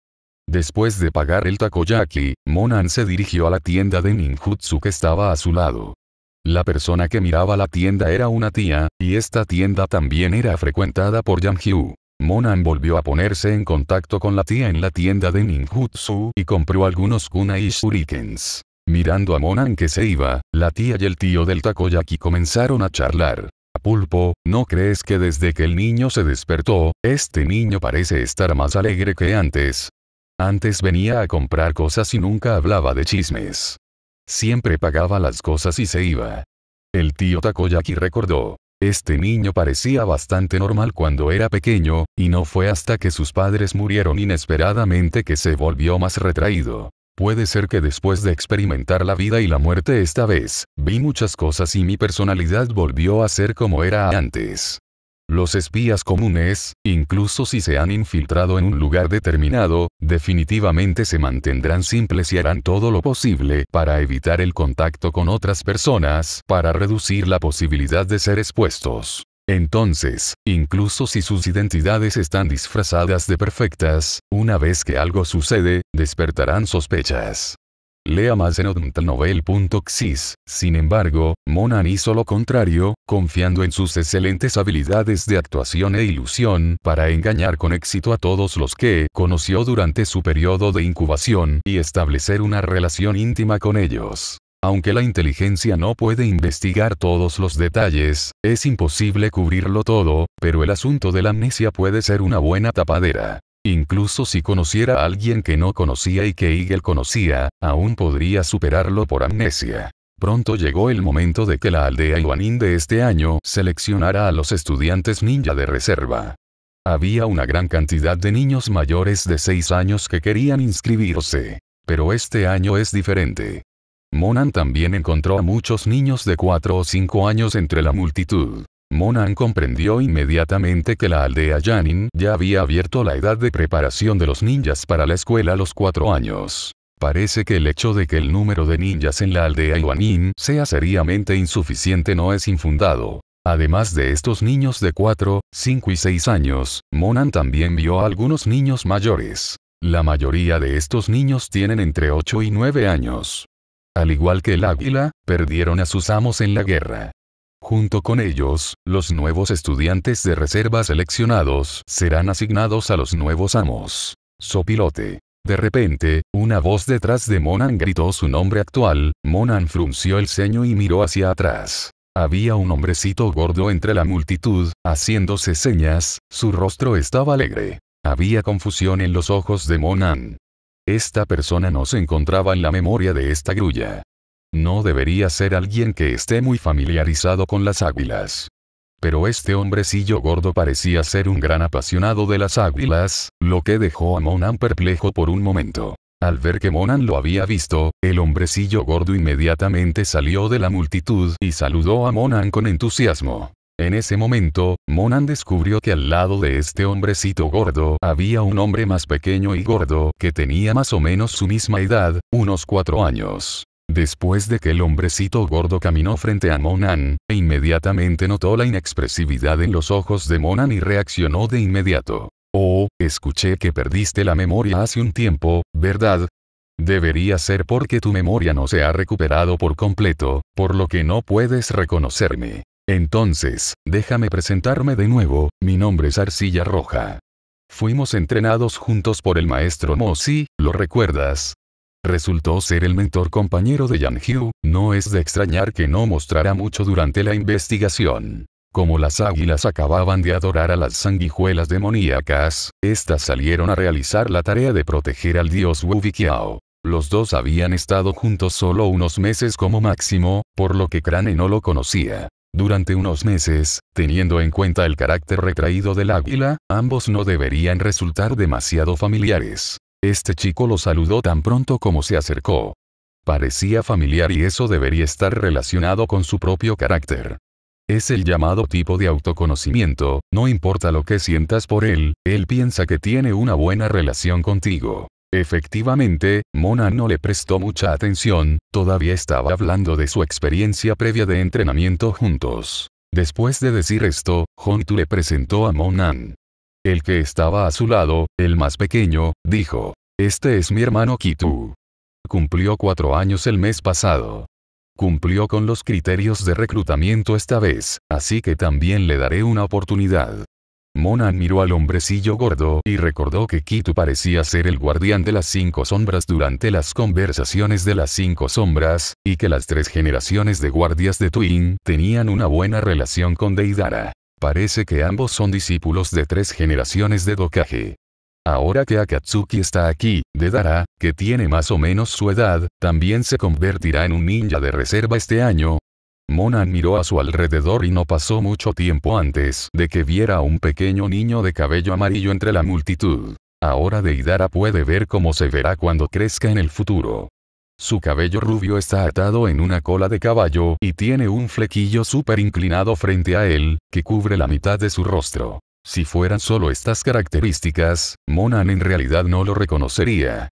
Después de pagar el takoyaki, Monan se dirigió a la tienda de ninjutsu que estaba a su lado. La persona que miraba la tienda era una tía, y esta tienda también era frecuentada por Yang-hyu. Monan volvió a ponerse en contacto con la tía en la tienda de ninjutsu y compró algunos kunai y shurikens. Mirando a Monan que se iba, la tía y el tío del takoyaki comenzaron a charlar. Pulpo, ¿no crees que desde que el niño se despertó, este niño parece estar más alegre que antes? Antes venía a comprar cosas y nunca hablaba de chismes. Siempre pagaba las cosas y se iba. El tío Takoyaki recordó. Este niño parecía bastante normal cuando era pequeño, y no fue hasta que sus padres murieron inesperadamente que se volvió más retraído. Puede ser que después de experimentar la vida y la muerte esta vez, vi muchas cosas y mi personalidad volvió a ser como era antes. Los espías comunes, incluso si se han infiltrado en un lugar determinado, definitivamente se mantendrán simples y harán todo lo posible para evitar el contacto con otras personas para reducir la posibilidad de ser expuestos. Entonces, incluso si sus identidades están disfrazadas de perfectas, una vez que algo sucede, despertarán sospechas. Lea más en odmtnovel punto exis. Sin embargo, Monan hizo lo contrario, confiando en sus excelentes habilidades de actuación e ilusión para engañar con éxito a todos los que conoció durante su periodo de incubación y establecer una relación íntima con ellos. Aunque la inteligencia no puede investigar todos los detalles, es imposible cubrirlo todo, pero el asunto de la amnesia puede ser una buena tapadera. Incluso si conociera a alguien que no conocía y que Eagle conocía, aún podría superarlo por amnesia. Pronto llegó el momento de que la aldea Iwanin de este año seleccionara a los estudiantes ninja de reserva. Había una gran cantidad de niños mayores de seis años que querían inscribirse. Pero este año es diferente. Monan también encontró a muchos niños de cuatro o cinco años entre la multitud. Monan comprendió inmediatamente que la aldea Yanin ya había abierto la edad de preparación de los ninjas para la escuela a los cuatro años. Parece que el hecho de que el número de ninjas en la aldea Iwanin sea seriamente insuficiente no es infundado. Además de estos niños de cuatro, cinco y seis años, Monan también vio a algunos niños mayores. La mayoría de estos niños tienen entre ocho y nueve años. Al igual que el águila, perdieron a sus amos en la guerra. Junto con ellos, los nuevos estudiantes de reserva seleccionados serán asignados a los nuevos amos. Sopilote. De repente, una voz detrás de Monan gritó su nombre actual. Monan frunció el ceño y miró hacia atrás. Había un hombrecito gordo entre la multitud, haciéndose señas, su rostro estaba alegre. Había confusión en los ojos de Monan. Esta persona no se encontraba en la memoria de esta grulla. No debería ser alguien que esté muy familiarizado con las águilas. Pero este hombrecillo gordo parecía ser un gran apasionado de las águilas, lo que dejó a Monan perplejo por un momento. Al ver que Monan lo había visto, el hombrecillo gordo inmediatamente salió de la multitud y saludó a Monan con entusiasmo. En ese momento, Monan descubrió que al lado de este hombrecito gordo había un hombre más pequeño y gordo que tenía más o menos su misma edad, unos cuatro años. Después de que el hombrecito gordo caminó frente a Monan, inmediatamente notó la inexpresividad en los ojos de Monan y reaccionó de inmediato. Oh, escuché que perdiste la memoria hace un tiempo, ¿verdad? Debería ser porque tu memoria no se ha recuperado por completo, por lo que no puedes reconocerme. Entonces, déjame presentarme de nuevo, mi nombre es Arcilla Roja. Fuimos entrenados juntos por el maestro Mosi, ¿lo recuerdas? Resultó ser el mentor compañero de Yang-hyu, no es de extrañar que no mostrara mucho durante la investigación. Como las águilas acababan de adorar a las sanguijuelas demoníacas, estas salieron a realizar la tarea de proteger al dios Wu Biqiao. Los dos habían estado juntos solo unos meses como máximo, por lo que Crane no lo conocía. Durante unos meses, teniendo en cuenta el carácter retraído del águila, ambos no deberían resultar demasiado familiares. Este chico lo saludó tan pronto como se acercó. Parecía familiar y eso debería estar relacionado con su propio carácter. Es el llamado tipo de autoconocimiento, no importa lo que sientas por él, él piensa que tiene una buena relación contigo. Efectivamente, Mona no le prestó mucha atención, todavía estaba hablando de su experiencia previa de entrenamiento juntos. Después de decir esto, Hong-tu le presentó a Monan. El que estaba a su lado, el más pequeño, dijo: este es mi hermano Ki-tu. Cumplió cuatro años el mes pasado. Cumplió con los criterios de reclutamiento esta vez, así que también le daré una oportunidad. Monan miró al hombrecillo gordo y recordó que Ki-tu parecía ser el guardián de las cinco sombras durante las conversaciones de las cinco sombras, y que las tres generaciones de guardias de Twin tenían una buena relación con Deidara. Parece que ambos son discípulos de tres generaciones de Hokage. Ahora que Akatsuki está aquí, Deidara, que tiene más o menos su edad, también se convertirá en un ninja de reserva este año. Monan miró a su alrededor y no pasó mucho tiempo antes de que viera a un pequeño niño de cabello amarillo entre la multitud. Ahora Deidara puede ver cómo se verá cuando crezca en el futuro. Su cabello rubio está atado en una cola de caballo y tiene un flequillo súper inclinado frente a él, que cubre la mitad de su rostro. Si fueran solo estas características, Monan en realidad no lo reconocería.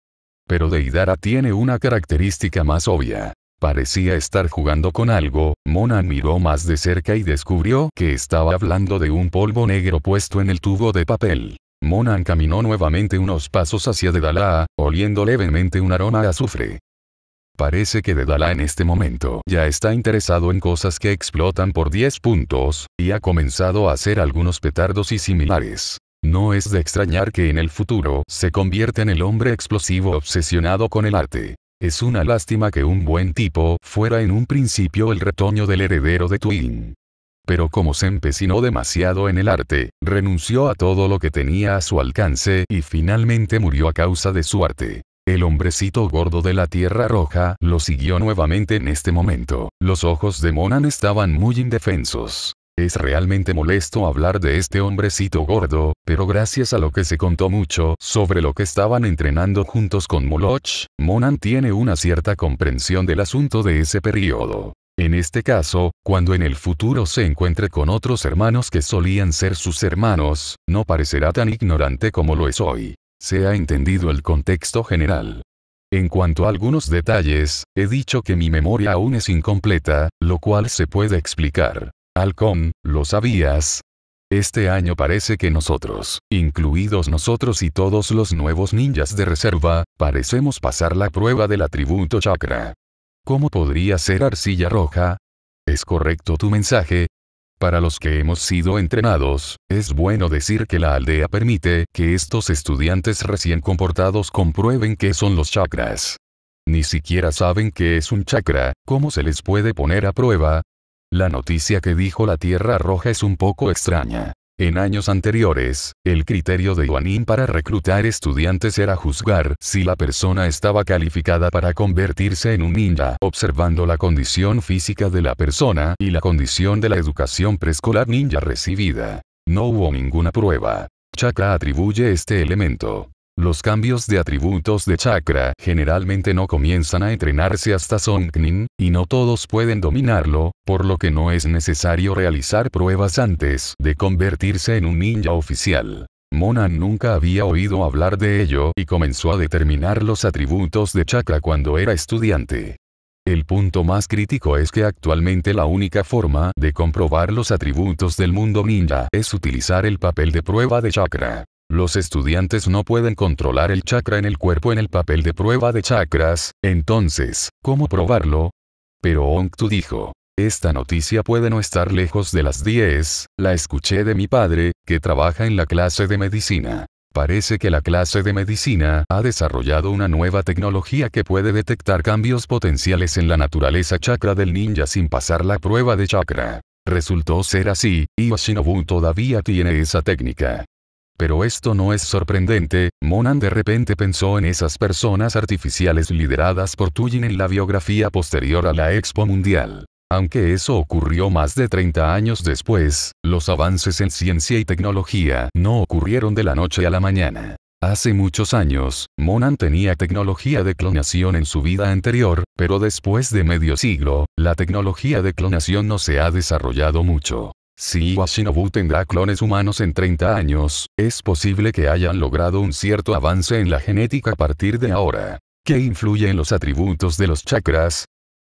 Pero Deidara tiene una característica más obvia. Parecía estar jugando con algo, Monan miró más de cerca y descubrió que estaba hablando de un polvo negro puesto en el tubo de papel. Monan caminó nuevamente unos pasos hacia Deidara, oliendo levemente un aroma a azufre. Parece que Deidara en este momento ya está interesado en cosas que explotan por diez puntos, y ha comenzado a hacer algunos petardos y similares. No es de extrañar que en el futuro se convierta en el hombre explosivo obsesionado con el arte. Es una lástima que un buen tipo fuera en un principio el retoño del heredero de Twin. Pero como se empecinó demasiado en el arte, renunció a todo lo que tenía a su alcance y finalmente murió a causa de su arte. El hombrecito gordo de la Tierra Roja lo siguió nuevamente en este momento. Los ojos de Monan estaban muy indefensos. Es realmente molesto hablar de este hombrecito gordo, pero gracias a lo que se contó mucho sobre lo que estaban entrenando juntos con Moloch, Monan tiene una cierta comprensión del asunto de ese periodo. En este caso, cuando en el futuro se encuentre con otros hermanos que solían ser sus hermanos, no parecerá tan ignorante como lo es hoy. Se ha entendido el contexto general. En cuanto a algunos detalles, he dicho que mi memoria aún es incompleta, lo cual se puede explicar. Halcón, ¿lo sabías? Este año parece que nosotros, incluidos nosotros y todos los nuevos ninjas de reserva, parecemos pasar la prueba del atributo chakra. ¿Cómo podría ser arcilla roja? ¿Es correcto tu mensaje? Para los que hemos sido entrenados, es bueno decir que la aldea permite que estos estudiantes recién comportados comprueben qué son los chakras. Ni siquiera saben qué es un chakra, ¿cómo se les puede poner a prueba? La noticia que dijo la Tierra Roja es un poco extraña. En años anteriores, el criterio de Guanin para reclutar estudiantes era juzgar si la persona estaba calificada para convertirse en un ninja, observando la condición física de la persona y la condición de la educación preescolar ninja recibida. No hubo ninguna prueba. Chakra atribuye este elemento. Los cambios de atributos de chakra generalmente no comienzan a entrenarse hasta Songnin, y no todos pueden dominarlo, por lo que no es necesario realizar pruebas antes de convertirse en un ninja oficial. Monan nunca había oído hablar de ello y comenzó a determinar los atributos de chakra cuando era estudiante. El punto más crítico es que actualmente la única forma de comprobar los atributos del mundo ninja es utilizar el papel de prueba de chakra. Los estudiantes no pueden controlar el chakra en el cuerpo en el papel de prueba de chakras, entonces, ¿cómo probarlo? Pero Hong-tu dijo, esta noticia puede no estar lejos de las diez, la escuché de mi padre, que trabaja en la clase de medicina. Parece que la clase de medicina ha desarrollado una nueva tecnología que puede detectar cambios potenciales en la naturaleza chakra del ninja sin pasar la prueba de chakra. Resultó ser así, y Yoshinobu todavía tiene esa técnica. Pero esto no es sorprendente, Monan de repente pensó en esas personas artificiales lideradas por Tuyin en la biografía posterior a la Expo Mundial. Aunque eso ocurrió más de treinta años después, los avances en ciencia y tecnología no ocurrieron de la noche a la mañana. Hace muchos años, Monan tenía tecnología de clonación en su vida anterior, pero después de medio siglo, la tecnología de clonación no se ha desarrollado mucho. Si Iwa Shinobu tendrá clones humanos en treinta años, es posible que hayan logrado un cierto avance en la genética a partir de ahora. ¿Qué influye en los atributos de los chakras?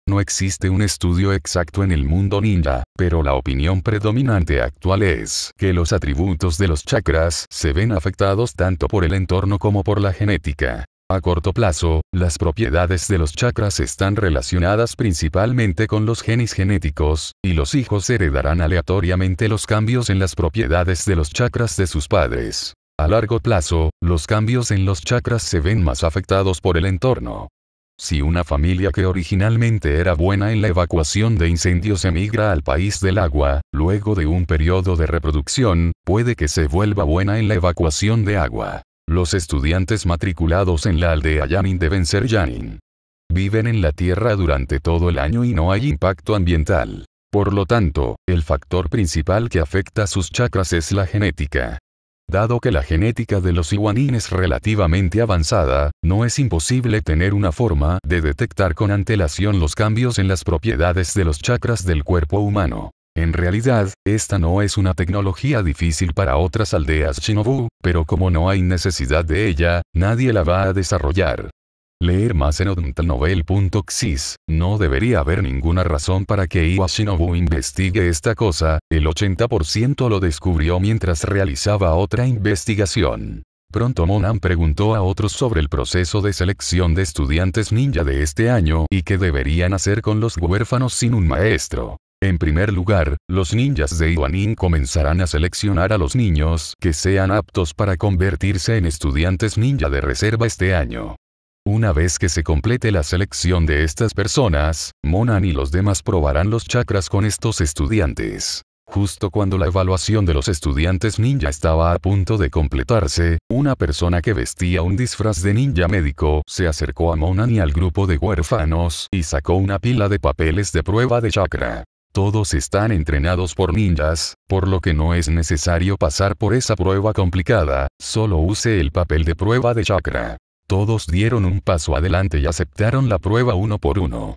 No existe un estudio exacto en el mundo ninja, pero la opinión predominante actual es que los atributos de los chakras se ven afectados tanto por el entorno como por la genética. A corto plazo, las propiedades de los chakras están relacionadas principalmente con los genes genéticos, y los hijos heredarán aleatoriamente los cambios en las propiedades de los chakras de sus padres. A largo plazo, los cambios en los chakras se ven más afectados por el entorno. Si una familia que originalmente era buena en la evacuación de incendios emigra al país del agua, luego de un periodo de reproducción, puede que se vuelva buena en la evacuación de agua. Los estudiantes matriculados en la aldea Yanin deben ser Yanin. Viven en la tierra durante todo el año y no hay impacto ambiental. Por lo tanto, el factor principal que afecta sus chakras es la genética. Dado que la genética de los Iwanin es relativamente avanzada, no es imposible tener una forma de detectar con antelación los cambios en las propiedades de los chakras del cuerpo humano. En realidad, esta no es una tecnología difícil para otras aldeas Shinobu, pero como no hay necesidad de ella, nadie la va a desarrollar. Leer más en odontalnovel punto exis, no debería haber ninguna razón para que Iwa Shinobu investigue esta cosa, el ochenta por ciento lo descubrió mientras realizaba otra investigación. Pronto Monan preguntó a otros sobre el proceso de selección de estudiantes ninja de este año y qué deberían hacer con los huérfanos sin un maestro. En primer lugar, los ninjas de Iwanin comenzarán a seleccionar a los niños que sean aptos para convertirse en estudiantes ninja de reserva este año. Una vez que se complete la selección de estas personas, Monan y los demás probarán los chakras con estos estudiantes. Justo cuando la evaluación de los estudiantes ninja estaba a punto de completarse, una persona que vestía un disfraz de ninja médico se acercó a Monan y al grupo de huérfanos y sacó una pila de papeles de prueba de chakra. Todos están entrenados por ninjas, por lo que no es necesario pasar por esa prueba complicada, solo use el papel de prueba de chakra. Todos dieron un paso adelante y aceptaron la prueba uno por uno.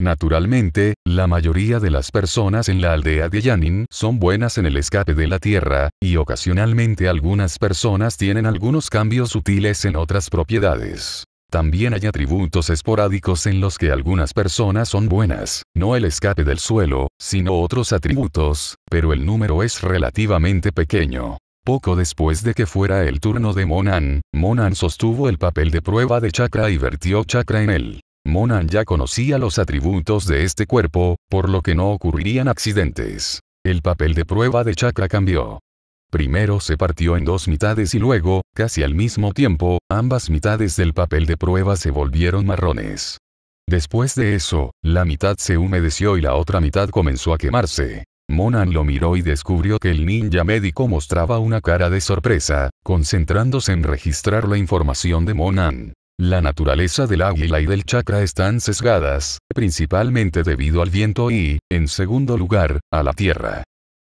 Naturalmente, la mayoría de las personas en la aldea de Yanin son buenas en el escape de la tierra, y ocasionalmente algunas personas tienen algunos cambios sutiles en otras propiedades. También hay atributos esporádicos en los que algunas personas son buenas, no el escape del suelo, sino otros atributos, pero el número es relativamente pequeño. Poco después de que fuera el turno de Monan, Monan sostuvo el papel de prueba de chakra y vertió chakra en él. Monan ya conocía los atributos de este cuerpo, por lo que no ocurrirían accidentes. El papel de prueba de chakra cambió. Primero se partió en dos mitades y luego, casi al mismo tiempo, ambas mitades del papel de prueba se volvieron marrones. Después de eso, la mitad se humedeció y la otra mitad comenzó a quemarse. Monan lo miró y descubrió que el ninja médico mostraba una cara de sorpresa, concentrándose en registrar la información de Monan. La naturaleza del águila y del chakra están sesgadas, principalmente debido al viento y, en segundo lugar, a la tierra.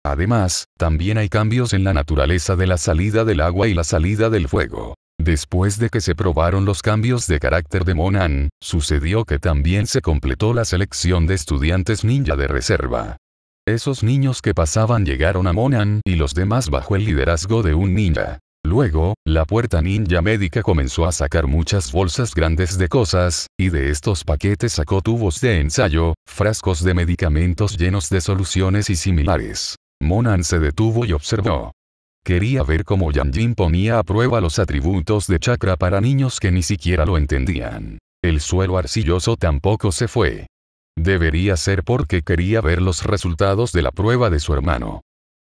Además, también hay cambios en la naturaleza de la salida del agua y la salida del fuego. Después de que se probaron los cambios de carácter de Monan, sucedió que también se completó la selección de estudiantes ninja de reserva. Esos niños que pasaban llegaron a Monan y los demás bajo el liderazgo de un ninja. Luego, la puerta ninja médica comenzó a sacar muchas bolsas grandes de cosas, y de estos paquetes sacó tubos de ensayo, frascos de medicamentos llenos de soluciones y similares. Monan se detuvo y observó. Quería ver cómo Yanjin ponía a prueba los atributos de chakra para niños que ni siquiera lo entendían. El suelo arcilloso tampoco se fue. Debería ser porque quería ver los resultados de la prueba de su hermano.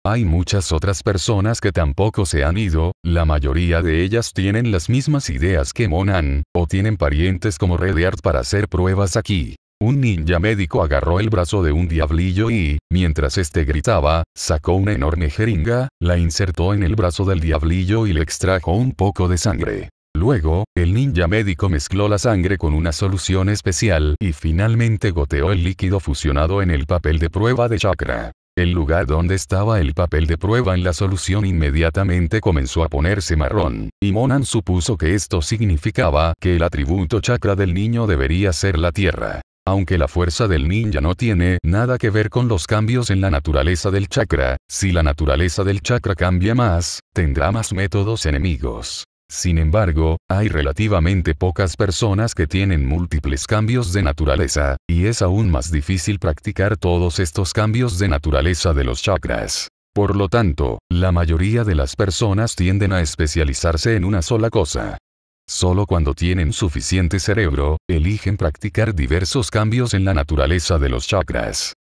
Hay muchas otras personas que tampoco se han ido, la mayoría de ellas tienen las mismas ideas que Monan, o tienen parientes como Redeart para hacer pruebas aquí. Un ninja médico agarró el brazo de un diablillo y, mientras este gritaba, sacó una enorme jeringa, la insertó en el brazo del diablillo y le extrajo un poco de sangre. Luego, el ninja médico mezcló la sangre con una solución especial y finalmente goteó el líquido fusionado en el papel de prueba de chakra. El lugar donde estaba el papel de prueba en la solución inmediatamente comenzó a ponerse marrón, y Monan supuso que esto significaba que el atributo chakra del niño debería ser la tierra. Aunque la fuerza del ninja no tiene nada que ver con los cambios en la naturaleza del chakra, si la naturaleza del chakra cambia más, tendrá más métodos enemigos. Sin embargo, hay relativamente pocas personas que tienen múltiples cambios de naturaleza, y es aún más difícil practicar todos estos cambios de naturaleza de los chakras. Por lo tanto, la mayoría de las personas tienden a especializarse en una sola cosa. Solo cuando tienen suficiente cerebro, eligen practicar diversos cambios en la naturaleza de los chakras.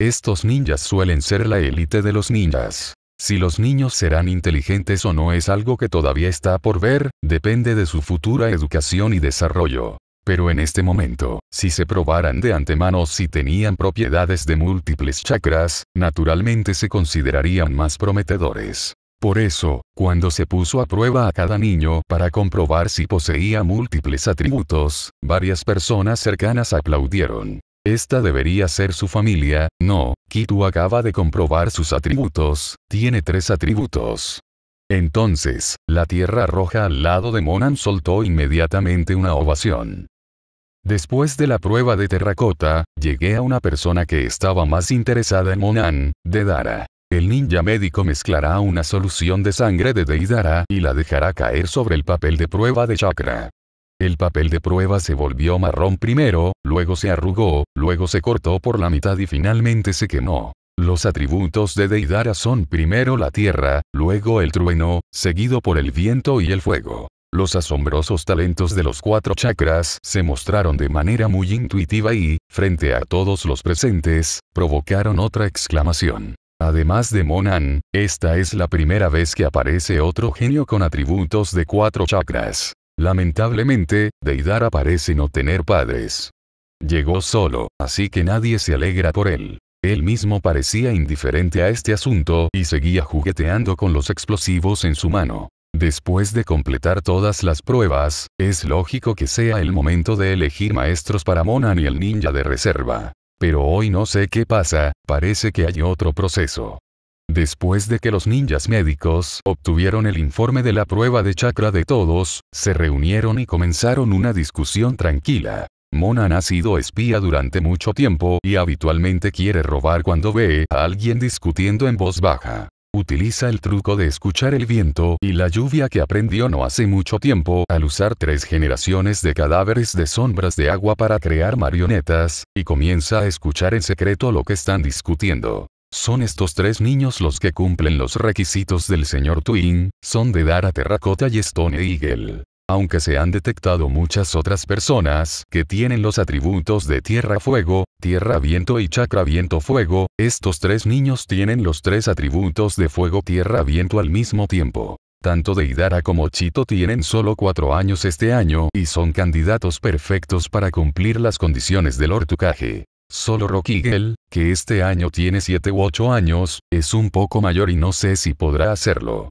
Estos ninjas suelen ser la élite de los ninjas. Si los niños serán inteligentes o no es algo que todavía está por ver, depende de su futura educación y desarrollo. Pero en este momento, si se probaran de antemano si tenían propiedades de múltiples chakras, naturalmente se considerarían más prometedores. Por eso, cuando se puso a prueba a cada niño para comprobar si poseía múltiples atributos, varias personas cercanas aplaudieron. Esta debería ser su familia. No, Kitu acaba de comprobar sus atributos, tiene tres atributos. Entonces, la tierra roja al lado de Monan soltó inmediatamente una ovación. Después de la prueba de terracota, llegué a una persona que estaba más interesada en Monan, Deidara. El ninja médico mezclará una solución de sangre de Deidara y la dejará caer sobre el papel de prueba de chakra. El papel de prueba se volvió marrón primero, luego se arrugó, luego se cortó por la mitad y finalmente se quemó. Los atributos de Deidara son primero la tierra, luego el trueno, seguido por el viento y el fuego. Los asombrosos talentos de los cuatro chakras se mostraron de manera muy intuitiva y, frente a todos los presentes, provocaron otra exclamación. Además de Monan, esta es la primera vez que aparece otro genio con atributos de cuatro chakras. Lamentablemente, Deidara parece no tener padres. Llegó solo, así que nadie se alegra por él. Él mismo parecía indiferente a este asunto y seguía jugueteando con los explosivos en su mano. Después de completar todas las pruebas, es lógico que sea el momento de elegir maestros para Monan y el ninja de reserva. Pero hoy no sé qué pasa, parece que hay otro proceso. Después de que los ninjas médicos obtuvieron el informe de la prueba de chakra de todos, se reunieron y comenzaron una discusión tranquila. Monan ha sido espía durante mucho tiempo y habitualmente quiere robar cuando ve a alguien discutiendo en voz baja. Utiliza el truco de escuchar el viento y la lluvia que aprendió no hace mucho tiempo al usar tres generaciones de cadáveres de sombras de agua para crear marionetas, y comienza a escuchar en secreto lo que están discutiendo. Son estos tres niños los que cumplen los requisitos del señor Twin, son Deidara, Terracota y Stone Eagle. Aunque se han detectado muchas otras personas que tienen los atributos de tierra-fuego, tierra-viento y chakra-viento-fuego, estos tres niños tienen los tres atributos de fuego-tierra-viento al mismo tiempo. Tanto Deidara como Chito tienen solo cuatro años este año y son candidatos perfectos para cumplir las condiciones del hortucaje. Solo Rock Eagle, que este año tiene siete u ocho años, es un poco mayor y no sé si podrá hacerlo.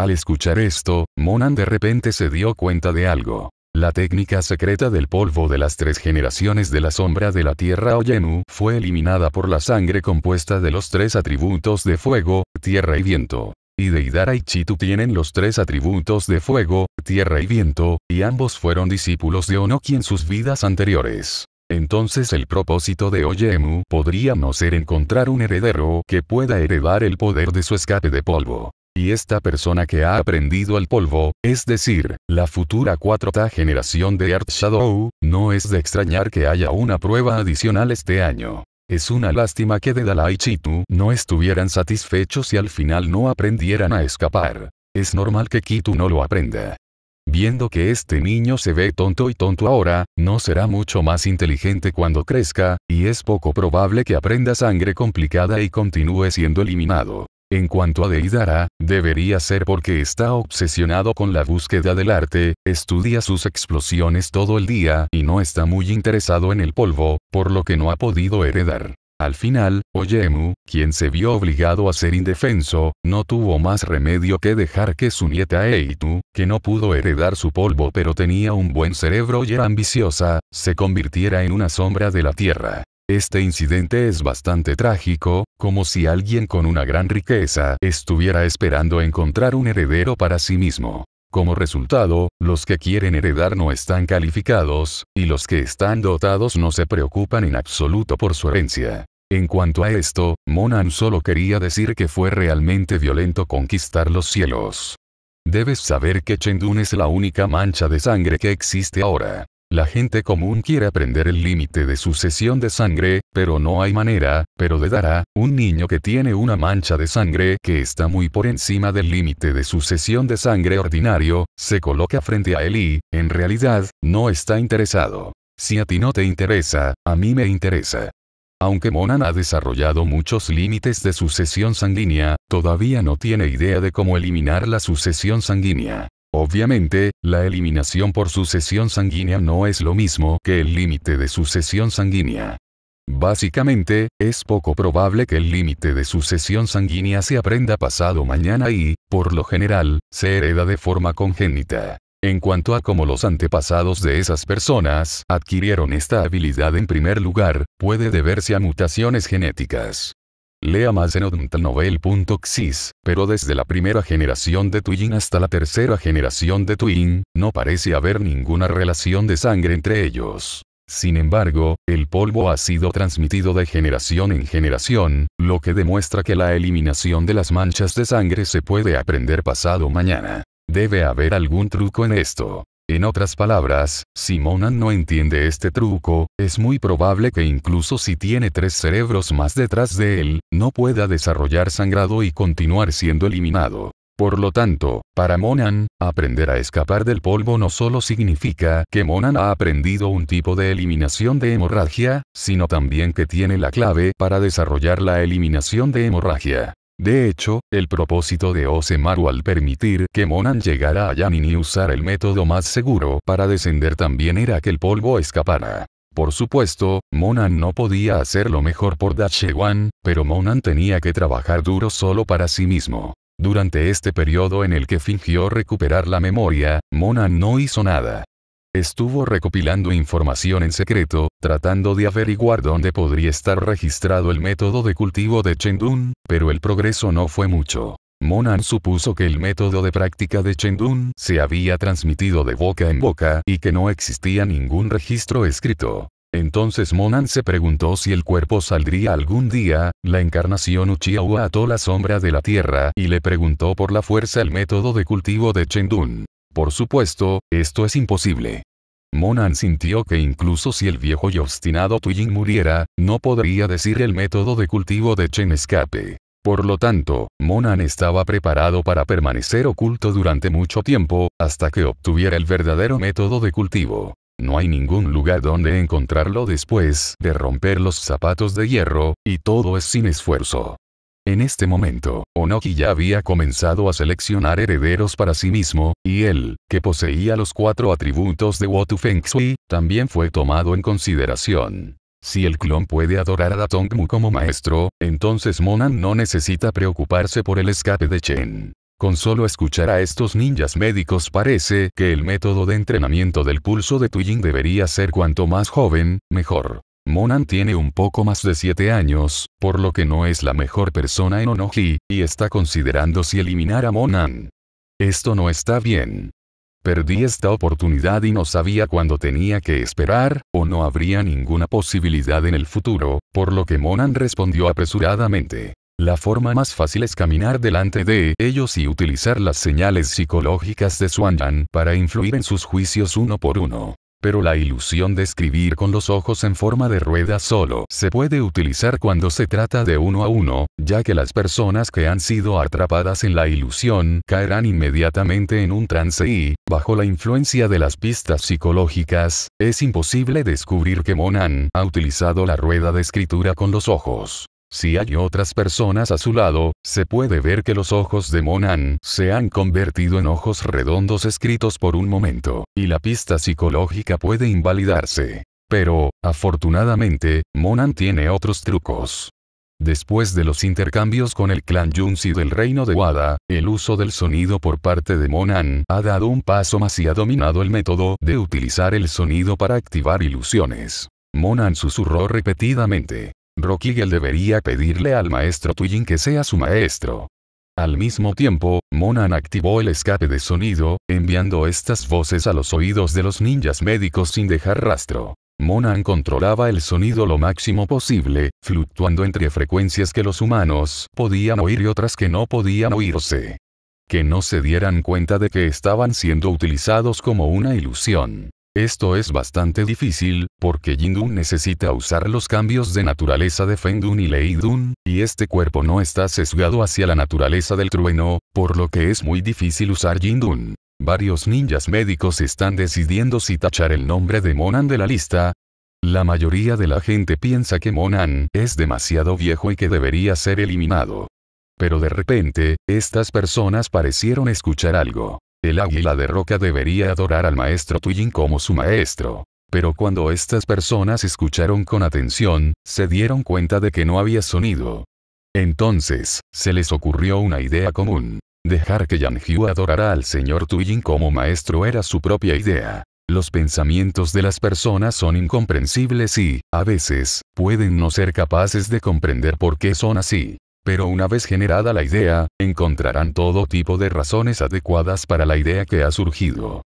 Al escuchar esto, Monan de repente se dio cuenta de algo. La técnica secreta del polvo de las tres generaciones de la sombra de la tierra o Yemu fue eliminada por la sangre compuesta de los tres atributos de fuego, tierra y viento. Y Deidara y Chitu tienen los tres atributos de fuego, tierra y viento, y ambos fueron discípulos de Onoki en sus vidas anteriores. Entonces el propósito de Oyemu podría no ser encontrar un heredero que pueda heredar el poder de su escape de polvo. Y esta persona que ha aprendido el polvo, es decir, la futura cuarta generación de Earth Shadow, no es de extrañar que haya una prueba adicional este año. Es una lástima que Deidara y Chitu no estuvieran satisfechos y al final no aprendieran a escapar. Es normal que Kitu no lo aprenda. Viendo que este niño se ve tonto y tonto ahora, no será mucho más inteligente cuando crezca, y es poco probable que aprenda sangre complicada y continúe siendo eliminado. En cuanto a Deidara, debería ser porque está obsesionado con la búsqueda del arte, estudia sus explosiones todo el día y no está muy interesado en el polvo, por lo que no ha podido heredar. Al final, Oyemu, quien se vio obligado a ser indefenso, no tuvo más remedio que dejar que su nieta Eitu, que no pudo heredar su polvo pero tenía un buen cerebro y era ambiciosa, se convirtiera en una sombra de la tierra. Este incidente es bastante trágico, como si alguien con una gran riqueza estuviera esperando encontrar un heredero para sí mismo. Como resultado, los que quieren heredar no están calificados, y los que están dotados no se preocupan en absoluto por su herencia. En cuanto a esto, Monan solo quería decir que fue realmente violento conquistar los cielos. Debes saber que Chengdun es la única mancha de sangre que existe ahora. La gente común quiere aprender el límite de sucesión de sangre, pero no hay manera, pero de Dara, un niño que tiene una mancha de sangre que está muy por encima del límite de sucesión de sangre ordinario, se coloca frente a él y, en realidad, no está interesado. Si a ti no te interesa, a mí me interesa. Aunque Monan ha desarrollado muchos límites de sucesión sanguínea, todavía no tiene idea de cómo eliminar la sucesión sanguínea. Obviamente, la eliminación por sucesión sanguínea no es lo mismo que el límite de sucesión sanguínea. Básicamente, es poco probable que el límite de sucesión sanguínea se aprenda pasado mañana y, por lo general, se hereda de forma congénita. En cuanto a cómo los antepasados de esas personas adquirieron esta habilidad en primer lugar, puede deberse a mutaciones genéticas. Lea más en odmtalnovel punto xis, pero desde la primera generación de Tuyin hasta la tercera generación de Tuyin, no parece haber ninguna relación de sangre entre ellos. Sin embargo, el polvo ha sido transmitido de generación en generación, lo que demuestra que la eliminación de las manchas de sangre se puede aprender pasado mañana. Debe haber algún truco en esto. En otras palabras, si Monan no entiende este truco, es muy probable que incluso si tiene tres cerebros más detrás de él, no pueda desarrollar sangrado y continuar siendo eliminado. Por lo tanto, para Monan, aprender a escapar del polvo no solo significa que Monan ha aprendido un tipo de eliminación de hemorragia, sino también que tiene la clave para desarrollar la eliminación de hemorragia. De hecho, el propósito de Ozemaru al permitir que Monan llegara a Yanin y usar el método más seguro para descender también era que el polvo escapara. Por supuesto, Monan no podía hacerlo mejor por Dachewan, pero Monan tenía que trabajar duro solo para sí mismo. Durante este periodo en el que fingió recuperar la memoria, Monan no hizo nada. Estuvo recopilando información en secreto, tratando de averiguar dónde podría estar registrado el método de cultivo de Chengdun, pero el progreso no fue mucho. Monan supuso que el método de práctica de Chengdun se había transmitido de boca en boca y que no existía ningún registro escrito. Entonces Monan se preguntó si el cuerpo saldría algún día. La encarnación Uchiha ató la sombra de la tierra y le preguntó por la fuerza el método de cultivo de Chengdun. Por supuesto, esto es imposible. Monan sintió que incluso si el viejo y obstinado Tuyin muriera, no podría decir el método de cultivo de Chen escape. Por lo tanto, Monan estaba preparado para permanecer oculto durante mucho tiempo, hasta que obtuviera el verdadero método de cultivo. No hay ningún lugar donde encontrarlo después de romper los zapatos de hierro, y todo es sin esfuerzo. En este momento, Onoki ya había comenzado a seleccionar herederos para sí mismo, y él, que poseía los cuatro atributos de Wotu Feng Shui, también fue tomado en consideración. Si el clon puede adorar a Datongmu como maestro, entonces Monan no necesita preocuparse por el escape de Chen. Con solo escuchar a estos ninjas médicos parece que el método de entrenamiento del pulso de Tuyin debería ser cuanto más joven, mejor. Monan tiene un poco más de siete años, por lo que no es la mejor persona en Onoji, y está considerando si eliminar a Monan. Esto no está bien. Perdí esta oportunidad y no sabía cuándo tenía que esperar, o no habría ninguna posibilidad en el futuro, por lo que Monan respondió apresuradamente. La forma más fácil es caminar delante de ellos y utilizar las señales psicológicas de Xuanyan para influir en sus juicios uno por uno. Pero la ilusión de escribir con los ojos en forma de rueda solo se puede utilizar cuando se trata de uno a uno, ya que las personas que han sido atrapadas en la ilusión caerán inmediatamente en un trance y, bajo la influencia de las pistas psicológicas, es imposible descubrir que Monan ha utilizado la rueda de escritura con los ojos. Si hay otras personas a su lado, se puede ver que los ojos de Monan se han convertido en ojos redondos escritos por un momento, y la pista psicológica puede invalidarse. Pero, afortunadamente, Monan tiene otros trucos. Después de los intercambios con el clan Junshi del reino de Wada, el uso del sonido por parte de Monan ha dado un paso más y ha dominado el método de utilizar el sonido para activar ilusiones. Monan susurró repetidamente. Rokigel debería pedirle al maestro Tuyin que sea su maestro. Al mismo tiempo, Monan activó el escape de sonido, enviando estas voces a los oídos de los ninjas médicos sin dejar rastro. Monan controlaba el sonido lo máximo posible, fluctuando entre frecuencias que los humanos podían oír y otras que no podían oírse. Que no se dieran cuenta de que estaban siendo utilizados como una ilusión. Esto es bastante difícil, porque Jin-Dun necesita usar los cambios de naturaleza de Feng-Dun y Lei-Dun, y este cuerpo no está sesgado hacia la naturaleza del trueno, por lo que es muy difícil usar Jin-Dun. Varios ninjas médicos están decidiendo si tachar el nombre de Monan de la lista. La mayoría de la gente piensa que Monan es demasiado viejo y que debería ser eliminado. Pero de repente, estas personas parecieron escuchar algo. El águila de roca debería adorar al maestro Tuyin como su maestro. Pero cuando estas personas escucharon con atención, se dieron cuenta de que no había sonido. Entonces, se les ocurrió una idea común. Dejar que Yang Hyu adorara al señor Tuyin como maestro era su propia idea. Los pensamientos de las personas son incomprensibles y, a veces, pueden no ser capaces de comprender por qué son así. Pero una vez generada la idea, encontrarán todo tipo de razones adecuadas para la idea que ha surgido.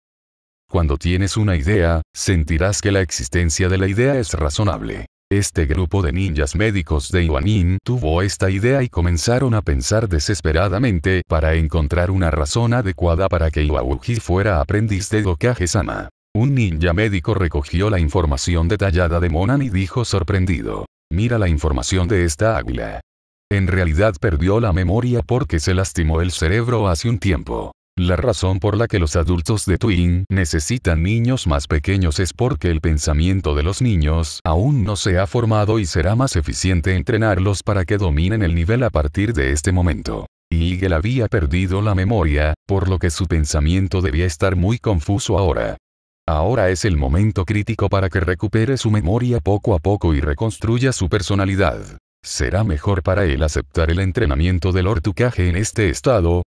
Cuando tienes una idea, sentirás que la existencia de la idea es razonable. Este grupo de ninjas médicos de Yuanin tuvo esta idea y comenzaron a pensar desesperadamente para encontrar una razón adecuada para que Iwauji fuera aprendiz de Gokage-sama. Un ninja médico recogió la información detallada de Monan y dijo sorprendido: "Mira la información de esta águila. En realidad perdió la memoria porque se lastimó el cerebro hace un tiempo. La razón por la que los adultos de Twin necesitan niños más pequeños es porque el pensamiento de los niños aún no se ha formado y será más eficiente entrenarlos para que dominen el nivel a partir de este momento. Y Eagle había perdido la memoria, por lo que su pensamiento debía estar muy confuso ahora. Ahora es el momento crítico para que recupere su memoria poco a poco y reconstruya su personalidad. ¿Será mejor para él aceptar el entrenamiento del Lord Hokage en este estado?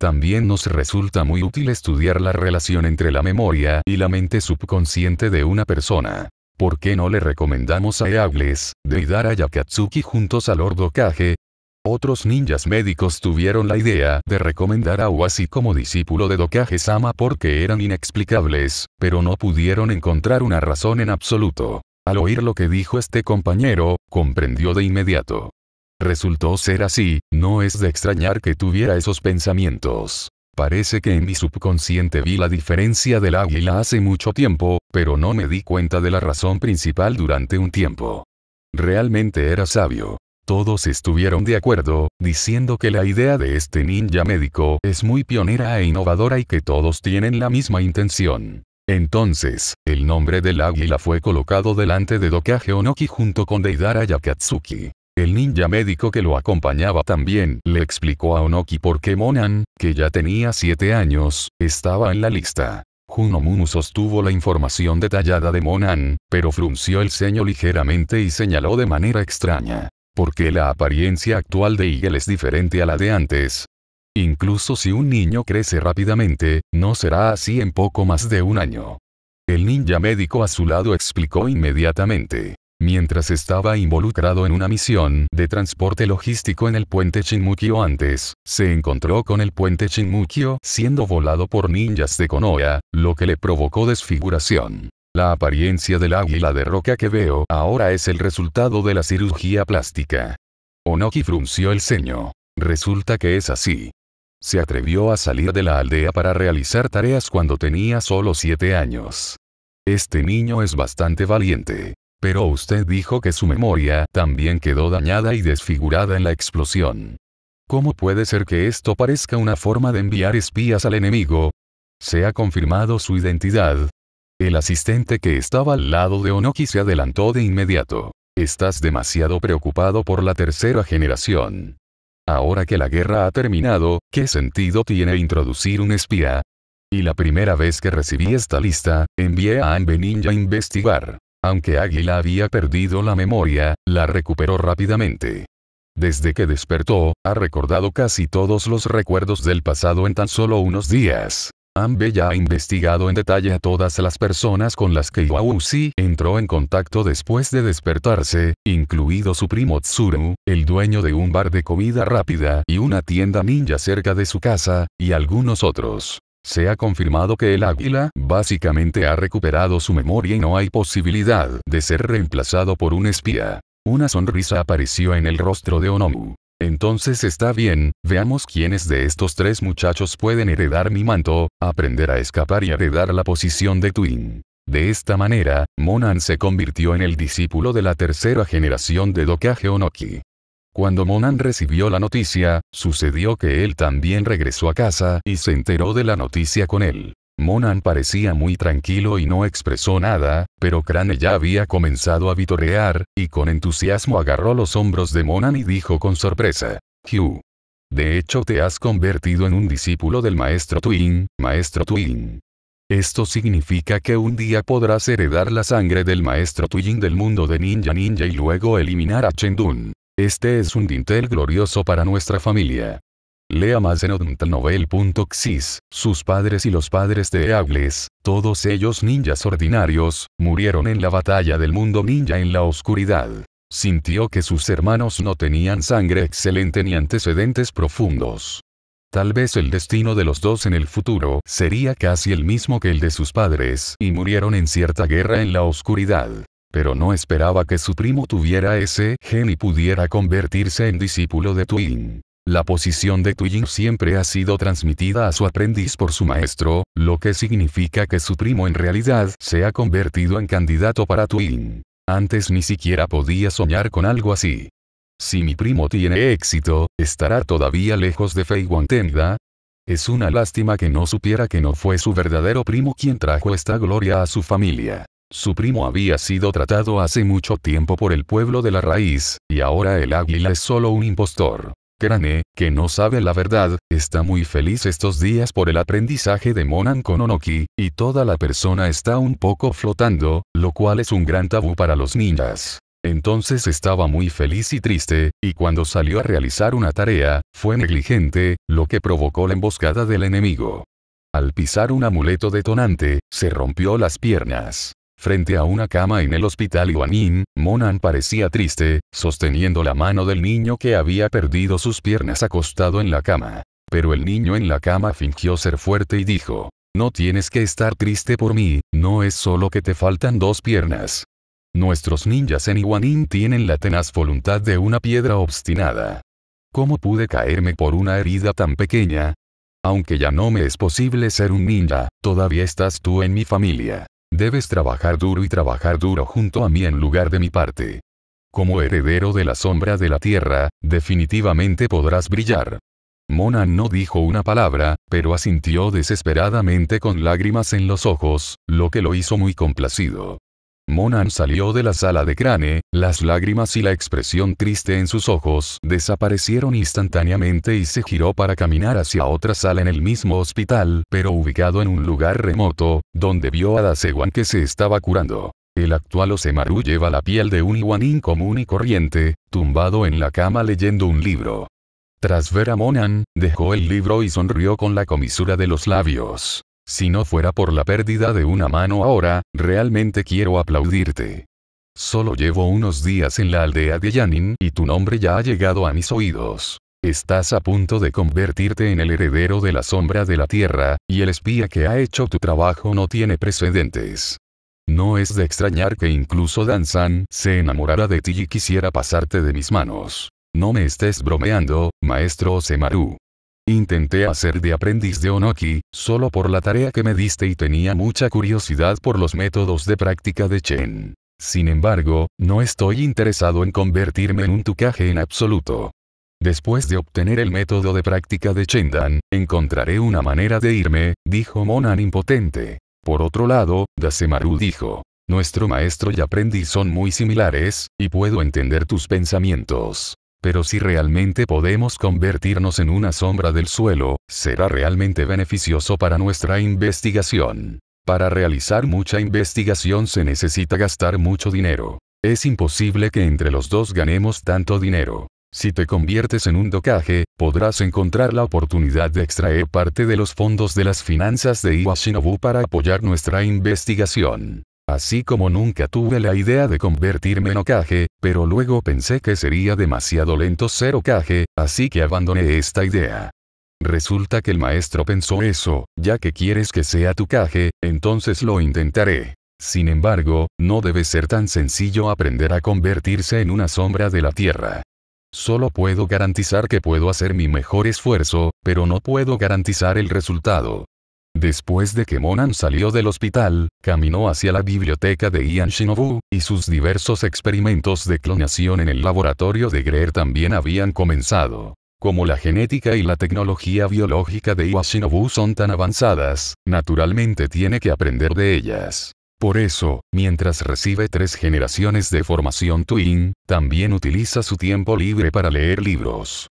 También nos resulta muy útil estudiar la relación entre la memoria y la mente subconsciente de una persona. ¿Por qué no le recomendamos a Eagles, Deidara y Akatsuki juntos al Lord Hokage?" Otros ninjas médicos tuvieron la idea de recomendar a Owasi como discípulo de Hokage-sama porque eran inexplicables, pero no pudieron encontrar una razón en absoluto. Al oír lo que dijo este compañero, comprendió de inmediato. Resultó ser así, no es de extrañar que tuviera esos pensamientos. Parece que en mi subconsciente vi la diferencia del águila hace mucho tiempo, pero no me di cuenta de la razón principal durante un tiempo. Realmente era sabio. Todos estuvieron de acuerdo, diciendo que la idea de este ninja médico es muy pionera e innovadora y que todos tienen la misma intención. Entonces, el nombre del águila fue colocado delante de Hokage Onoki junto con Deidara y Akatsuki. El ninja médico que lo acompañaba también le explicó a Onoki por qué Monan, que ya tenía siete años, estaba en la lista. Junomumu sostuvo la información detallada de Monan, pero frunció el ceño ligeramente y señaló de manera extraña. ¿Por qué la apariencia actual de Eagle es diferente a la de antes? Incluso si un niño crece rápidamente, no será así en poco más de un año. El ninja médico a su lado explicó inmediatamente. Mientras estaba involucrado en una misión de transporte logístico en el puente Shinmukyo antes, se encontró con el puente Shinmukyo siendo volado por ninjas de Konoha, lo que le provocó desfiguración. La apariencia del águila de roca que veo ahora es el resultado de la cirugía plástica. Onoki frunció el ceño. Resulta que es así. Se atrevió a salir de la aldea para realizar tareas cuando tenía solo siete años. Este niño es bastante valiente. Pero usted dijo que su memoria también quedó dañada y desfigurada en la explosión. ¿Cómo puede ser que esto parezca una forma de enviar espías al enemigo? ¿Se ha confirmado su identidad? El asistente que estaba al lado de Onoki se adelantó de inmediato. Estás demasiado preocupado por la tercera generación. Ahora que la guerra ha terminado, ¿qué sentido tiene introducir un espía? Y la primera vez que recibí esta lista, envié a Anbe Ninja a investigar. Aunque Águila había perdido la memoria, la recuperó rápidamente. Desde que despertó, ha recordado casi todos los recuerdos del pasado en tan solo unos días. Ambe ya ha investigado en detalle a todas las personas con las que Iwaushi entró en contacto después de despertarse, incluido su primo Tsuru, el dueño de un bar de comida rápida y una tienda ninja cerca de su casa, y algunos otros. Se ha confirmado que el águila básicamente ha recuperado su memoria y no hay posibilidad de ser reemplazado por un espía. Una sonrisa apareció en el rostro de Onomu. Entonces está bien, veamos quiénes de estos tres muchachos pueden heredar mi manto, aprender a escapar y heredar la posición de Twin. De esta manera, Monan se convirtió en el discípulo de la tercera generación de Hokage Onoki. Cuando Monan recibió la noticia, sucedió que él también regresó a casa y se enteró de la noticia con él. Monan parecía muy tranquilo y no expresó nada, pero Crane ya había comenzado a vitorear, y con entusiasmo agarró los hombros de Monan y dijo con sorpresa: «Hyu. De hecho te has convertido en un discípulo del maestro Twin, maestro Twin. Esto significa que un día podrás heredar la sangre del maestro Twin del mundo de Ninja Ninja y luego eliminar a Chengdun. Este es un dintel glorioso para nuestra familia». Lea más en odontelnovel punto exis, sus padres y los padres de Eagles, todos ellos ninjas ordinarios, murieron en la batalla del mundo ninja en la oscuridad. Sintió que sus hermanos no tenían sangre excelente ni antecedentes profundos. Tal vez el destino de los dos en el futuro sería casi el mismo que el de sus padres, y murieron en cierta guerra en la oscuridad. Pero no esperaba que su primo tuviera ese gen y pudiera convertirse en discípulo de Twin. La posición de Twin siempre ha sido transmitida a su aprendiz por su maestro, lo que significa que su primo en realidad se ha convertido en candidato para Twin. Antes ni siquiera podía soñar con algo así. Si mi primo tiene éxito, ¿estará todavía lejos de Fei Wantenda? Es una lástima que no supiera que no fue su verdadero primo quien trajo esta gloria a su familia. Su primo había sido tratado hace mucho tiempo por el pueblo de la raíz, y ahora el águila es solo un impostor. Crane, que no sabe la verdad, está muy feliz estos días por el aprendizaje de Monan con Onoki, y toda la persona está un poco flotando, lo cual es un gran tabú para los ninjas. Entonces estaba muy feliz y triste, y cuando salió a realizar una tarea, fue negligente, lo que provocó la emboscada del enemigo. Al pisar un amuleto detonante, se rompió las piernas. Frente a una cama en el hospital Iwanin, Monan parecía triste, sosteniendo la mano del niño que había perdido sus piernas acostado en la cama. Pero el niño en la cama fingió ser fuerte y dijo: «No tienes que estar triste por mí, no es solo que te faltan dos piernas». Nuestros ninjas en Iwanin tienen la tenaz voluntad de una piedra obstinada. ¿Cómo pude caerme por una herida tan pequeña? Aunque ya no me es posible ser un ninja, todavía estás tú en mi familia. Debes trabajar duro y trabajar duro junto a mí en lugar de mi parte. Como heredero de la sombra de la tierra, definitivamente podrás brillar». Monan no dijo una palabra, pero asintió desesperadamente con lágrimas en los ojos, lo que lo hizo muy complacido. Monan salió de la sala de Crane, las lágrimas y la expresión triste en sus ojos desaparecieron instantáneamente y se giró para caminar hacia otra sala en el mismo hospital, pero ubicado en un lugar remoto, donde vio a Dasewan que se estaba curando. El actual Ozemaru lleva la piel de un Iwanin común y corriente, tumbado en la cama leyendo un libro. Tras ver a Monan, dejó el libro y sonrió con la comisura de los labios. «Si no fuera por la pérdida de una mano ahora, realmente quiero aplaudirte. Solo llevo unos días en la aldea de Yanin y tu nombre ya ha llegado a mis oídos. Estás a punto de convertirte en el heredero de la sombra de la tierra, y el espía que ha hecho tu trabajo no tiene precedentes. No es de extrañar que incluso Dan-san se enamorara de ti y quisiera pasarte de mis manos. No me estés bromeando, maestro Ozemaru. Intenté hacer de aprendiz de Onoki, solo por la tarea que me diste y tenía mucha curiosidad por los métodos de práctica de Chen. Sin embargo, no estoy interesado en convertirme en un Hokage en absoluto. Después de obtener el método de práctica de Chendan, encontraré una manera de irme», dijo Monan impotente. Por otro lado, Ozemaru dijo: «Nuestro maestro y aprendiz son muy similares, y puedo entender tus pensamientos. Pero si realmente podemos convertirnos en una sombra del suelo, será realmente beneficioso para nuestra investigación. Para realizar mucha investigación se necesita gastar mucho dinero. Es imposible que entre los dos ganemos tanto dinero. Si te conviertes en un Hokage, podrás encontrar la oportunidad de extraer parte de los fondos de las finanzas de Iwa Shinobu para apoyar nuestra investigación. Así como nunca tuve la idea de convertirme en Hokage, pero luego pensé que sería demasiado lento ser Hokage, así que abandoné esta idea. Resulta que el maestro pensó eso, ya que quieres que sea tu Hokage, entonces lo intentaré. Sin embargo, no debe ser tan sencillo aprender a convertirse en una sombra de la tierra. Solo puedo garantizar que puedo hacer mi mejor esfuerzo, pero no puedo garantizar el resultado. Después de que Monan salió del hospital, caminó hacia la biblioteca de Ian Shinobu, y sus diversos experimentos de clonación en el laboratorio de Greer también habían comenzado. Como la genética y la tecnología biológica de Iwa Shinobu son tan avanzadas, naturalmente tiene que aprender de ellas. Por eso, mientras recibe tres generaciones de formación Twin, también utiliza su tiempo libre para leer libros.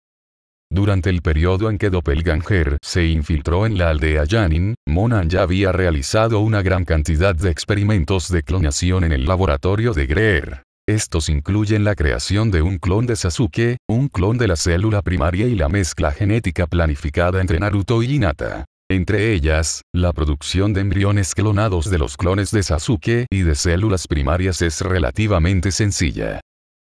Durante el periodo en que Doppelganger se infiltró en la aldea Janin, Monan ya había realizado una gran cantidad de experimentos de clonación en el laboratorio de Greer. Estos incluyen la creación de un clon de Sasuke, un clon de la célula primaria y la mezcla genética planificada entre Naruto y Hinata. Entre ellas, la producción de embriones clonados de los clones de Sasuke y de células primarias es relativamente sencilla.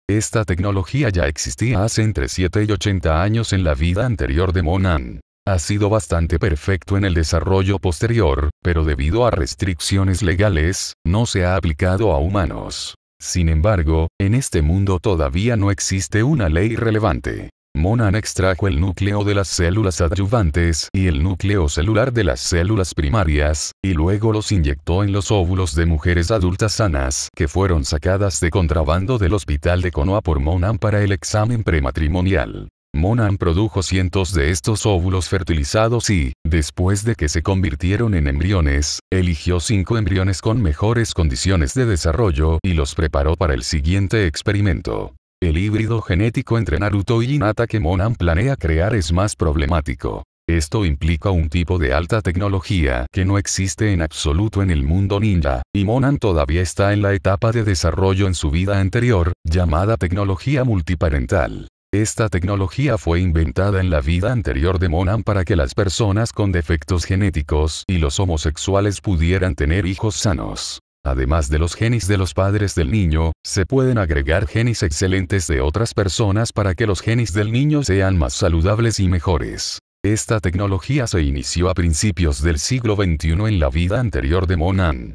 Esta tecnología ya existía hace entre siete y ochenta años en la vida anterior de Monan. Ha sido bastante perfecto en el desarrollo posterior, pero debido a restricciones legales, no se ha aplicado a humanos. Sin embargo, en este mundo todavía no existe una ley relevante. Monan extrajo el núcleo de las células adyuvantes y el núcleo celular de las células primarias, y luego los inyectó en los óvulos de mujeres adultas sanas que fueron sacadas de contrabando del hospital de Konoha por Monan para el examen prematrimonial. Monan produjo cientos de estos óvulos fertilizados y, después de que se convirtieron en embriones, eligió cinco embriones con mejores condiciones de desarrollo y los preparó para el siguiente experimento. El híbrido genético entre Naruto y Hinata que Monan planea crear es más problemático. Esto implica un tipo de alta tecnología que no existe en absoluto en el mundo ninja, y Monan todavía está en la etapa de desarrollo en su vida anterior, llamada tecnología multiparental. Esta tecnología fue inventada en la vida anterior de Monan para que las personas con defectos genéticos y los homosexuales pudieran tener hijos sanos. Además de los genes de los padres del niño, se pueden agregar genes excelentes de otras personas para que los genes del niño sean más saludables y mejores. Esta tecnología se inició a principios del siglo veintiuno en la vida anterior de Monan.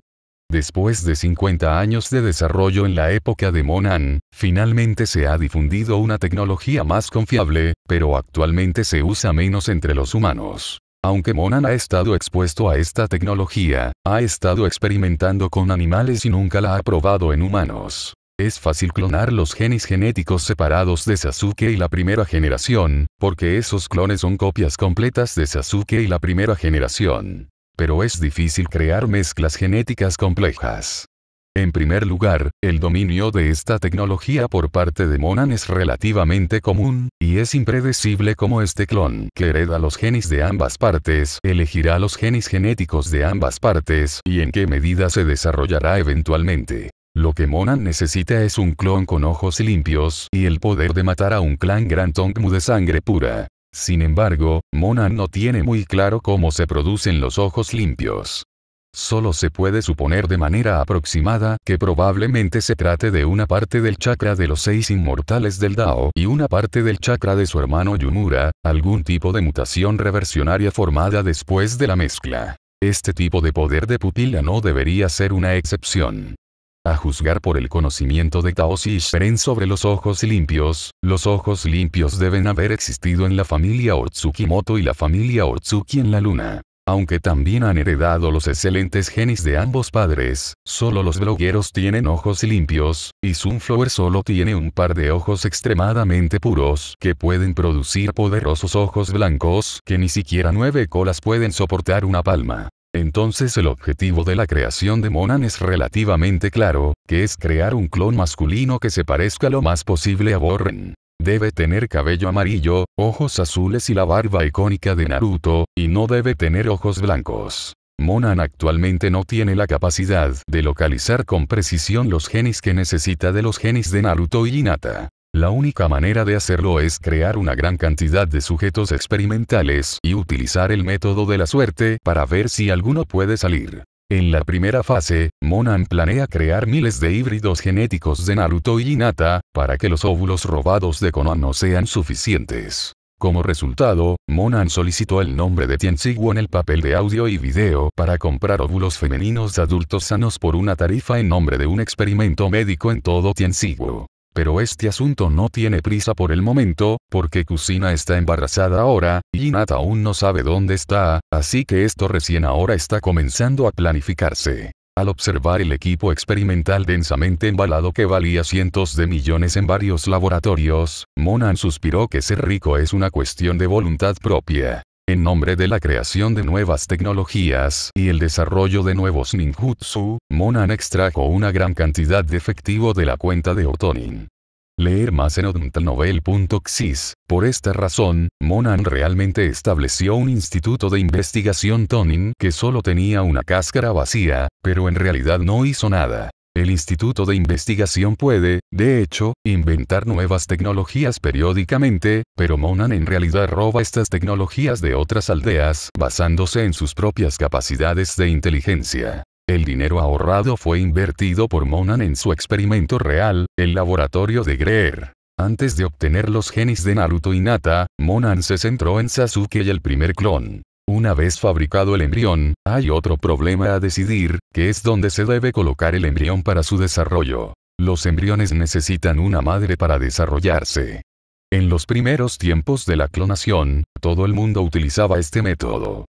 Después de cincuenta años de desarrollo en la época de Monan, finalmente se ha difundido una tecnología más confiable, pero actualmente se usa menos entre los humanos. Aunque Monan ha estado expuesto a esta tecnología, ha estado experimentando con animales y nunca la ha probado en humanos. Es fácil clonar los genes genéticos separados de Sasuke y la primera generación, porque esos clones son copias completas de Sasuke y la primera generación. Pero es difícil crear mezclas genéticas complejas. En primer lugar, el dominio de esta tecnología por parte de Monan es relativamente común, y es impredecible cómo este clon que hereda los genes de ambas partes elegirá los genes genéticos de ambas partes y en qué medida se desarrollará eventualmente. Lo que Monan necesita es un clon con ojos limpios y el poder de matar a un clan Gran Tongmu de sangre pura. Sin embargo, Monan no tiene muy claro cómo se producen los ojos limpios. Solo se puede suponer de manera aproximada que probablemente se trate de una parte del chakra de los seis inmortales del Dao y una parte del chakra de su hermano Yumura, algún tipo de mutación reversionaria formada después de la mezcla. Este tipo de poder de pupila no debería ser una excepción. A juzgar por el conocimiento de Taoshi Shiren sobre los ojos limpios, los ojos limpios deben haber existido en la familia Otsukimoto y la familia Otsuki en la luna. Aunque también han heredado los excelentes genes de ambos padres, solo los blogueros tienen ojos limpios, y Sunflower solo tiene un par de ojos extremadamente puros que pueden producir poderosos ojos blancos que ni siquiera nueve colas pueden soportar una palma. Entonces el objetivo de la creación de Monan es relativamente claro, que es crear un clon masculino que se parezca lo más posible a Borren. Debe tener cabello amarillo, ojos azules y la barba icónica de Naruto, y no debe tener ojos blancos. Monan actualmente no tiene la capacidad de localizar con precisión los genes que necesita de los genes de Naruto y Hinata. La única manera de hacerlo es crear una gran cantidad de sujetos experimentales y utilizar el método de la suerte para ver si alguno puede salir. En la primera fase, Monan planea crear miles de híbridos genéticos de Naruto y Hinata, para que los óvulos robados de Konoha no sean suficientes. Como resultado, Monan solicitó el nombre de Tenchiku en el papel de audio y video para comprar óvulos femeninos adultos sanos por una tarifa en nombre de un experimento médico en todo Tenchiku. Pero este asunto no tiene prisa por el momento, porque Kusina está embarazada ahora, y Hinata aún no sabe dónde está, así que esto recién ahora está comenzando a planificarse. Al observar el equipo experimental densamente embalado que valía cientos de millones en varios laboratorios, Monan suspiró que ser rico es una cuestión de voluntad propia. En nombre de la creación de nuevas tecnologías y el desarrollo de nuevos ninjutsu, Monan extrajo una gran cantidad de efectivo de la cuenta de Otonin. Leer más en odontalnovel punto exis. Por esta razón, Monan realmente estableció un instituto de investigación Tonin que solo tenía una cáscara vacía, pero en realidad no hizo nada. El instituto de investigación puede, de hecho, inventar nuevas tecnologías periódicamente, pero Monan en realidad roba estas tecnologías de otras aldeas basándose en sus propias capacidades de inteligencia. El dinero ahorrado fue invertido por Monan en su experimento real, el laboratorio de Greer. Antes de obtener los genes de Naruto y Hinata, Monan se centró en Sasuke y el primer clon. Una vez fabricado el embrión, hay otro problema a decidir, que es dónde se debe colocar el embrión para su desarrollo. Los embriones necesitan una madre para desarrollarse. En los primeros tiempos de la clonación, todo el mundo utilizaba este método.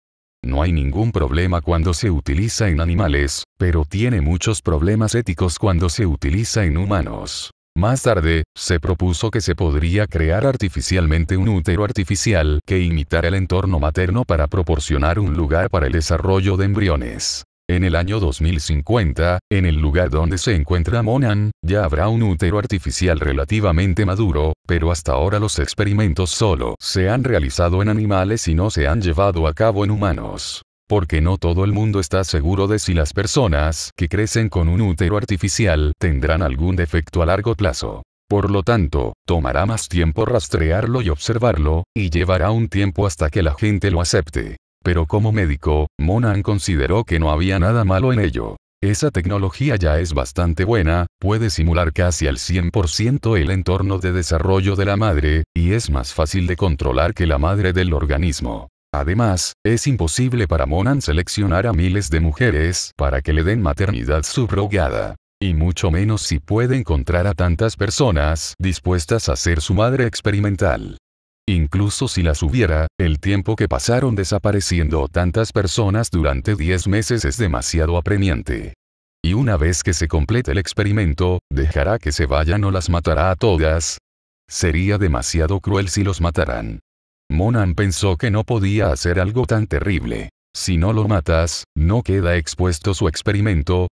No hay ningún problema cuando se utiliza en animales, pero tiene muchos problemas éticos cuando se utiliza en humanos. Más tarde, se propuso que se podría crear artificialmente un útero artificial que imitara el entorno materno para proporcionar un lugar para el desarrollo de embriones. En el año dos mil cincuenta, en el lugar donde se encuentra Monan, ya habrá un útero artificial relativamente maduro, pero hasta ahora los experimentos solo se han realizado en animales y no se han llevado a cabo en humanos. Porque no todo el mundo está seguro de si las personas que crecen con un útero artificial tendrán algún defecto a largo plazo. Por lo tanto, tomará más tiempo rastrearlo y observarlo, y llevará un tiempo hasta que la gente lo acepte. Pero como médico, Monan consideró que no había nada malo en ello. Esa tecnología ya es bastante buena, puede simular casi al cien por ciento el entorno de desarrollo de la madre, y es más fácil de controlar que la madre del organismo. Además, es imposible para Monan seleccionar a miles de mujeres para que le den maternidad subrogada. Y mucho menos si puede encontrar a tantas personas dispuestas a ser su madre experimental. Incluso si las hubiera, el tiempo que pasaron desapareciendo tantas personas durante diez meses es demasiado apremiante. Y una vez que se complete el experimento, ¿dejará que se vayan o las matará a todas? Sería demasiado cruel si los mataran. Monan pensó que no podía hacer algo tan terrible. Si no lo matas, no queda expuesto su experimento.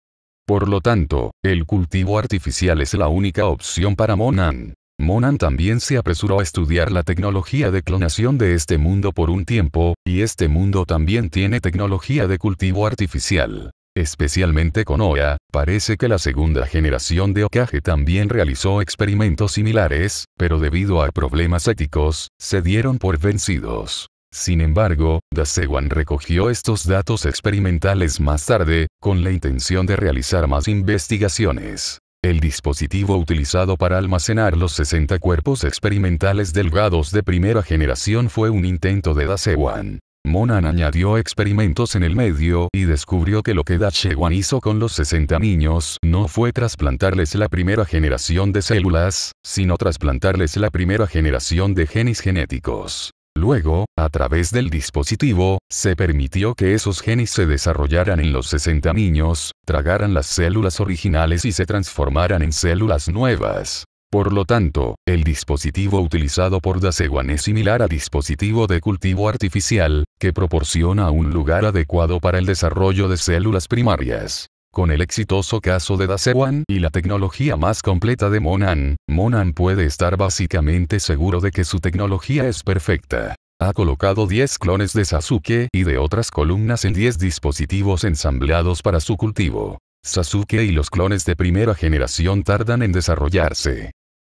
Por lo tanto, el cultivo artificial es la única opción para Monan. Monan también se apresuró a estudiar la tecnología de clonación de este mundo por un tiempo, y este mundo también tiene tecnología de cultivo artificial. Especialmente Konoha, parece que la segunda generación de Hokage también realizó experimentos similares, pero debido a problemas éticos, se dieron por vencidos. Sin embargo, Dasewan recogió estos datos experimentales más tarde, con la intención de realizar más investigaciones. El dispositivo utilizado para almacenar los sesenta cuerpos experimentales delgados de primera generación fue un intento de Dasewan. Monan añadió experimentos en el medio y descubrió que lo que Dasewan hizo con los sesenta niños no fue trasplantarles la primera generación de células, sino trasplantarles la primera generación de genes genéticos. Luego, a través del dispositivo, se permitió que esos genes se desarrollaran en los sesenta niños, tragaran las células originales y se transformaran en células nuevas. Por lo tanto, el dispositivo utilizado por Dasewan es similar al dispositivo de cultivo artificial, que proporciona un lugar adecuado para el desarrollo de células primarias. Con el exitoso caso de Dasewan y la tecnología más completa de Monan, Monan puede estar básicamente seguro de que su tecnología es perfecta. Ha colocado diez clones de Sasuke y de otras columnas en diez dispositivos ensamblados para su cultivo. Sasuke y los clones de primera generación tardan en desarrollarse.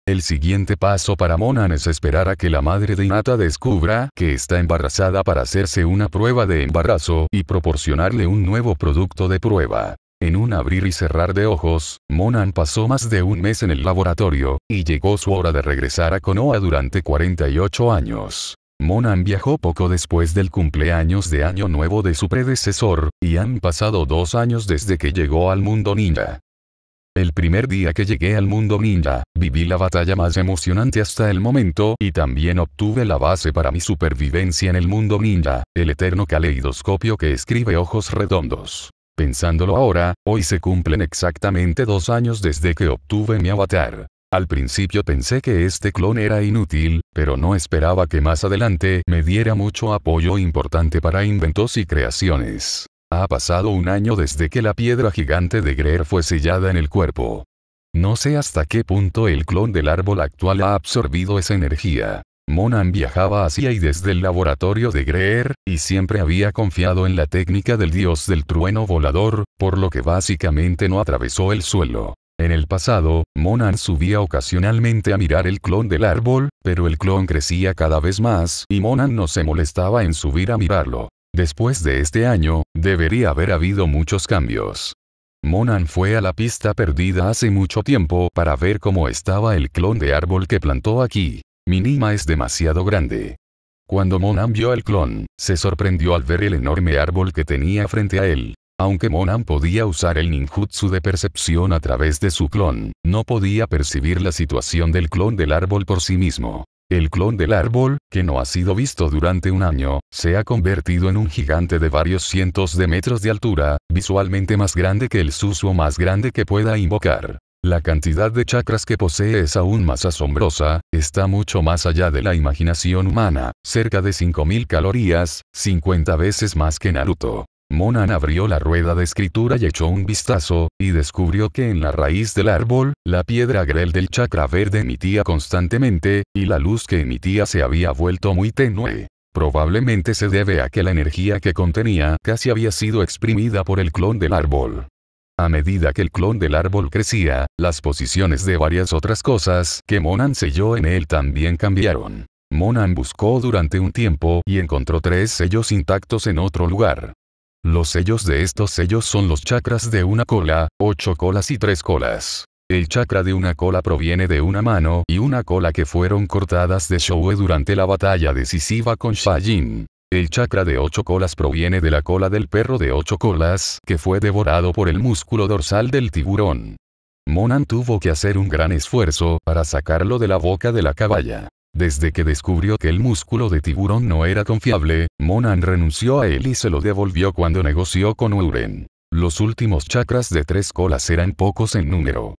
El siguiente paso para Monan es esperar a que la madre de Hinata descubra que está embarazada para hacerse una prueba de embarazo y proporcionarle un nuevo producto de prueba. En un abrir y cerrar de ojos, Monan pasó más de un mes en el laboratorio, y llegó su hora de regresar a Konoha durante cuarenta y ocho años. Monan viajó poco después del cumpleaños de Año Nuevo de su predecesor, y han pasado dos años desde que llegó al mundo ninja. El primer día que llegué al mundo ninja, viví la batalla más emocionante hasta el momento y también obtuve la base para mi supervivencia en el mundo ninja, el eterno caleidoscopio que escribe ojos redondos. Pensándolo ahora, hoy se cumplen exactamente dos años desde que obtuve mi avatar. Al principio pensé que este clon era inútil, pero no esperaba que más adelante me diera mucho apoyo importante para inventos y creaciones. Ha pasado un año desde que la piedra gigante de Greer fue sellada en el cuerpo. No sé hasta qué punto el clon del árbol actual ha absorbido esa energía. Monan viajaba hacia y desde el laboratorio de Greer, y siempre había confiado en la técnica del dios del trueno volador, por lo que básicamente no atravesó el suelo. En el pasado, Monan subía ocasionalmente a mirar el clon del árbol, pero el clon crecía cada vez más y Monan no se molestaba en subir a mirarlo. Después de este año, debería haber habido muchos cambios. Monan fue a la pista perdida hace mucho tiempo para ver cómo estaba el clon de árbol que plantó aquí. Mi Nima es demasiado grande. Cuando Monan vio el clon, se sorprendió al ver el enorme árbol que tenía frente a él. Aunque Monan podía usar el ninjutsu de percepción a través de su clon, no podía percibir la situación del clon del árbol por sí mismo. El clon del árbol, que no ha sido visto durante un año, se ha convertido en un gigante de varios cientos de metros de altura, visualmente más grande que el Suzuo más grande que pueda invocar. La cantidad de chakras que posee es aún más asombrosa, está mucho más allá de la imaginación humana, cerca de cinco mil calorías, cincuenta veces más que Naruto. Monan abrió la rueda de escritura y echó un vistazo, y descubrió que en la raíz del árbol, la piedra grel del chakra verde emitía constantemente, y la luz que emitía se había vuelto muy tenue. Probablemente se debe a que la energía que contenía casi había sido exprimida por el clon del árbol. A medida que el clon del árbol crecía, las posiciones de varias otras cosas que Monan selló en él también cambiaron. Monan buscó durante un tiempo y encontró tres sellos intactos en otro lugar. Los sellos de estos sellos son los chakras de una cola, ocho colas y tres colas. El chakra de una cola proviene de una mano y una cola que fueron cortadas de Showa durante la batalla decisiva con Shaijin. El chakra de ocho colas proviene de la cola del perro de ocho colas, que fue devorado por el músculo dorsal del tiburón. Monan tuvo que hacer un gran esfuerzo para sacarlo de la boca de la caballa. Desde que descubrió que el músculo de tiburón no era confiable, Monan renunció a él y se lo devolvió cuando negoció con Uren. Los últimos chakras de tres colas eran pocos en número.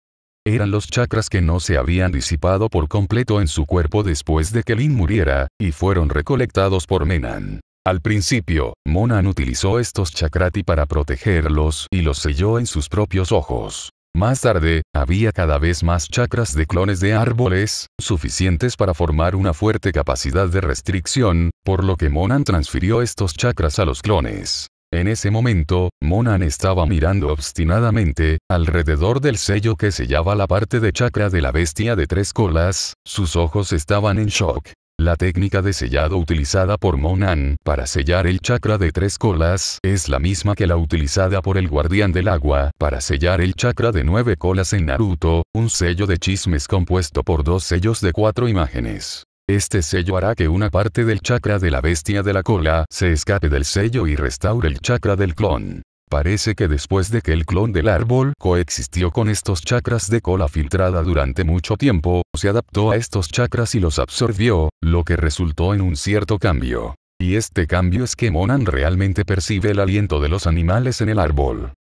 Eran los chakras que no se habían disipado por completo en su cuerpo después de que Lin muriera, y fueron recolectados por Monan. Al principio, Monan utilizó estos chakrati para protegerlos y los selló en sus propios ojos. Más tarde, había cada vez más chakras de clones de árboles, suficientes para formar una fuerte capacidad de restricción, por lo que Monan transfirió estos chakras a los clones. En ese momento, Monan estaba mirando obstinadamente, alrededor del sello que sellaba la parte de chakra de la bestia de tres colas, sus ojos estaban en shock. La técnica de sellado utilizada por Monan para sellar el chakra de tres colas es la misma que la utilizada por el guardián del agua para sellar el chakra de nueve colas en Naruto, un sello de chismes compuesto por dos sellos de cuatro imágenes. Este sello hará que una parte del chakra de la bestia de la cola se escape del sello y restaure el chakra del clon. Parece que después de que el clon del árbol coexistió con estos chakras de cola filtrada durante mucho tiempo, se adaptó a estos chakras y los absorbió, lo que resultó en un cierto cambio. Y este cambio es que Monan realmente percibe el aliento de los animales en el árbol.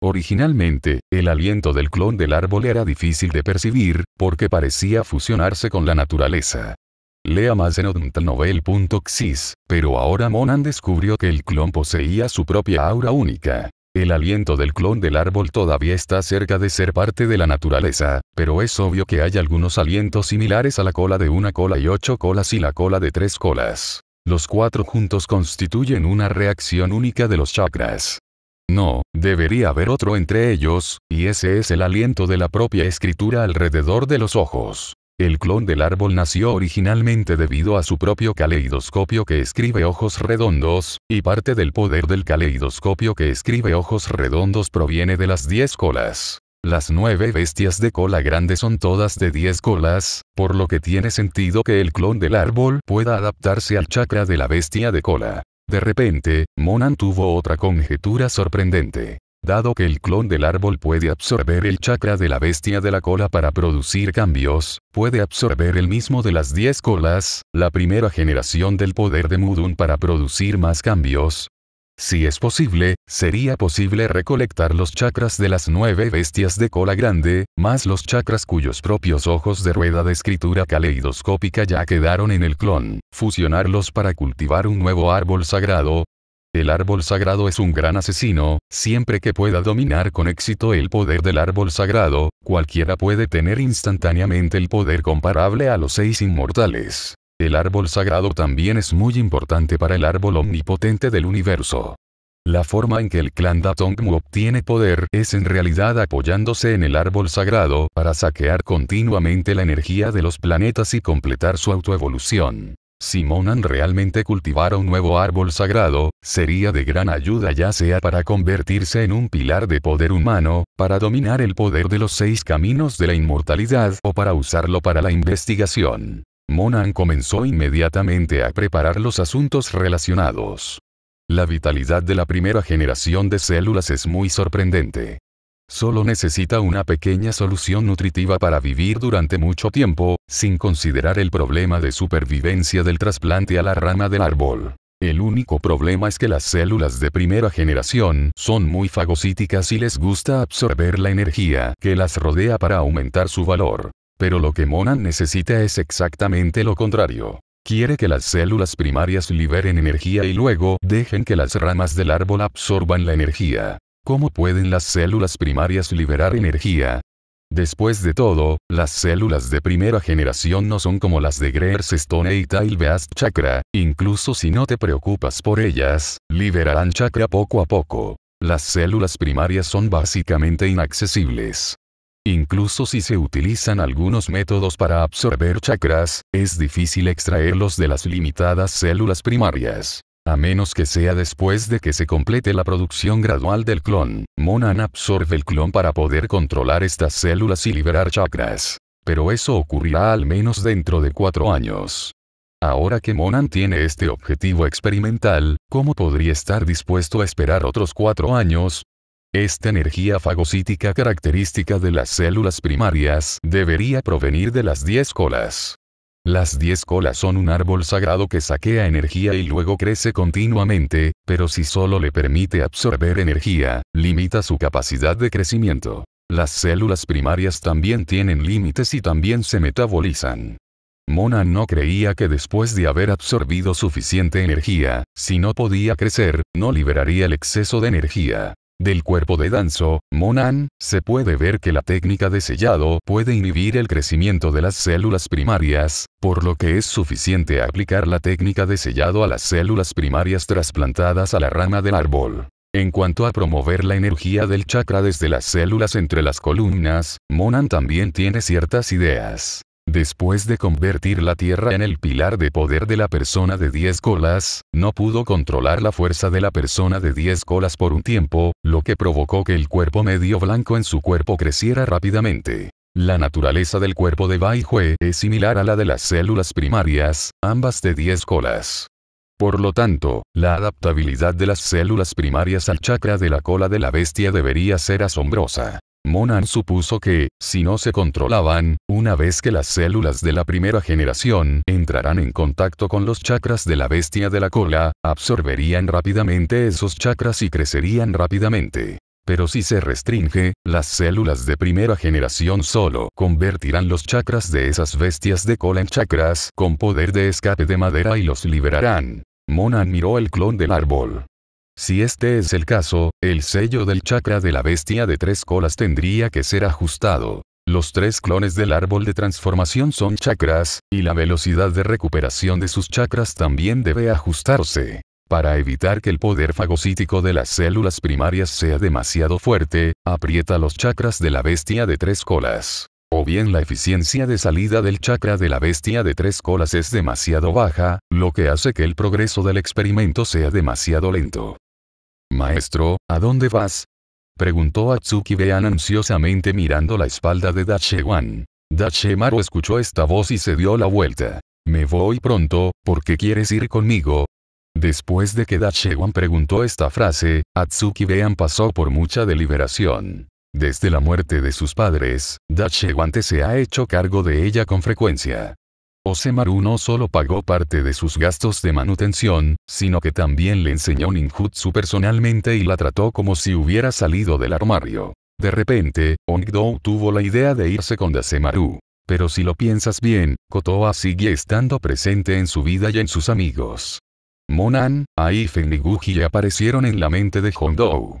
Originalmente, el aliento del clon del árbol era difícil de percibir, porque parecía fusionarse con la naturaleza. Lea más en odontelnovel punto exis, pero ahora Monan descubrió que el clon poseía su propia aura única. El aliento del clon del árbol todavía está cerca de ser parte de la naturaleza, pero es obvio que hay algunos alientos similares a la cola de una cola y ocho colas y la cola de tres colas. Los cuatro juntos constituyen una reacción única de los chakras. No, debería haber otro entre ellos, y ese es el aliento de la propia escritura alrededor de los ojos. El clon del árbol nació originalmente debido a su propio caleidoscopio que escribe ojos redondos, y parte del poder del caleidoscopio que escribe ojos redondos proviene de las diez colas. Las nueve bestias de cola grande son todas de diez colas, por lo que tiene sentido que el clon del árbol pueda adaptarse al chakra de la bestia de cola. De repente, Monan tuvo otra conjetura sorprendente. Dado que el clon del árbol puede absorber el chakra de la bestia de la cola para producir cambios, puede absorber el mismo de las diez colas, la primera generación del poder de Mudun para producir más cambios. Si es posible, sería posible recolectar los chakras de las nueve bestias de cola grande, más los chakras cuyos propios ojos de rueda de escritura caleidoscópica ya quedaron en el clon, fusionarlos para cultivar un nuevo árbol sagrado. El árbol sagrado es un gran asesino, siempre que pueda dominar con éxito el poder del árbol sagrado, cualquiera puede tener instantáneamente el poder comparable a los seis inmortales. El árbol sagrado también es muy importante para el árbol omnipotente del universo. La forma en que el clan Datongmu obtiene poder es en realidad apoyándose en el árbol sagrado para saquear continuamente la energía de los planetas y completar su autoevolución. Si Monan realmente cultivara un nuevo árbol sagrado, sería de gran ayuda ya sea para convertirse en un pilar de poder humano, para dominar el poder de los seis caminos de la inmortalidad o para usarlo para la investigación. Monan comenzó inmediatamente a preparar los asuntos relacionados. La vitalidad de la primera generación de células es muy sorprendente. Solo necesita una pequeña solución nutritiva para vivir durante mucho tiempo, sin considerar el problema de supervivencia del trasplante a la rama del árbol. El único problema es que las células de primera generación son muy fagocíticas y les gusta absorber la energía que las rodea para aumentar su valor. Pero lo que Monan necesita es exactamente lo contrario. Quiere que las células primarias liberen energía y luego dejen que las ramas del árbol absorban la energía. ¿Cómo pueden las células primarias liberar energía? Después de todo, las células de primera generación no son como las de Greer's Stone y Tail Beast Chakra, incluso si no te preocupas por ellas, liberarán chakra poco a poco. Las células primarias son básicamente inaccesibles. Incluso si se utilizan algunos métodos para absorber chakras, es difícil extraerlos de las limitadas células primarias. A menos que sea después de que se complete la producción gradual del clon, Monan absorbe el clon para poder controlar estas células y liberar chakras. Pero eso ocurrirá al menos dentro de cuatro años. Ahora que Monan tiene este objetivo experimental, ¿cómo podría estar dispuesto a esperar otros cuatro años? Esta energía fagocítica característica de las células primarias debería provenir de las diez colas. Las diez colas son un árbol sagrado que saquea energía y luego crece continuamente, pero si solo le permite absorber energía, limita su capacidad de crecimiento. Las células primarias también tienen límites y también se metabolizan. Monan no creía que después de haber absorbido suficiente energía, si no podía crecer, no liberaría el exceso de energía. Del cuerpo de Danzo, Monan, se puede ver que la técnica de sellado puede inhibir el crecimiento de las células primarias, por lo que es suficiente aplicar la técnica de sellado a las células primarias trasplantadas a la rama del árbol. En cuanto a promover la energía del chakra desde las células entre las columnas, Monan también tiene ciertas ideas. Después de convertir la tierra en el pilar de poder de la persona de diez colas, no pudo controlar la fuerza de la persona de diez colas por un tiempo, lo que provocó que el cuerpo medio blanco en su cuerpo creciera rápidamente. La naturaleza del cuerpo de Bai Hue es similar a la de las células primarias, ambas de diez colas. Por lo tanto, la adaptabilidad de las células primarias al chakra de la cola de la bestia debería ser asombrosa. Monan supuso que, si no se controlaban, una vez que las células de la primera generación entrarán en contacto con los chakras de la bestia de la cola, absorberían rápidamente esos chakras y crecerían rápidamente. Pero si se restringe, las células de primera generación solo convertirán los chakras de esas bestias de cola en chakras con poder de escape de madera y los liberarán. Monan miró el clon del árbol. Si este es el caso, el sello del chakra de la bestia de tres colas tendría que ser ajustado. Los tres clones del árbol de transformación son chakras, y la velocidad de recuperación de sus chakras también debe ajustarse. Para evitar que el poder fagocítico de las células primarias sea demasiado fuerte, aprieta los chakras de la bestia de tres colas. o bien la eficiencia de salida del chakra de la bestia de tres colas es demasiado baja, lo que hace que el progreso del experimento sea demasiado lento. «Maestro, ¿a dónde vas?», preguntó Atsuki Bean ansiosamente mirando la espalda de Dachewan. Dachemaru escuchó esta voz y se dio la vuelta. «Me voy pronto, ¿por qué quieres ir conmigo?». Después de que Dachewan preguntó esta frase, Atsuki Bean pasó por mucha deliberación. Desde la muerte de sus padres, Dachewan se ha hecho cargo de ella con frecuencia. Ozemaru no solo pagó parte de sus gastos de manutención, sino que también le enseñó ninjutsu personalmente y la trató como si hubiera salido del armario. De repente, Ongdou tuvo la idea de irse con Ozemaru. Pero si lo piensas bien, Kotoa sigue estando presente en su vida y en sus amigos. Monan, Aifen y Guji aparecieron en la mente de Hongdou.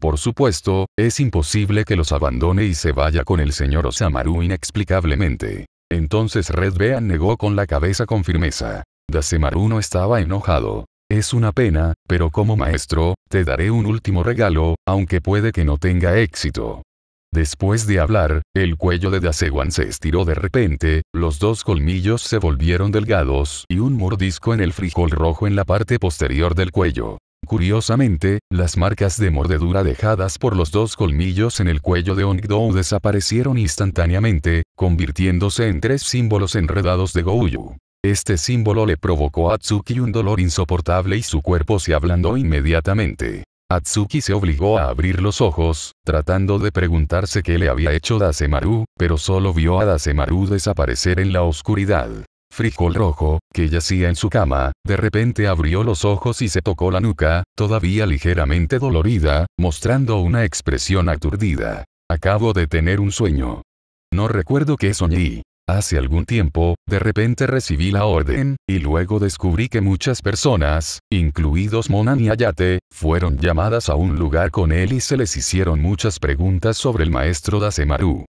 Por supuesto, es imposible que los abandone y se vaya con el señor Ozemaru inexplicablemente. Entonces Red Bean negó con la cabeza con firmeza. Ozemaru no estaba enojado. «Es una pena, pero como maestro, te daré un último regalo, aunque puede que no tenga éxito». Después de hablar, el cuello de Dachewan se estiró de repente, los dos colmillos se volvieron delgados y un mordisco en el frijol rojo en la parte posterior del cuello. Curiosamente, las marcas de mordedura dejadas por los dos colmillos en el cuello de Ongdou desaparecieron instantáneamente, convirtiéndose en tres símbolos enredados de Gouyu. Este símbolo le provocó a Atsuki un dolor insoportable y su cuerpo se ablandó inmediatamente. Atsuki se obligó a abrir los ojos, tratando de preguntarse qué le había hecho Ozemaru, pero solo vio a Ozemaru desaparecer en la oscuridad. Frijol Rojo, que yacía en su cama, de repente abrió los ojos y se tocó la nuca, todavía ligeramente dolorida, mostrando una expresión aturdida. «Acabo de tener un sueño. No recuerdo qué soñé. Hace algún tiempo, de repente recibí la orden, y luego descubrí que muchas personas, incluidos Monan y Hayate, fueron llamadas a un lugar con él y se les hicieron muchas preguntas sobre el maestro Ozemaru.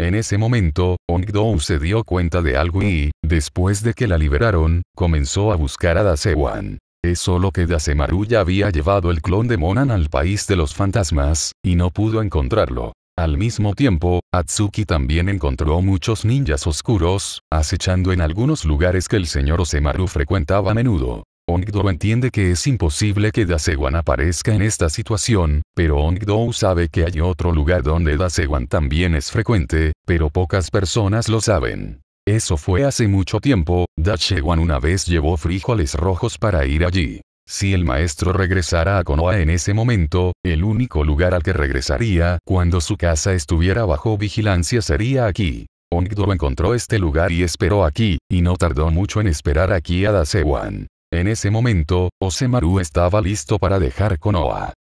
En ese momento, Ongdou se dio cuenta de algo y, después de que la liberaron, comenzó a buscar a Dachewan. Es solo que Ozemaru ya había llevado el clon de Monan al país de los fantasmas, y no pudo encontrarlo. Al mismo tiempo, Atsuki también encontró muchos ninjas oscuros, acechando en algunos lugares que el señor Ozemaru frecuentaba a menudo. Ongdou entiende que es imposible que Dachewan aparezca en esta situación, pero Ongdou sabe que hay otro lugar donde Dachewan también es frecuente, pero pocas personas lo saben. Eso fue hace mucho tiempo, Dachewan una vez llevó frijoles rojos para ir allí. Si el maestro regresara a Konoha en ese momento, el único lugar al que regresaría cuando su casa estuviera bajo vigilancia sería aquí. Ongdou encontró este lugar y esperó aquí, y no tardó mucho en esperar aquí a Dachewan. En ese momento, Ozemaru estaba listo para dejar Konoha.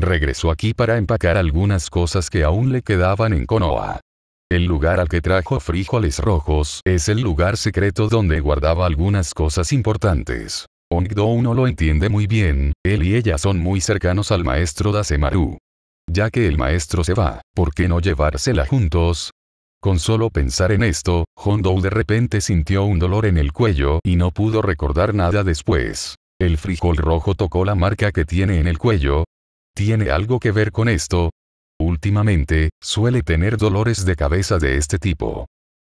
Regresó aquí para empacar algunas cosas que aún le quedaban en Konoha. El lugar al que trajo frijoles rojos es el lugar secreto donde guardaba algunas cosas importantes. Ongdou no lo entiende muy bien, él y ella son muy cercanos al maestro Ozemaru. Ya que el maestro se va, ¿por qué no llevársela juntos? Con solo pensar en esto, Hongdou de repente sintió un dolor en el cuello y no pudo recordar nada después. El frijol rojo tocó la marca que tiene en el cuello. ¿Tiene algo que ver con esto? Últimamente, suele tener dolores de cabeza de este tipo.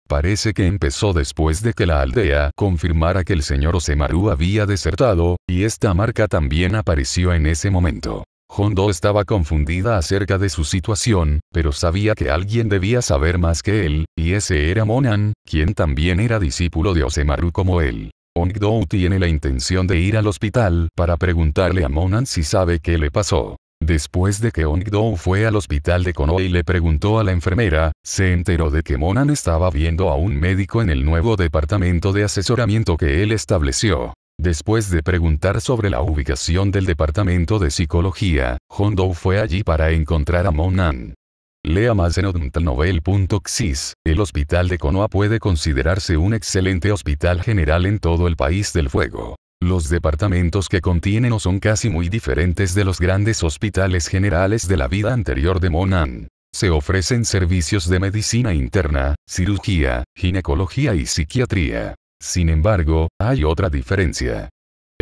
Parece que empezó después de que la aldea confirmara que el señor Ozemaru había desertado, y esta marca también apareció en ese momento. Hongdou estaba confundida acerca de su situación, pero sabía que alguien debía saber más que él, y ese era Monan, quien también era discípulo de Ozemaru como él. Hongdou tiene la intención de ir al hospital para preguntarle a Monan si sabe qué le pasó. Después de que Hongdou fue al hospital de Konoha y le preguntó a la enfermera, se enteró de que Monan estaba viendo a un médico en el nuevo departamento de asesoramiento que él estableció. Después de preguntar sobre la ubicación del departamento de psicología, Hongdou fue allí para encontrar a Monan. Lea más en odontelnovel punto exis. El hospital de Konoha puede considerarse un excelente hospital general en todo el país del fuego. Los departamentos que contiene no son casi muy diferentes de los grandes hospitales generales de la vida anterior de Monan. Se ofrecen servicios de medicina interna, cirugía, ginecología y psiquiatría. Sin embargo, hay otra diferencia.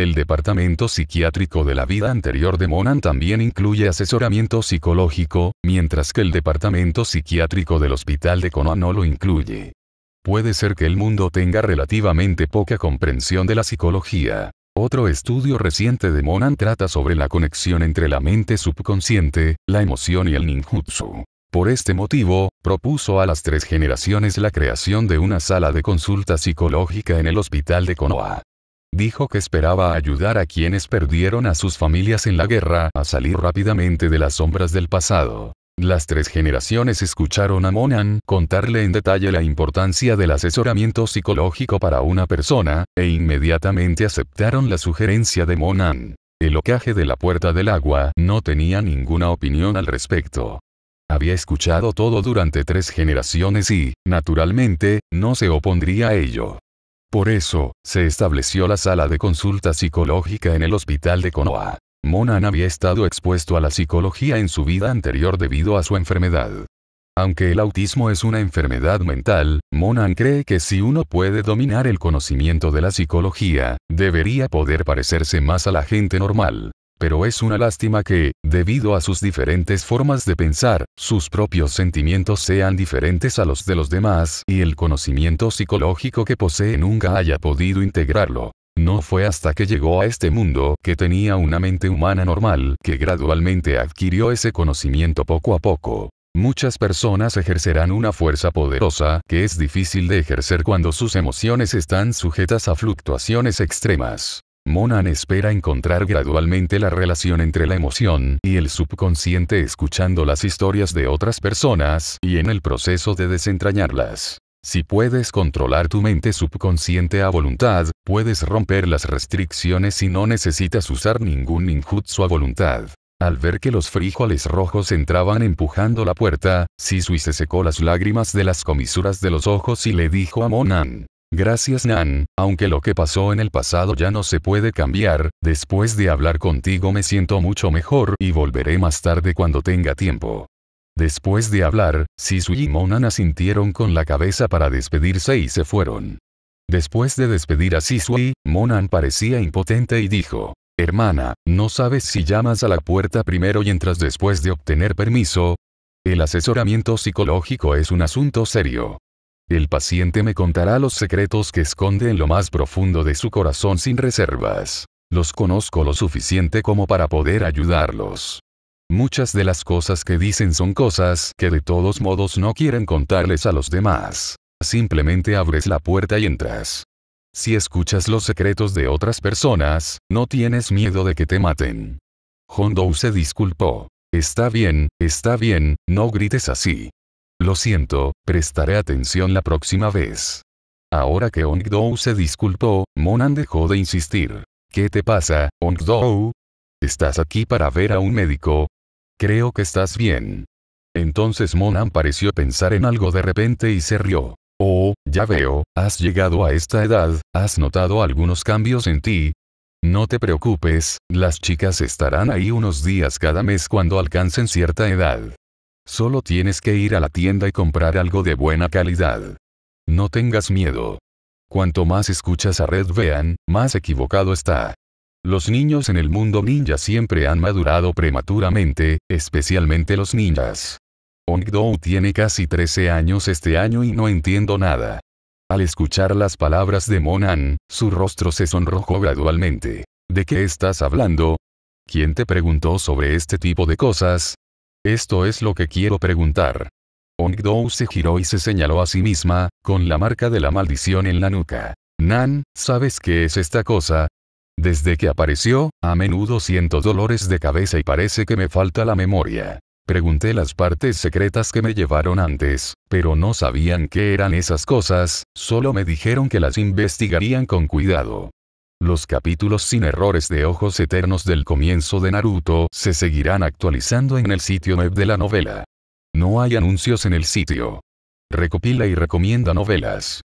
El departamento psiquiátrico de la vida anterior de Monan también incluye asesoramiento psicológico, mientras que el departamento psiquiátrico del hospital de Konoha no lo incluye. Puede ser que el mundo tenga relativamente poca comprensión de la psicología. Otro estudio reciente de Monan trata sobre la conexión entre la mente subconsciente, la emoción y el ninjutsu. Por este motivo, propuso a las tres generaciones la creación de una sala de consulta psicológica en el hospital de Konoha. Dijo que esperaba ayudar a quienes perdieron a sus familias en la guerra a salir rápidamente de las sombras del pasado. Las tres generaciones escucharon a Monan contarle en detalle la importancia del asesoramiento psicológico para una persona, e inmediatamente aceptaron la sugerencia de Monan. El ocaje de la Puerta del Agua no tenía ninguna opinión al respecto. Había escuchado todo durante tres generaciones y, naturalmente, no se opondría a ello. Por eso, se estableció la sala de consulta psicológica en el hospital de Konoha. Monan había estado expuesto a la psicología en su vida anterior debido a su enfermedad. Aunque el autismo es una enfermedad mental, Monan cree que si uno puede dominar el conocimiento de la psicología, debería poder parecerse más a la gente normal. Pero es una lástima que, debido a sus diferentes formas de pensar, sus propios sentimientos sean diferentes a los de los demás y el conocimiento psicológico que posee nunca haya podido integrarlo. No fue hasta que llegó a este mundo que tenía una mente humana normal que gradualmente adquirió ese conocimiento poco a poco. Muchas personas ejercerán una fuerza poderosa que es difícil de ejercer cuando sus emociones están sujetas a fluctuaciones extremas. Monan espera encontrar gradualmente la relación entre la emoción y el subconsciente escuchando las historias de otras personas y en el proceso de desentrañarlas. Si puedes controlar tu mente subconsciente a voluntad, puedes romper las restricciones y no necesitas usar ningún ninjutsu a voluntad. Al ver que los frijoles rojos entraban empujando la puerta, Shisui se secó las lágrimas de las comisuras de los ojos y le dijo a Monan: «Gracias Nan, aunque lo que pasó en el pasado ya no se puede cambiar, después de hablar contigo me siento mucho mejor y volveré más tarde cuando tenga tiempo». Después de hablar, Shisui y Monan asintieron con la cabeza para despedirse y se fueron. Después de despedir a Shisui, Monan parecía impotente y dijo: «Hermana, ¿no sabes si llamas a la puerta primero y entras después de obtener permiso? El asesoramiento psicológico es un asunto serio. El paciente me contará los secretos que esconde en lo más profundo de su corazón sin reservas. Los conozco lo suficiente como para poder ayudarlos. Muchas de las cosas que dicen son cosas que de todos modos no quieren contarles a los demás. Simplemente abres la puerta y entras. Si escuchas los secretos de otras personas, no tienes miedo de que te maten». Hondou se disculpó. «Está bien, está bien, no grites así. Lo siento, prestaré atención la próxima vez». Ahora que Hondou se disculpó, Monan dejó de insistir. «¿Qué te pasa, Hondou? ¿Estás aquí para ver a un médico? Creo que estás bien». Entonces Monan pareció pensar en algo de repente y se rió. «Oh, ya veo, has llegado a esta edad, ¿has notado algunos cambios en ti? No te preocupes, las chicas estarán ahí unos días cada mes cuando alcancen cierta edad. Solo tienes que ir a la tienda y comprar algo de buena calidad. No tengas miedo. Cuanto más escuchas a Red Vean, más equivocado está. Los niños en el mundo ninja siempre han madurado prematuramente, especialmente los ninjas. Hondou tiene casi trece años este año y no entiendo nada». Al escuchar las palabras de Monan, su rostro se sonrojó gradualmente. «¿De qué estás hablando? ¿Quién te preguntó sobre este tipo de cosas? Esto es lo que quiero preguntar». Hondou se giró y se señaló a sí misma, con la marca de la maldición en la nuca. «Nan, ¿sabes qué es esta cosa? Desde que apareció, a menudo siento dolores de cabeza y parece que me falta la memoria. Pregunté las partes secretas que me llevaron antes, pero no sabían qué eran esas cosas, solo me dijeron que las investigarían con cuidado». Los capítulos sin errores de Ojos Eternos del comienzo de Naruto se seguirán actualizando en el sitio web de la novela. No hay anuncios en el sitio. Recopila y recomienda novelas.